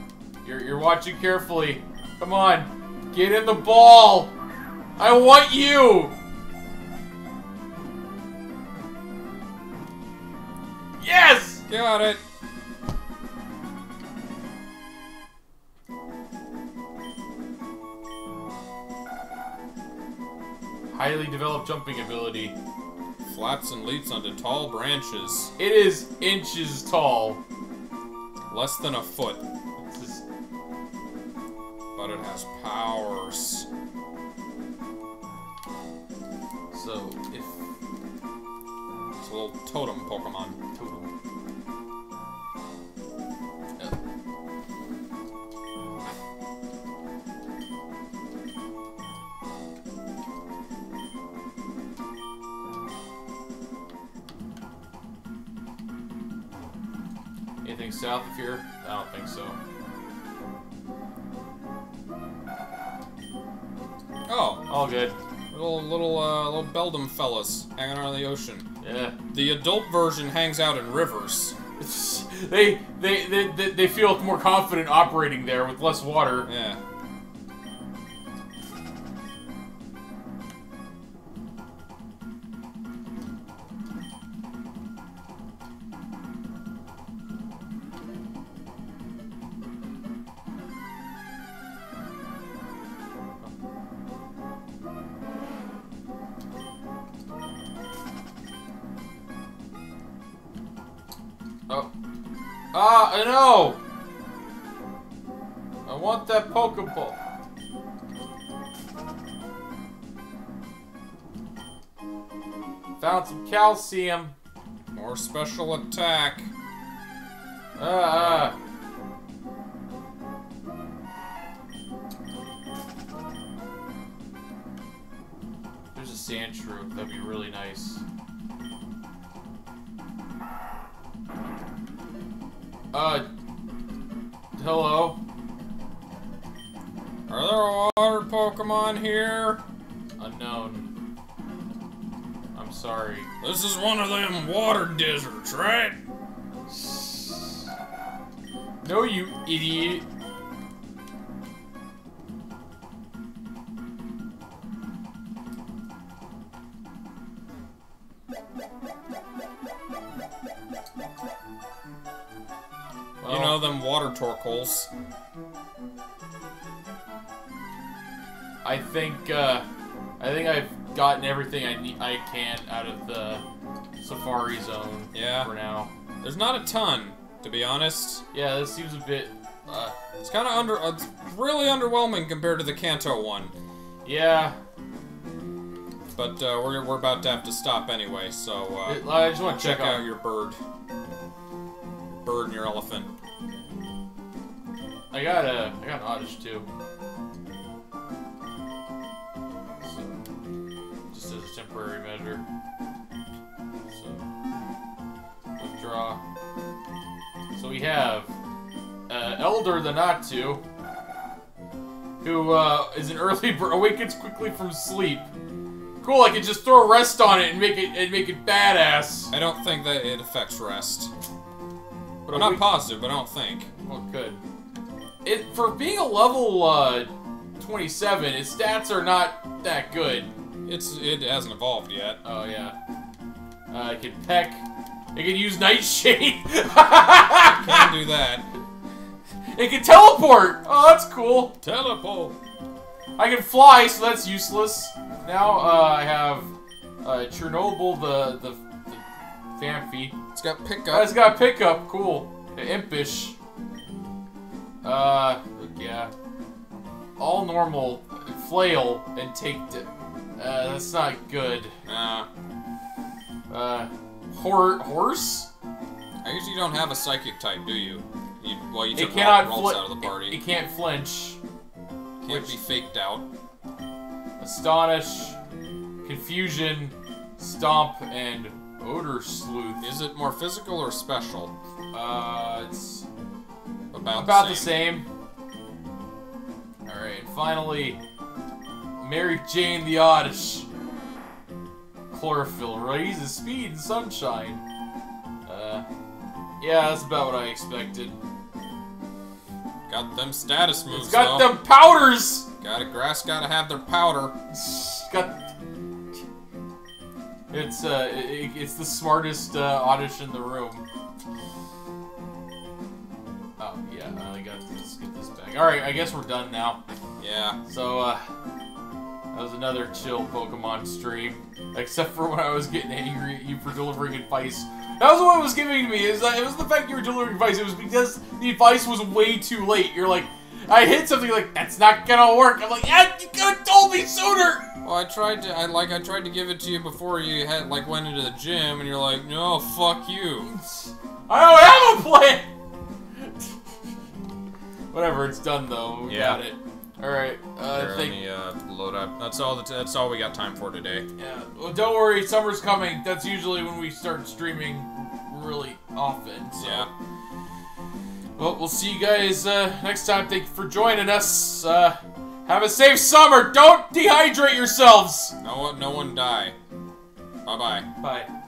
You're, you're watching carefully. Come on. Get in the ball. I want you. Yes! Got it. Highly developed jumping ability. Flaps and leaps onto tall branches. It is inches tall. Less than a foot. Just... But it has powers. So, if... It's a little totem Pokemon. Totem. Anything south of here? I don't think so. Oh, all good. Little little uh, little Beldum fellas hanging out on the ocean. Yeah. The adult version hangs out in rivers. It's, they, they they they they feel more confident operating there with less water. Yeah. Oh. Ah, I know! I want that Pokeball. Found some calcium. More special attack. Ah. There's a Sandshrew. That'd be really nice. Uh, hello? Are there water Pokemon here? Unknown. I'm sorry. This is one of them water deserts, right? No, you idiot. You know them water torkoals. I think uh, I think I've gotten everything I need. I can out of the Safari Zone. Yeah. For now, there's not a ton, to be honest. Yeah, this seems a bit. Uh, it's kind of under. Uh, it's really underwhelming compared to the Kanto one. Yeah. But uh, we're we're about to have to stop anyway, so. Uh, it, I just want to check, check out on. your bird. Bird and your elephant. I got a, I got an Oddish too. So, just as a temporary measure. So, withdraw. So we have uh, Elder the Natu, who uh, is an early bird, awakens quickly from sleep. Cool, I can just throw rest on it and make it and make it badass. I don't think that it affects rest. I'm not positive, but I don't think. Well, good. It, for being a level uh, twenty-seven, its stats are not that good. It's It hasn't evolved yet. Oh, yeah. Uh, it can peck. It can use Nightshade. Can't do that. It can teleport. Oh, that's cool. Teleport. I can fly, so that's useless. Now uh, I have uh, Chernobyl the... the Dampy. It's got pickup. Oh, it's got pickup. Cool. Impish. Uh, yeah. All normal. Flail and take. Uh, that's not good. Nah. Uh, hor horse. I guess you don't have a psychic type, do you? you well, you took Rolls out of the party. It, it can't flinch. Can't be faked out. Astonish, confusion, stomp, and. Odor Sleuth. Is it more physical or special? Uh, it's about, about the same. the same. Alright, finally, Mary Jane the Oddish. Chlorophyll raises speed and sunshine. Uh, yeah, that's about what I expected. Got them status moves, it's got though. them powders! Gotta, grass gotta have their powder. It's got... It's uh, it, it's the smartest uh, Oddish in the room. Oh yeah, I gotta just get this back. All right, I guess we're done now. Yeah. So uh, that was another chill Pokemon stream, except for when I was getting angry at you for delivering advice. That was what it was giving me. Is that it was the fact you were delivering advice. It was because the advice was way too late. You're like, I hit something like that's not gonna work. I'm like, yeah, you could have told me sooner. Well, I tried to, I like, I tried to give it to you before you had, like, went into the gym, and you're like, no, fuck you. I don't have a plan! Whatever, it's done, though. We yeah. got it. Alright, uh, thank you. Uh, load up. That's all, the t that's all we got time for today. Yeah. Well, don't worry, summer's coming. That's usually when we start streaming really often, so. Yeah. Well, we'll see you guys, uh, next time. Thank you for joining us, uh... Have a safe summer! Don't dehydrate yourselves! No one, no one die. Bye-bye. Bye. -bye. Bye.